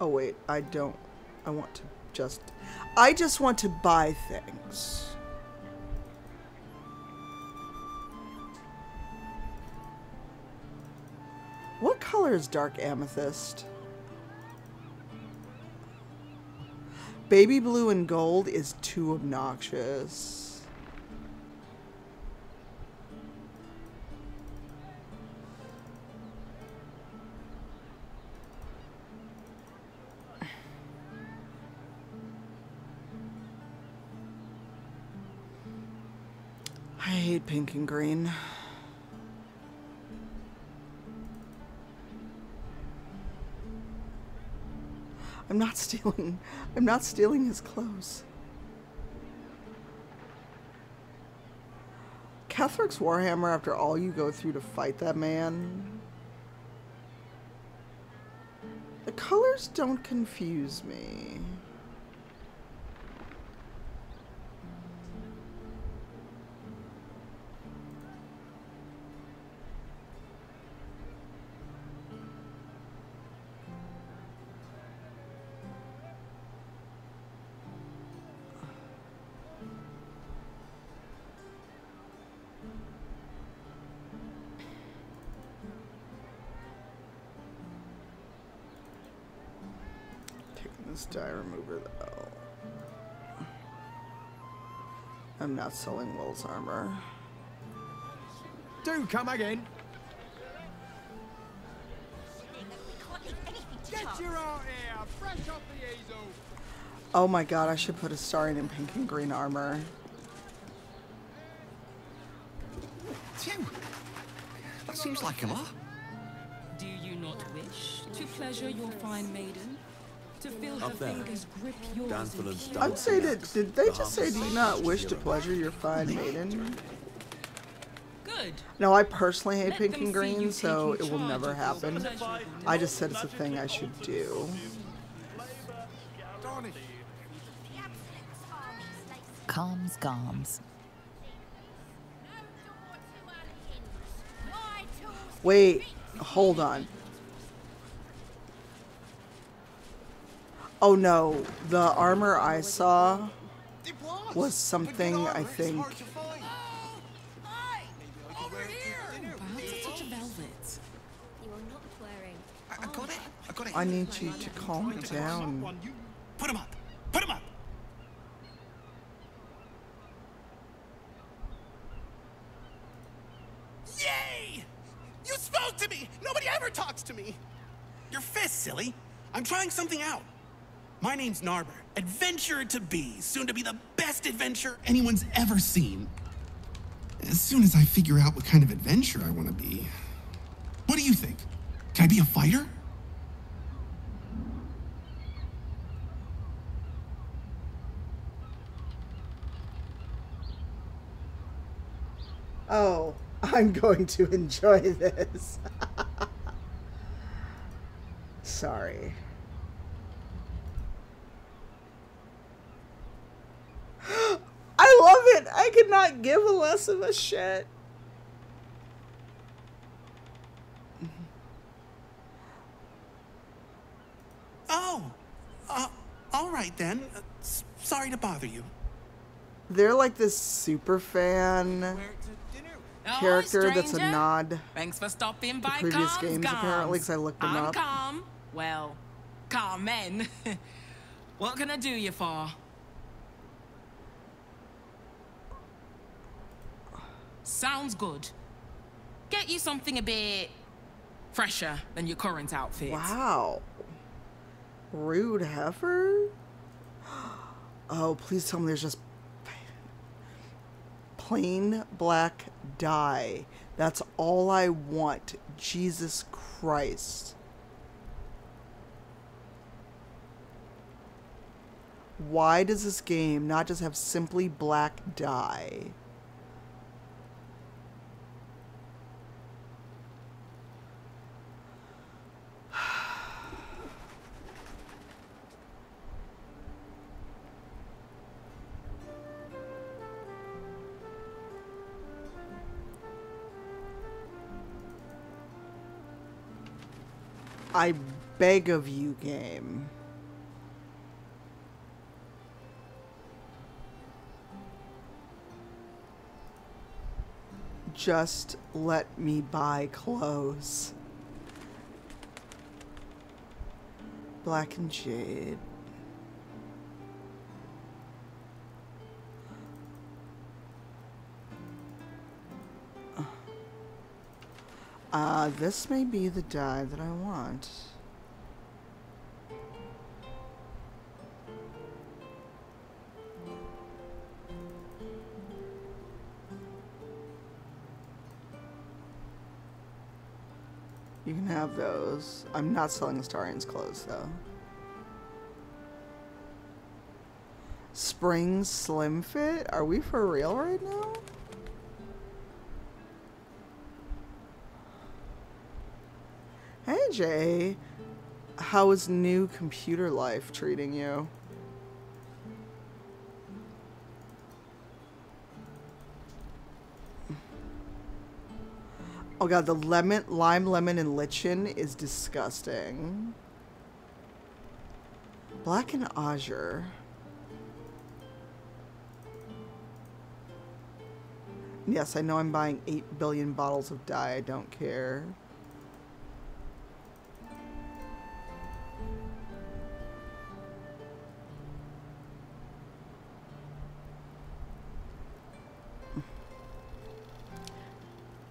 Oh wait, I don't... I want to just... I just want to buy things. What color is dark amethyst? Baby blue and gold is too obnoxious. I hate pink and green. I'm not stealing. I'm not stealing his clothes. Cathric's Warhammer, after all you go through to fight that man. The colors don't confuse me. Dye remover, though. I'm not selling Will's armor. Do come again. Oh my god, I should put Astarion in pink and green armor. That seems like a lot. Do you not wish to pleasure your fine maiden? To feel her fingers grip yours. I'm saying that, did they just say do you not wish to pleasure your fine maiden? Good. No, I personally hate pink and green, so it will never happen. I just said it's a thing I should do. Calms, goms. Wait, hold on. Oh no, the armor I saw was something I think. I need you to calm down. Put him up. Put him up. Yay! You spoke to me. Nobody ever talks to me. Your fist, silly. I'm trying something out. My name's Narber, adventurer to be, soon to be the best adventurer anyone's ever seen. As soon as I figure out what kind of adventurer I want to be. What do you think? Can I be a fighter? Oh, I'm going to enjoy this. Sorry. I love it. I could not give a less of a shit. Oh, uh, all right then. Uh, s sorry to bother you. They're like this super fan character. Oh, that's a nod. Thanks for stopping by. Previous calms, games, calms. Apparently, because I looked them I'm up. Calm. Well, calm men. What can I do you for? Sounds good. Get you something a bit fresher than your current outfit. Wow. Rude heifer? Oh, please tell me there's just plain black dye. That's all I want. Jesus Christ. Why does this game not just have simply black dye? I beg of you, game. Just let me buy clothes. Black and jade. Uh, this may be the dye that I want. You can have those. I'm not selling Astarion's clothes, though. Spring slim fit? Are we for real right now? Hey Jay, how is new computer life treating you? Oh god, the lemon, lime, lemon, and lichen is disgusting. Black and azure. Yes, I know I'm buying eight billion bottles of dye, I don't care.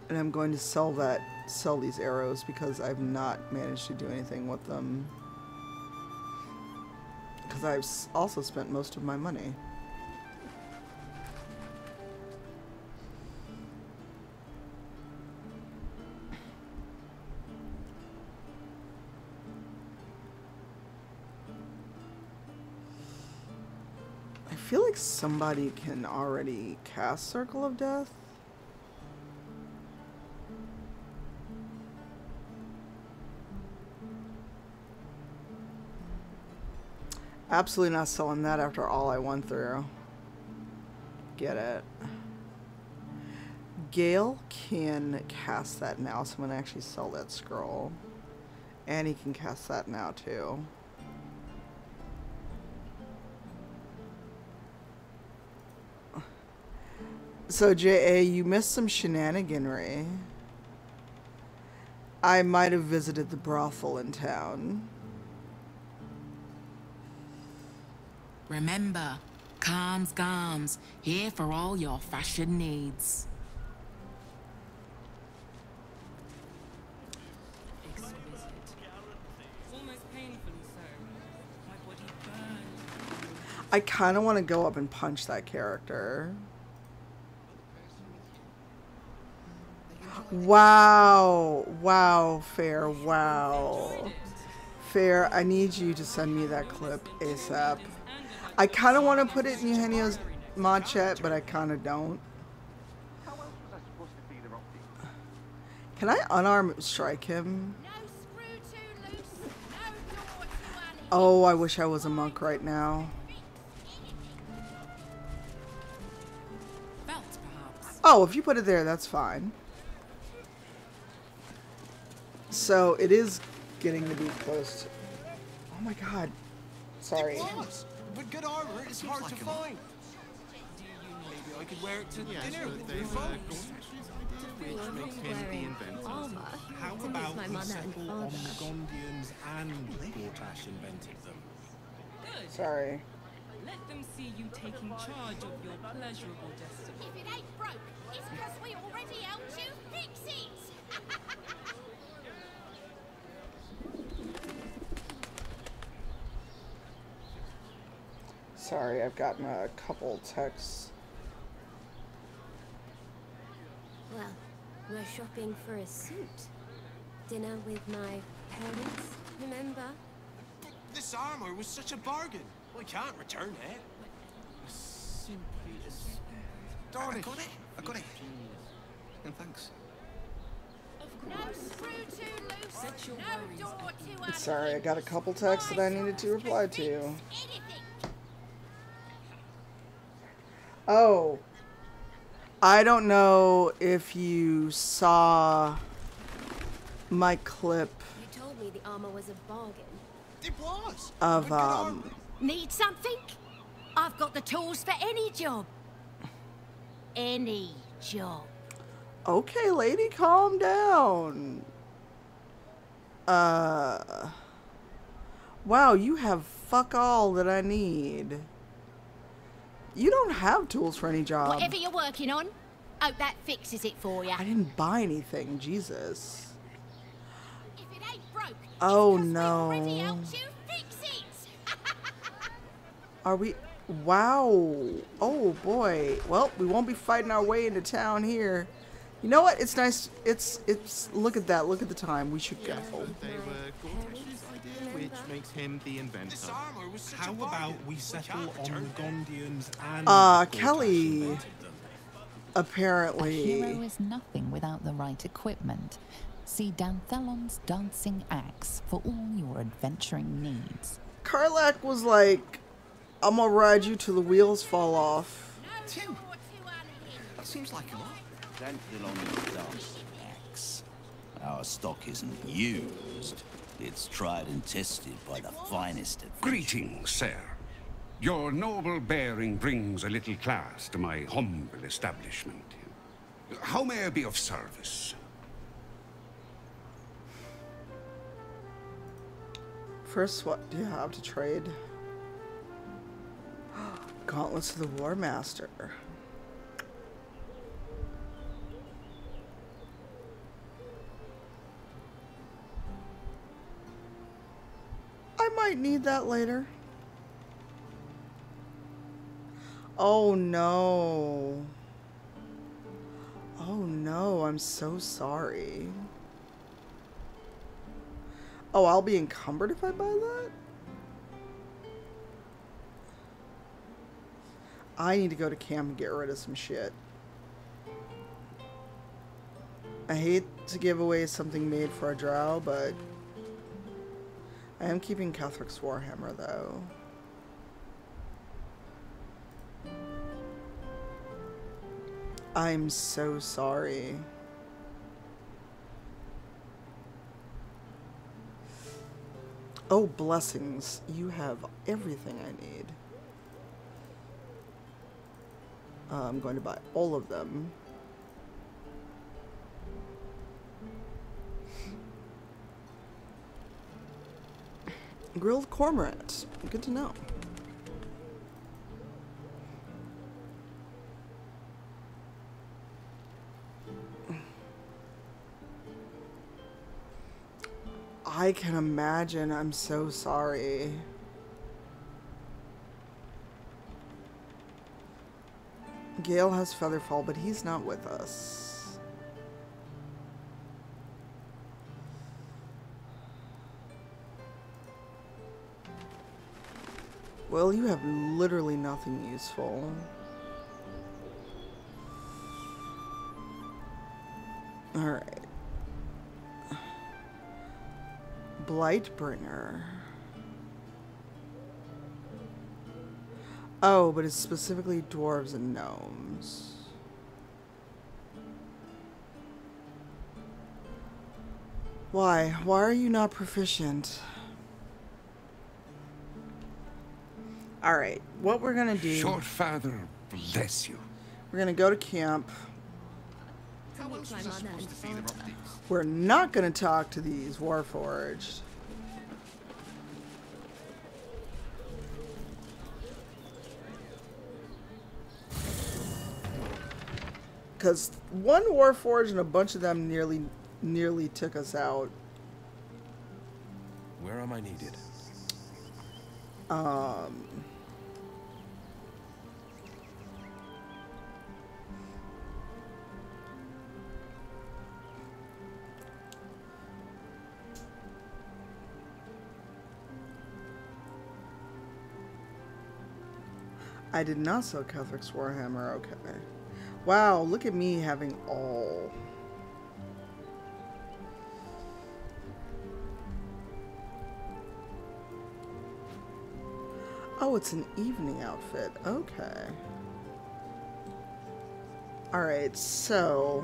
And I'm going to sell that, sell these arrows because I've not managed to do anything with them. because I've also spent most of my money. I feel like somebody can already cast Circle of Death. Absolutely not selling that after all I went through. Get it. Gale can cast that now. Someone actually sell that scroll. And he can cast that now too. So J A, you missed some shenaniganry. I might have visited the brothel in town. Remember, Calm's Garms, here for all your fashion needs. Exquisite. Almost painfully so. My body burned. I kind of want to go up and punch that character. Wow. Wow, Fair. Wow. Fair, I need you to send me that clip ASAP. I kind of want to put it in Eugenio's mod chat, but I kind of don't. Can I unarmed strike him? Oh, I wish I was a monk right now. Oh, if you put it there, that's fine. So it is getting to be close to... Oh my god. Sorry. But good armor is hard like to find. Maybe I could wear it to yeah, dinner with your folks. Which makes him the inventor. How about we settle on the Gondians and Gortash invented them? Good. Sorry. Let them see you taking charge of your pleasurable destiny. If it ain't broke, it's because we already helped you fix it. Sorry, I've gotten a couple texts. Well, we're shopping for a suit. Dinner with my parents, remember? Th this armor was such a bargain. We can't return it. Simply as... Darn it. I got it. I got it. And thanks. No screw too loose. No door too early. Sorry, I got a couple texts that I needed to reply to. Oh, I don't know if you saw my clip. You told me the armor was a bargain. It was. Of um. Need something? I've got the tools for any job. Any job. Okay, lady, calm down. Uh. Wow, you have fuck all that I need. You don't have tools for any job. Whatever you're working on, hope that fixes it for you. I didn't buy anything, Jesus. If it ain't broke, oh no. We already helped you fix it. Are we? Wow. Oh boy. Well, we won't be fighting our way into town here. You know what? It's nice. It's it's. Look at that. Look at the time. We should yeah, go. They were which makes him the inventor. How about we settle on the Gondians and uh, Kelly apparently. A hero is nothing without the right equipment. See Dantheleon's Dancing Axe for all your adventuring needs. Karlach was like, I'm gonna ride you till the wheels fall off. Two. That seems like a lot. Dantheleon's Dancing Axe. Our stock isn't used. It's tried and tested by the finest of... Greetings, sir. Your noble bearing brings a little class to my humble establishment. How may I be of service? First, what do you have to trade? Gauntlets of the War Master. I might need that later. Oh no. Oh no, I'm so sorry. Oh, I'll be encumbered if I buy that? I need to go to camp and get rid of some shit. I hate to give away something made for a drow, but I am keeping Cathric's Warhammer, though. I'm so sorry. Oh, blessings. You have everything I need. Uh, I'm going to buy all of them. Grilled cormorant. Good to know. I can imagine. I'm so sorry. Gale has Featherfall, but he's not with us. Well, you have literally nothing useful. Alright. Blightbringer. Oh, but it's specifically dwarves and gnomes. Why? Why are you not proficient? Alright, what we're gonna do... Short father, bless you. We're gonna go to camp. How else was I supposed to see the rock things? We're not gonna talk to these Warforged. Because one Warforged and a bunch of them nearly, nearly took us out. Where am I needed? Um... I did not sell Cathric's Warhammer, okay. Wow, look at me having all. Oh, it's an evening outfit, okay. Alright, so...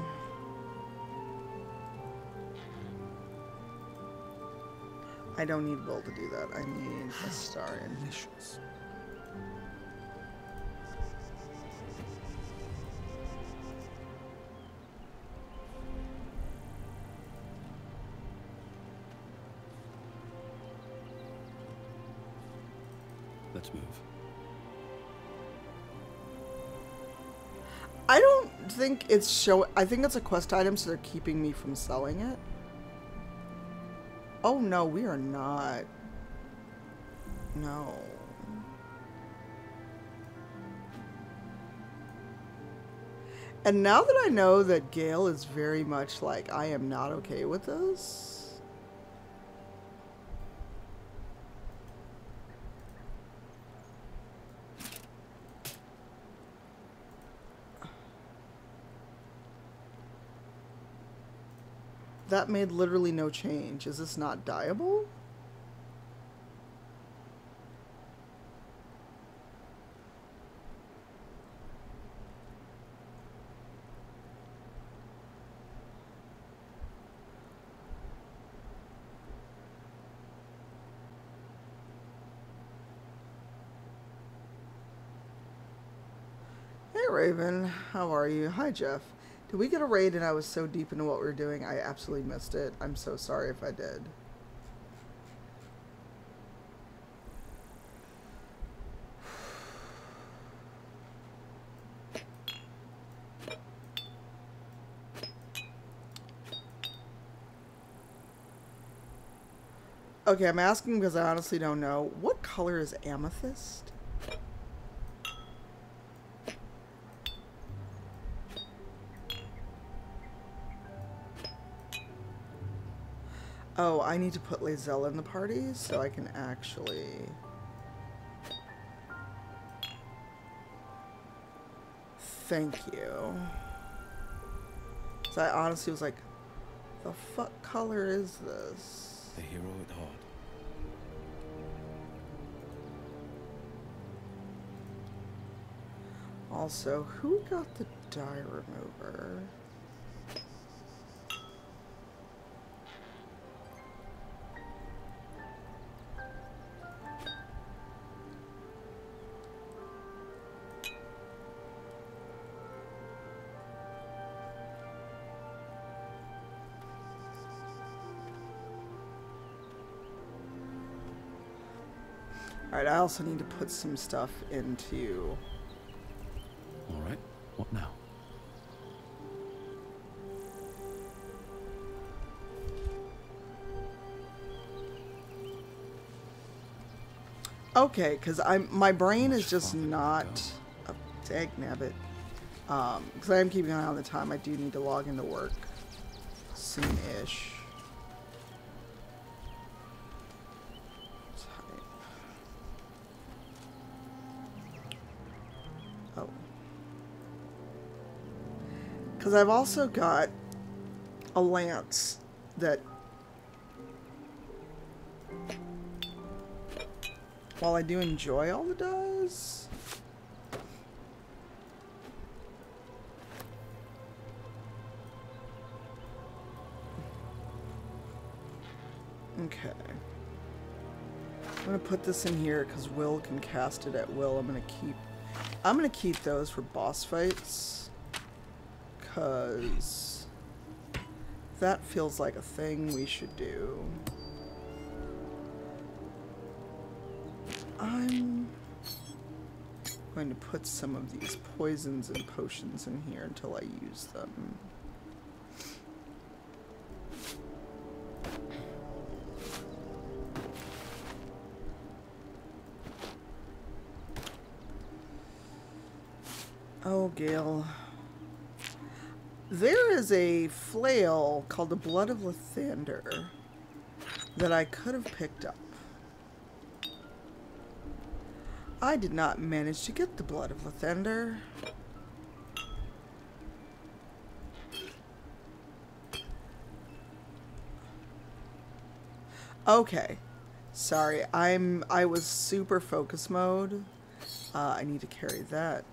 I don't need Will to do that, I need Astarion. Delicious. Move. I don't think it's show. I think it's a quest item, so they're keeping me from selling it. Oh no, we are not. No. And now that I know that Gale is very much like, I am not okay with this. That made literally no change. Is this not dyeable? Hey Raven, how are you? Hi Jeff. Did we get a raid and I was so deep into what we were doing, I absolutely missed it. I'm so sorry if I did. Okay, I'm asking because I honestly don't know. What color is amethyst? Oh, I need to put Lae'zel in the party so I can actually... Thank you. So I honestly was like, the fuck color is this? The hero at heart. Also, who got the dye remover? Alright, I also need to put some stuff into... Alright, what now? Okay, because I'm my brain is just not... Oh, dang nabbit. Um, because I am keeping an eye on the time. I do need to log into work soon-ish. Because I've also got a lance that, while I do enjoy all the dyes, okay, I'm gonna put this in here because Will can cast it at will. I'm gonna keep, I'm gonna keep those for boss fights. Because that feels like a thing we should do. I'm going to put some of these poisons and potions in here until I use them. Oh, Gale. There is a flail called the Blood of Lathander that I could have picked up. I did not manage to get the Blood of Lathander. Okay. Sorry, I'm I was super focus mode. Uh, I need to carry that.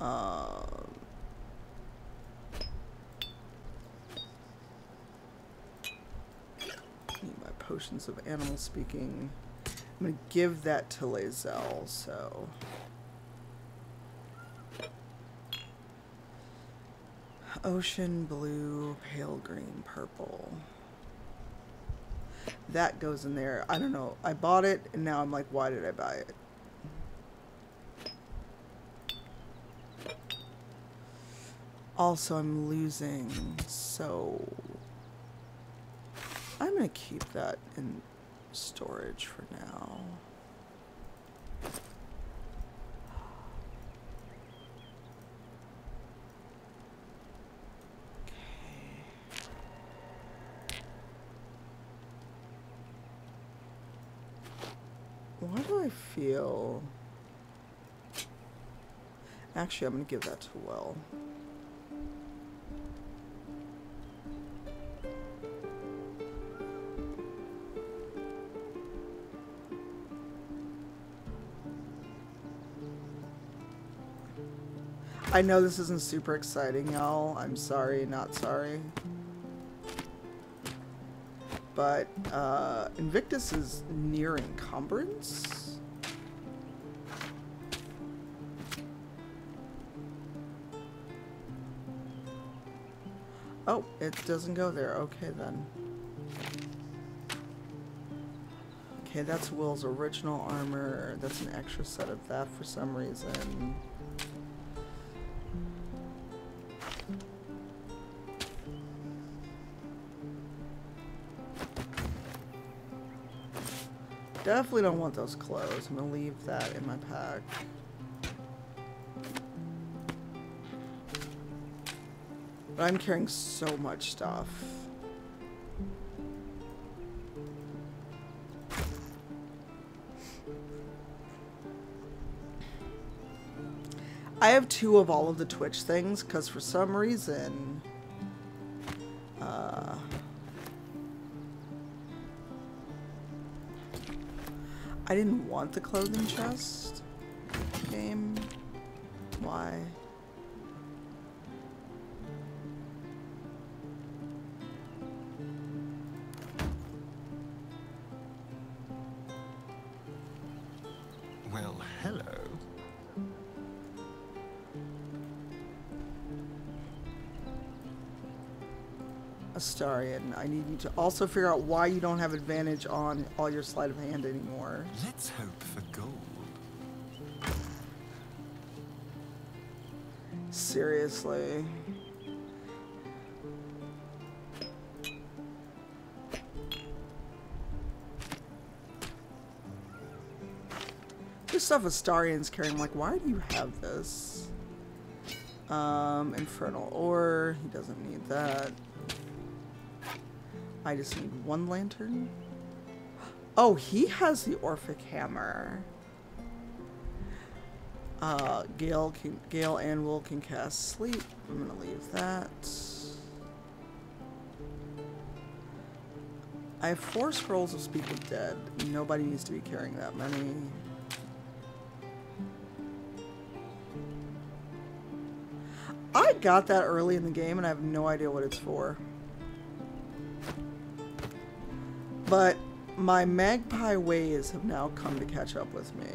Um, need my potions of animal speaking. I'm gonna give that to Lae'zel, so ocean blue, pale green, purple. That goes in there. I don't know. I bought it and now I'm like, why did I buy it? Also, I'm losing, so I'm going to keep that in storage for now. Okay. Why do I feel... Actually, I'm going to give that to Will. I know this isn't super exciting, y'all. I'm sorry, not sorry. But uh, Invictus is near encumbrance. Oh, it doesn't go there. Okay, then. Okay, that's Will's original armor. That's an extra set of that for some reason. Definitely don't want those clothes. I'm gonna leave that in my pack. But I'm carrying so much stuff. I have two of all of the Twitch things, because for some reason... Uh, I didn't want the clothing chest game. Why? Well, hello. Astarion, I need you to also figure out why you don't have advantage on all your sleight of hand anymore. Let's hope for gold. Seriously. This stuff Astarion's carrying, I'm like, why do you have this? Um, Infernal Ore, he doesn't need that. I just need one lantern. Oh, he has the Orphic Hammer. Uh, Gale, can, Gale and Will can cast Sleep. I'm gonna leave that. I have four scrolls of Speak with Dead. Nobody needs to be carrying that many. I got that early in the game and I have no idea what it's for. But my magpie ways have now come to catch up with me.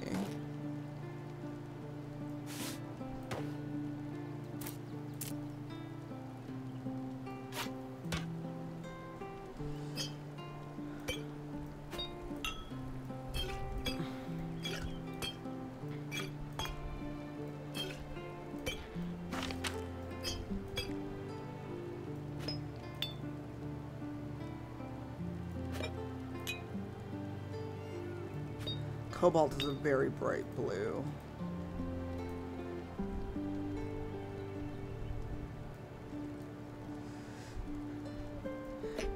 Cobalt is a very bright blue.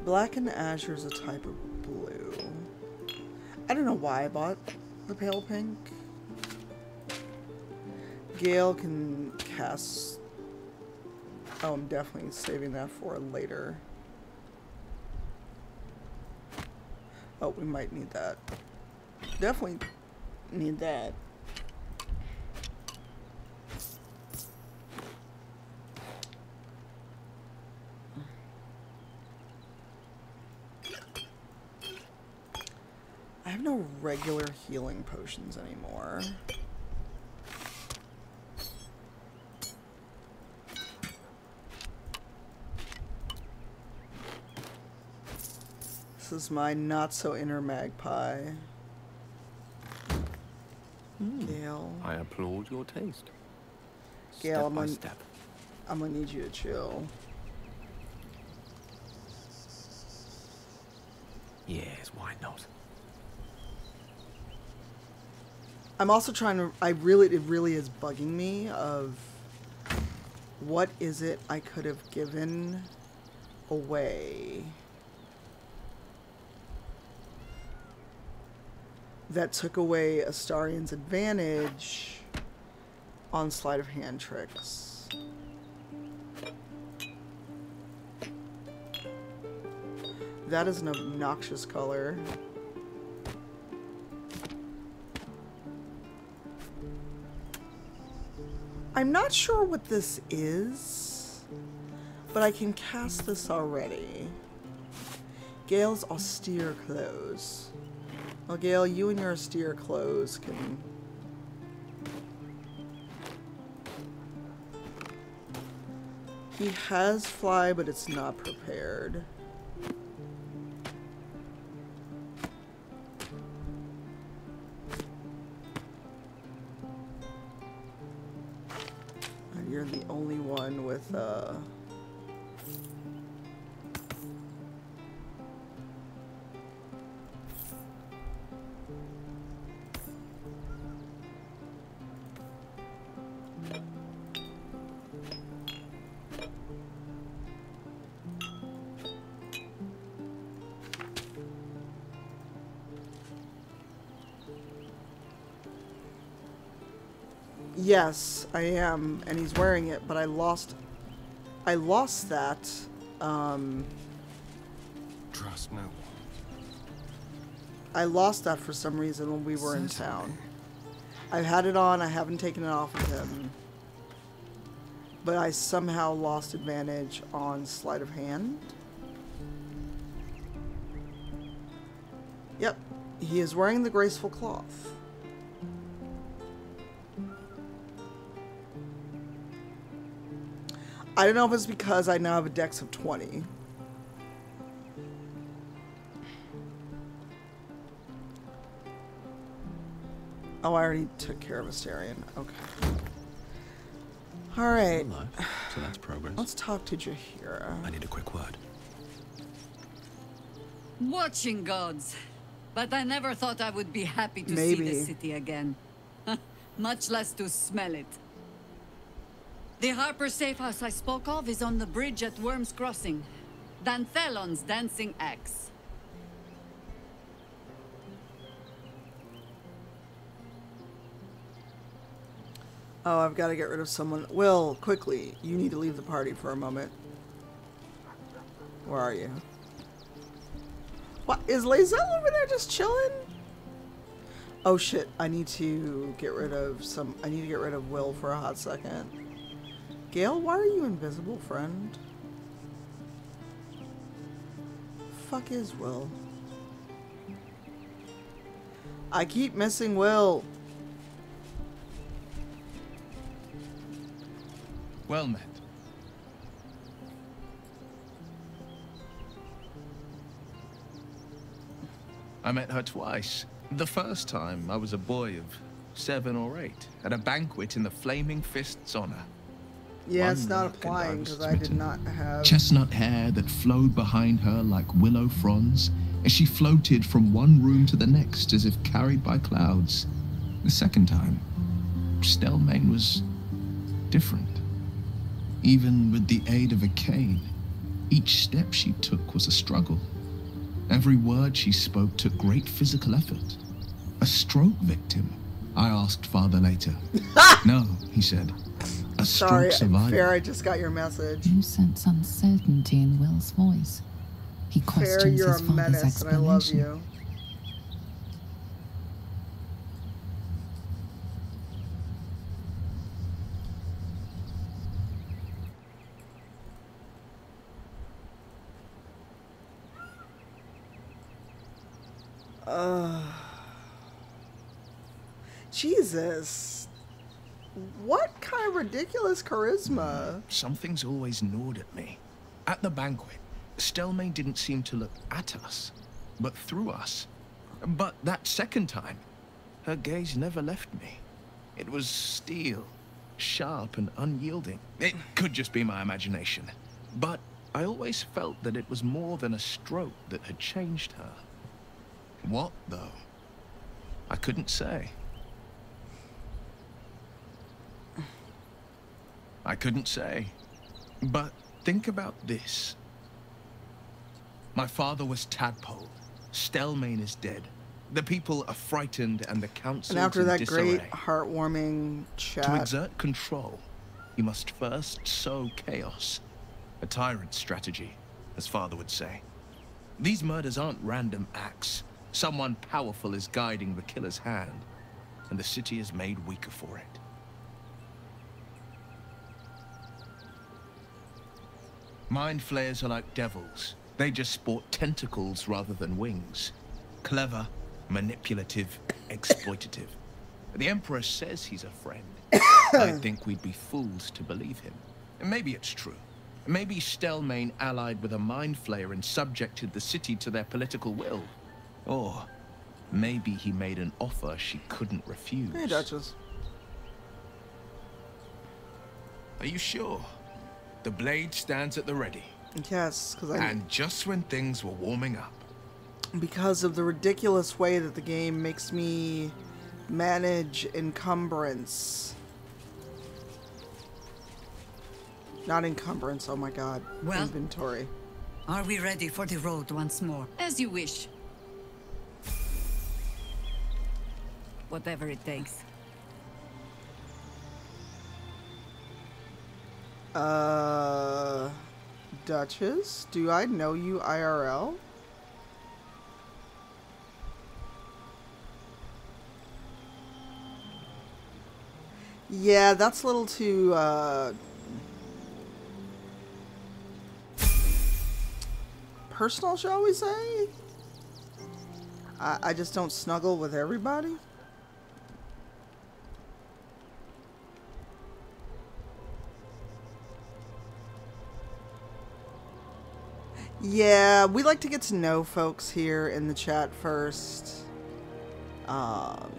Black and azure is a type of blue. I don't know why I bought the pale pink. Gale can cast... Oh, I'm definitely saving that for later. Oh, we might need that. Definitely need that. I have no regular healing potions anymore. This is my not so inner magpie. Gale. I applaud your taste. Gale, I'm gonna, I'm gonna need you to chill. Yes, why not? I'm also trying to. I really, it really is bugging me. Of what is it I could have given away that took away Astarion's advantage on sleight of hand tricks. That is an obnoxious color. I'm not sure what this is, but I can cast this already. Gale's austere clothes. Well, Gale, you and your austere clothes can... He has fly, but it's not prepared. And you're the only one with, uh... Yes, I am, and he's wearing it, but I lost... I lost that. Um... Trust no one. I lost that for some reason when we were in town. I've had it on, I haven't taken it off of him. But I somehow lost advantage on sleight of hand. Yep, he is wearing the graceful cloth. I don't know if it's because I now have a dex of twenty. Oh, I already took care of Astarion. Okay. All right. Hello. So that's progress. Let's talk to Jahira. I need a quick word. Watching gods. But I never thought I would be happy to Maybe. see the city again. Much less to smell it. The Harper safe house I spoke of is on the bridge at Worm's Crossing. Dantheleon's Dancing Axe. Oh, I've got to get rid of someone. Will, quickly, you need to leave the party for a moment. Where are you? What? Is Lae'zel over there just chilling? Oh shit, I need to get rid of some... I need to get rid of Will for a hot second. Gale, why are you invisible, friend? Fuck is Will? I keep missing Will. Well met. I met her twice. The first time I was a boy of seven or eight at a banquet in the Flaming Fist's honor. Yeah, it's not applying because I did not have... Chestnut hair that flowed behind her like willow fronds as she floated from one room to the next as if carried by clouds. The second time, Stelmane was different. Even with the aid of a cane, each step she took was a struggle. Every word she spoke took great physical effort. A stroke victim, I asked Father later. No, he said. A stroke survivor. Sorry, Fair, I just got your message. You sense uncertainty in Will's voice. He questions Fair, you're his a father's menace, explanation. And I love you. Uh, Jesus, what kind of ridiculous charisma? Something's always gnawed at me. At the banquet, Stelmane didn't seem to look at us, but through us. But that second time, her gaze never left me. It was steel, sharp and unyielding. It could just be my imagination, but I always felt that it was more than a stroke that had changed her. What, though? I couldn't say. I couldn't say. But think about this. My father was tadpoled. Stelmane is dead. The people are frightened and the council is in disarray. And after that great heartwarming chat... To exert control, you must first sow chaos. A tyrant strategy, as father would say. These murders aren't random acts. Someone powerful is guiding the killer's hand, and the city is made weaker for it. Mind flayers are like devils. They just sport tentacles rather than wings. Clever, manipulative, exploitative. The Emperor says he's a friend. I think we'd be fools to believe him. And maybe it's true. Maybe Stelmane allied with a mind flayer and subjected the city to their political will. Or maybe he made an offer she couldn't refuse. Hey, Duchess. Are you sure? The blade stands at the ready. Yes, because I... And just when things were warming up. Because of the ridiculous way that the game makes me manage encumbrance. Not encumbrance, oh my god. Well, inventory. Are we ready for the road once more? As you wish. Whatever it takes. Uh, Duchess, do I know you I R L? Yeah, that's a little too, uh, personal, shall we say? I, I just don't snuggle with everybody. Yeah, we like to get to know folks here in the chat first. Um...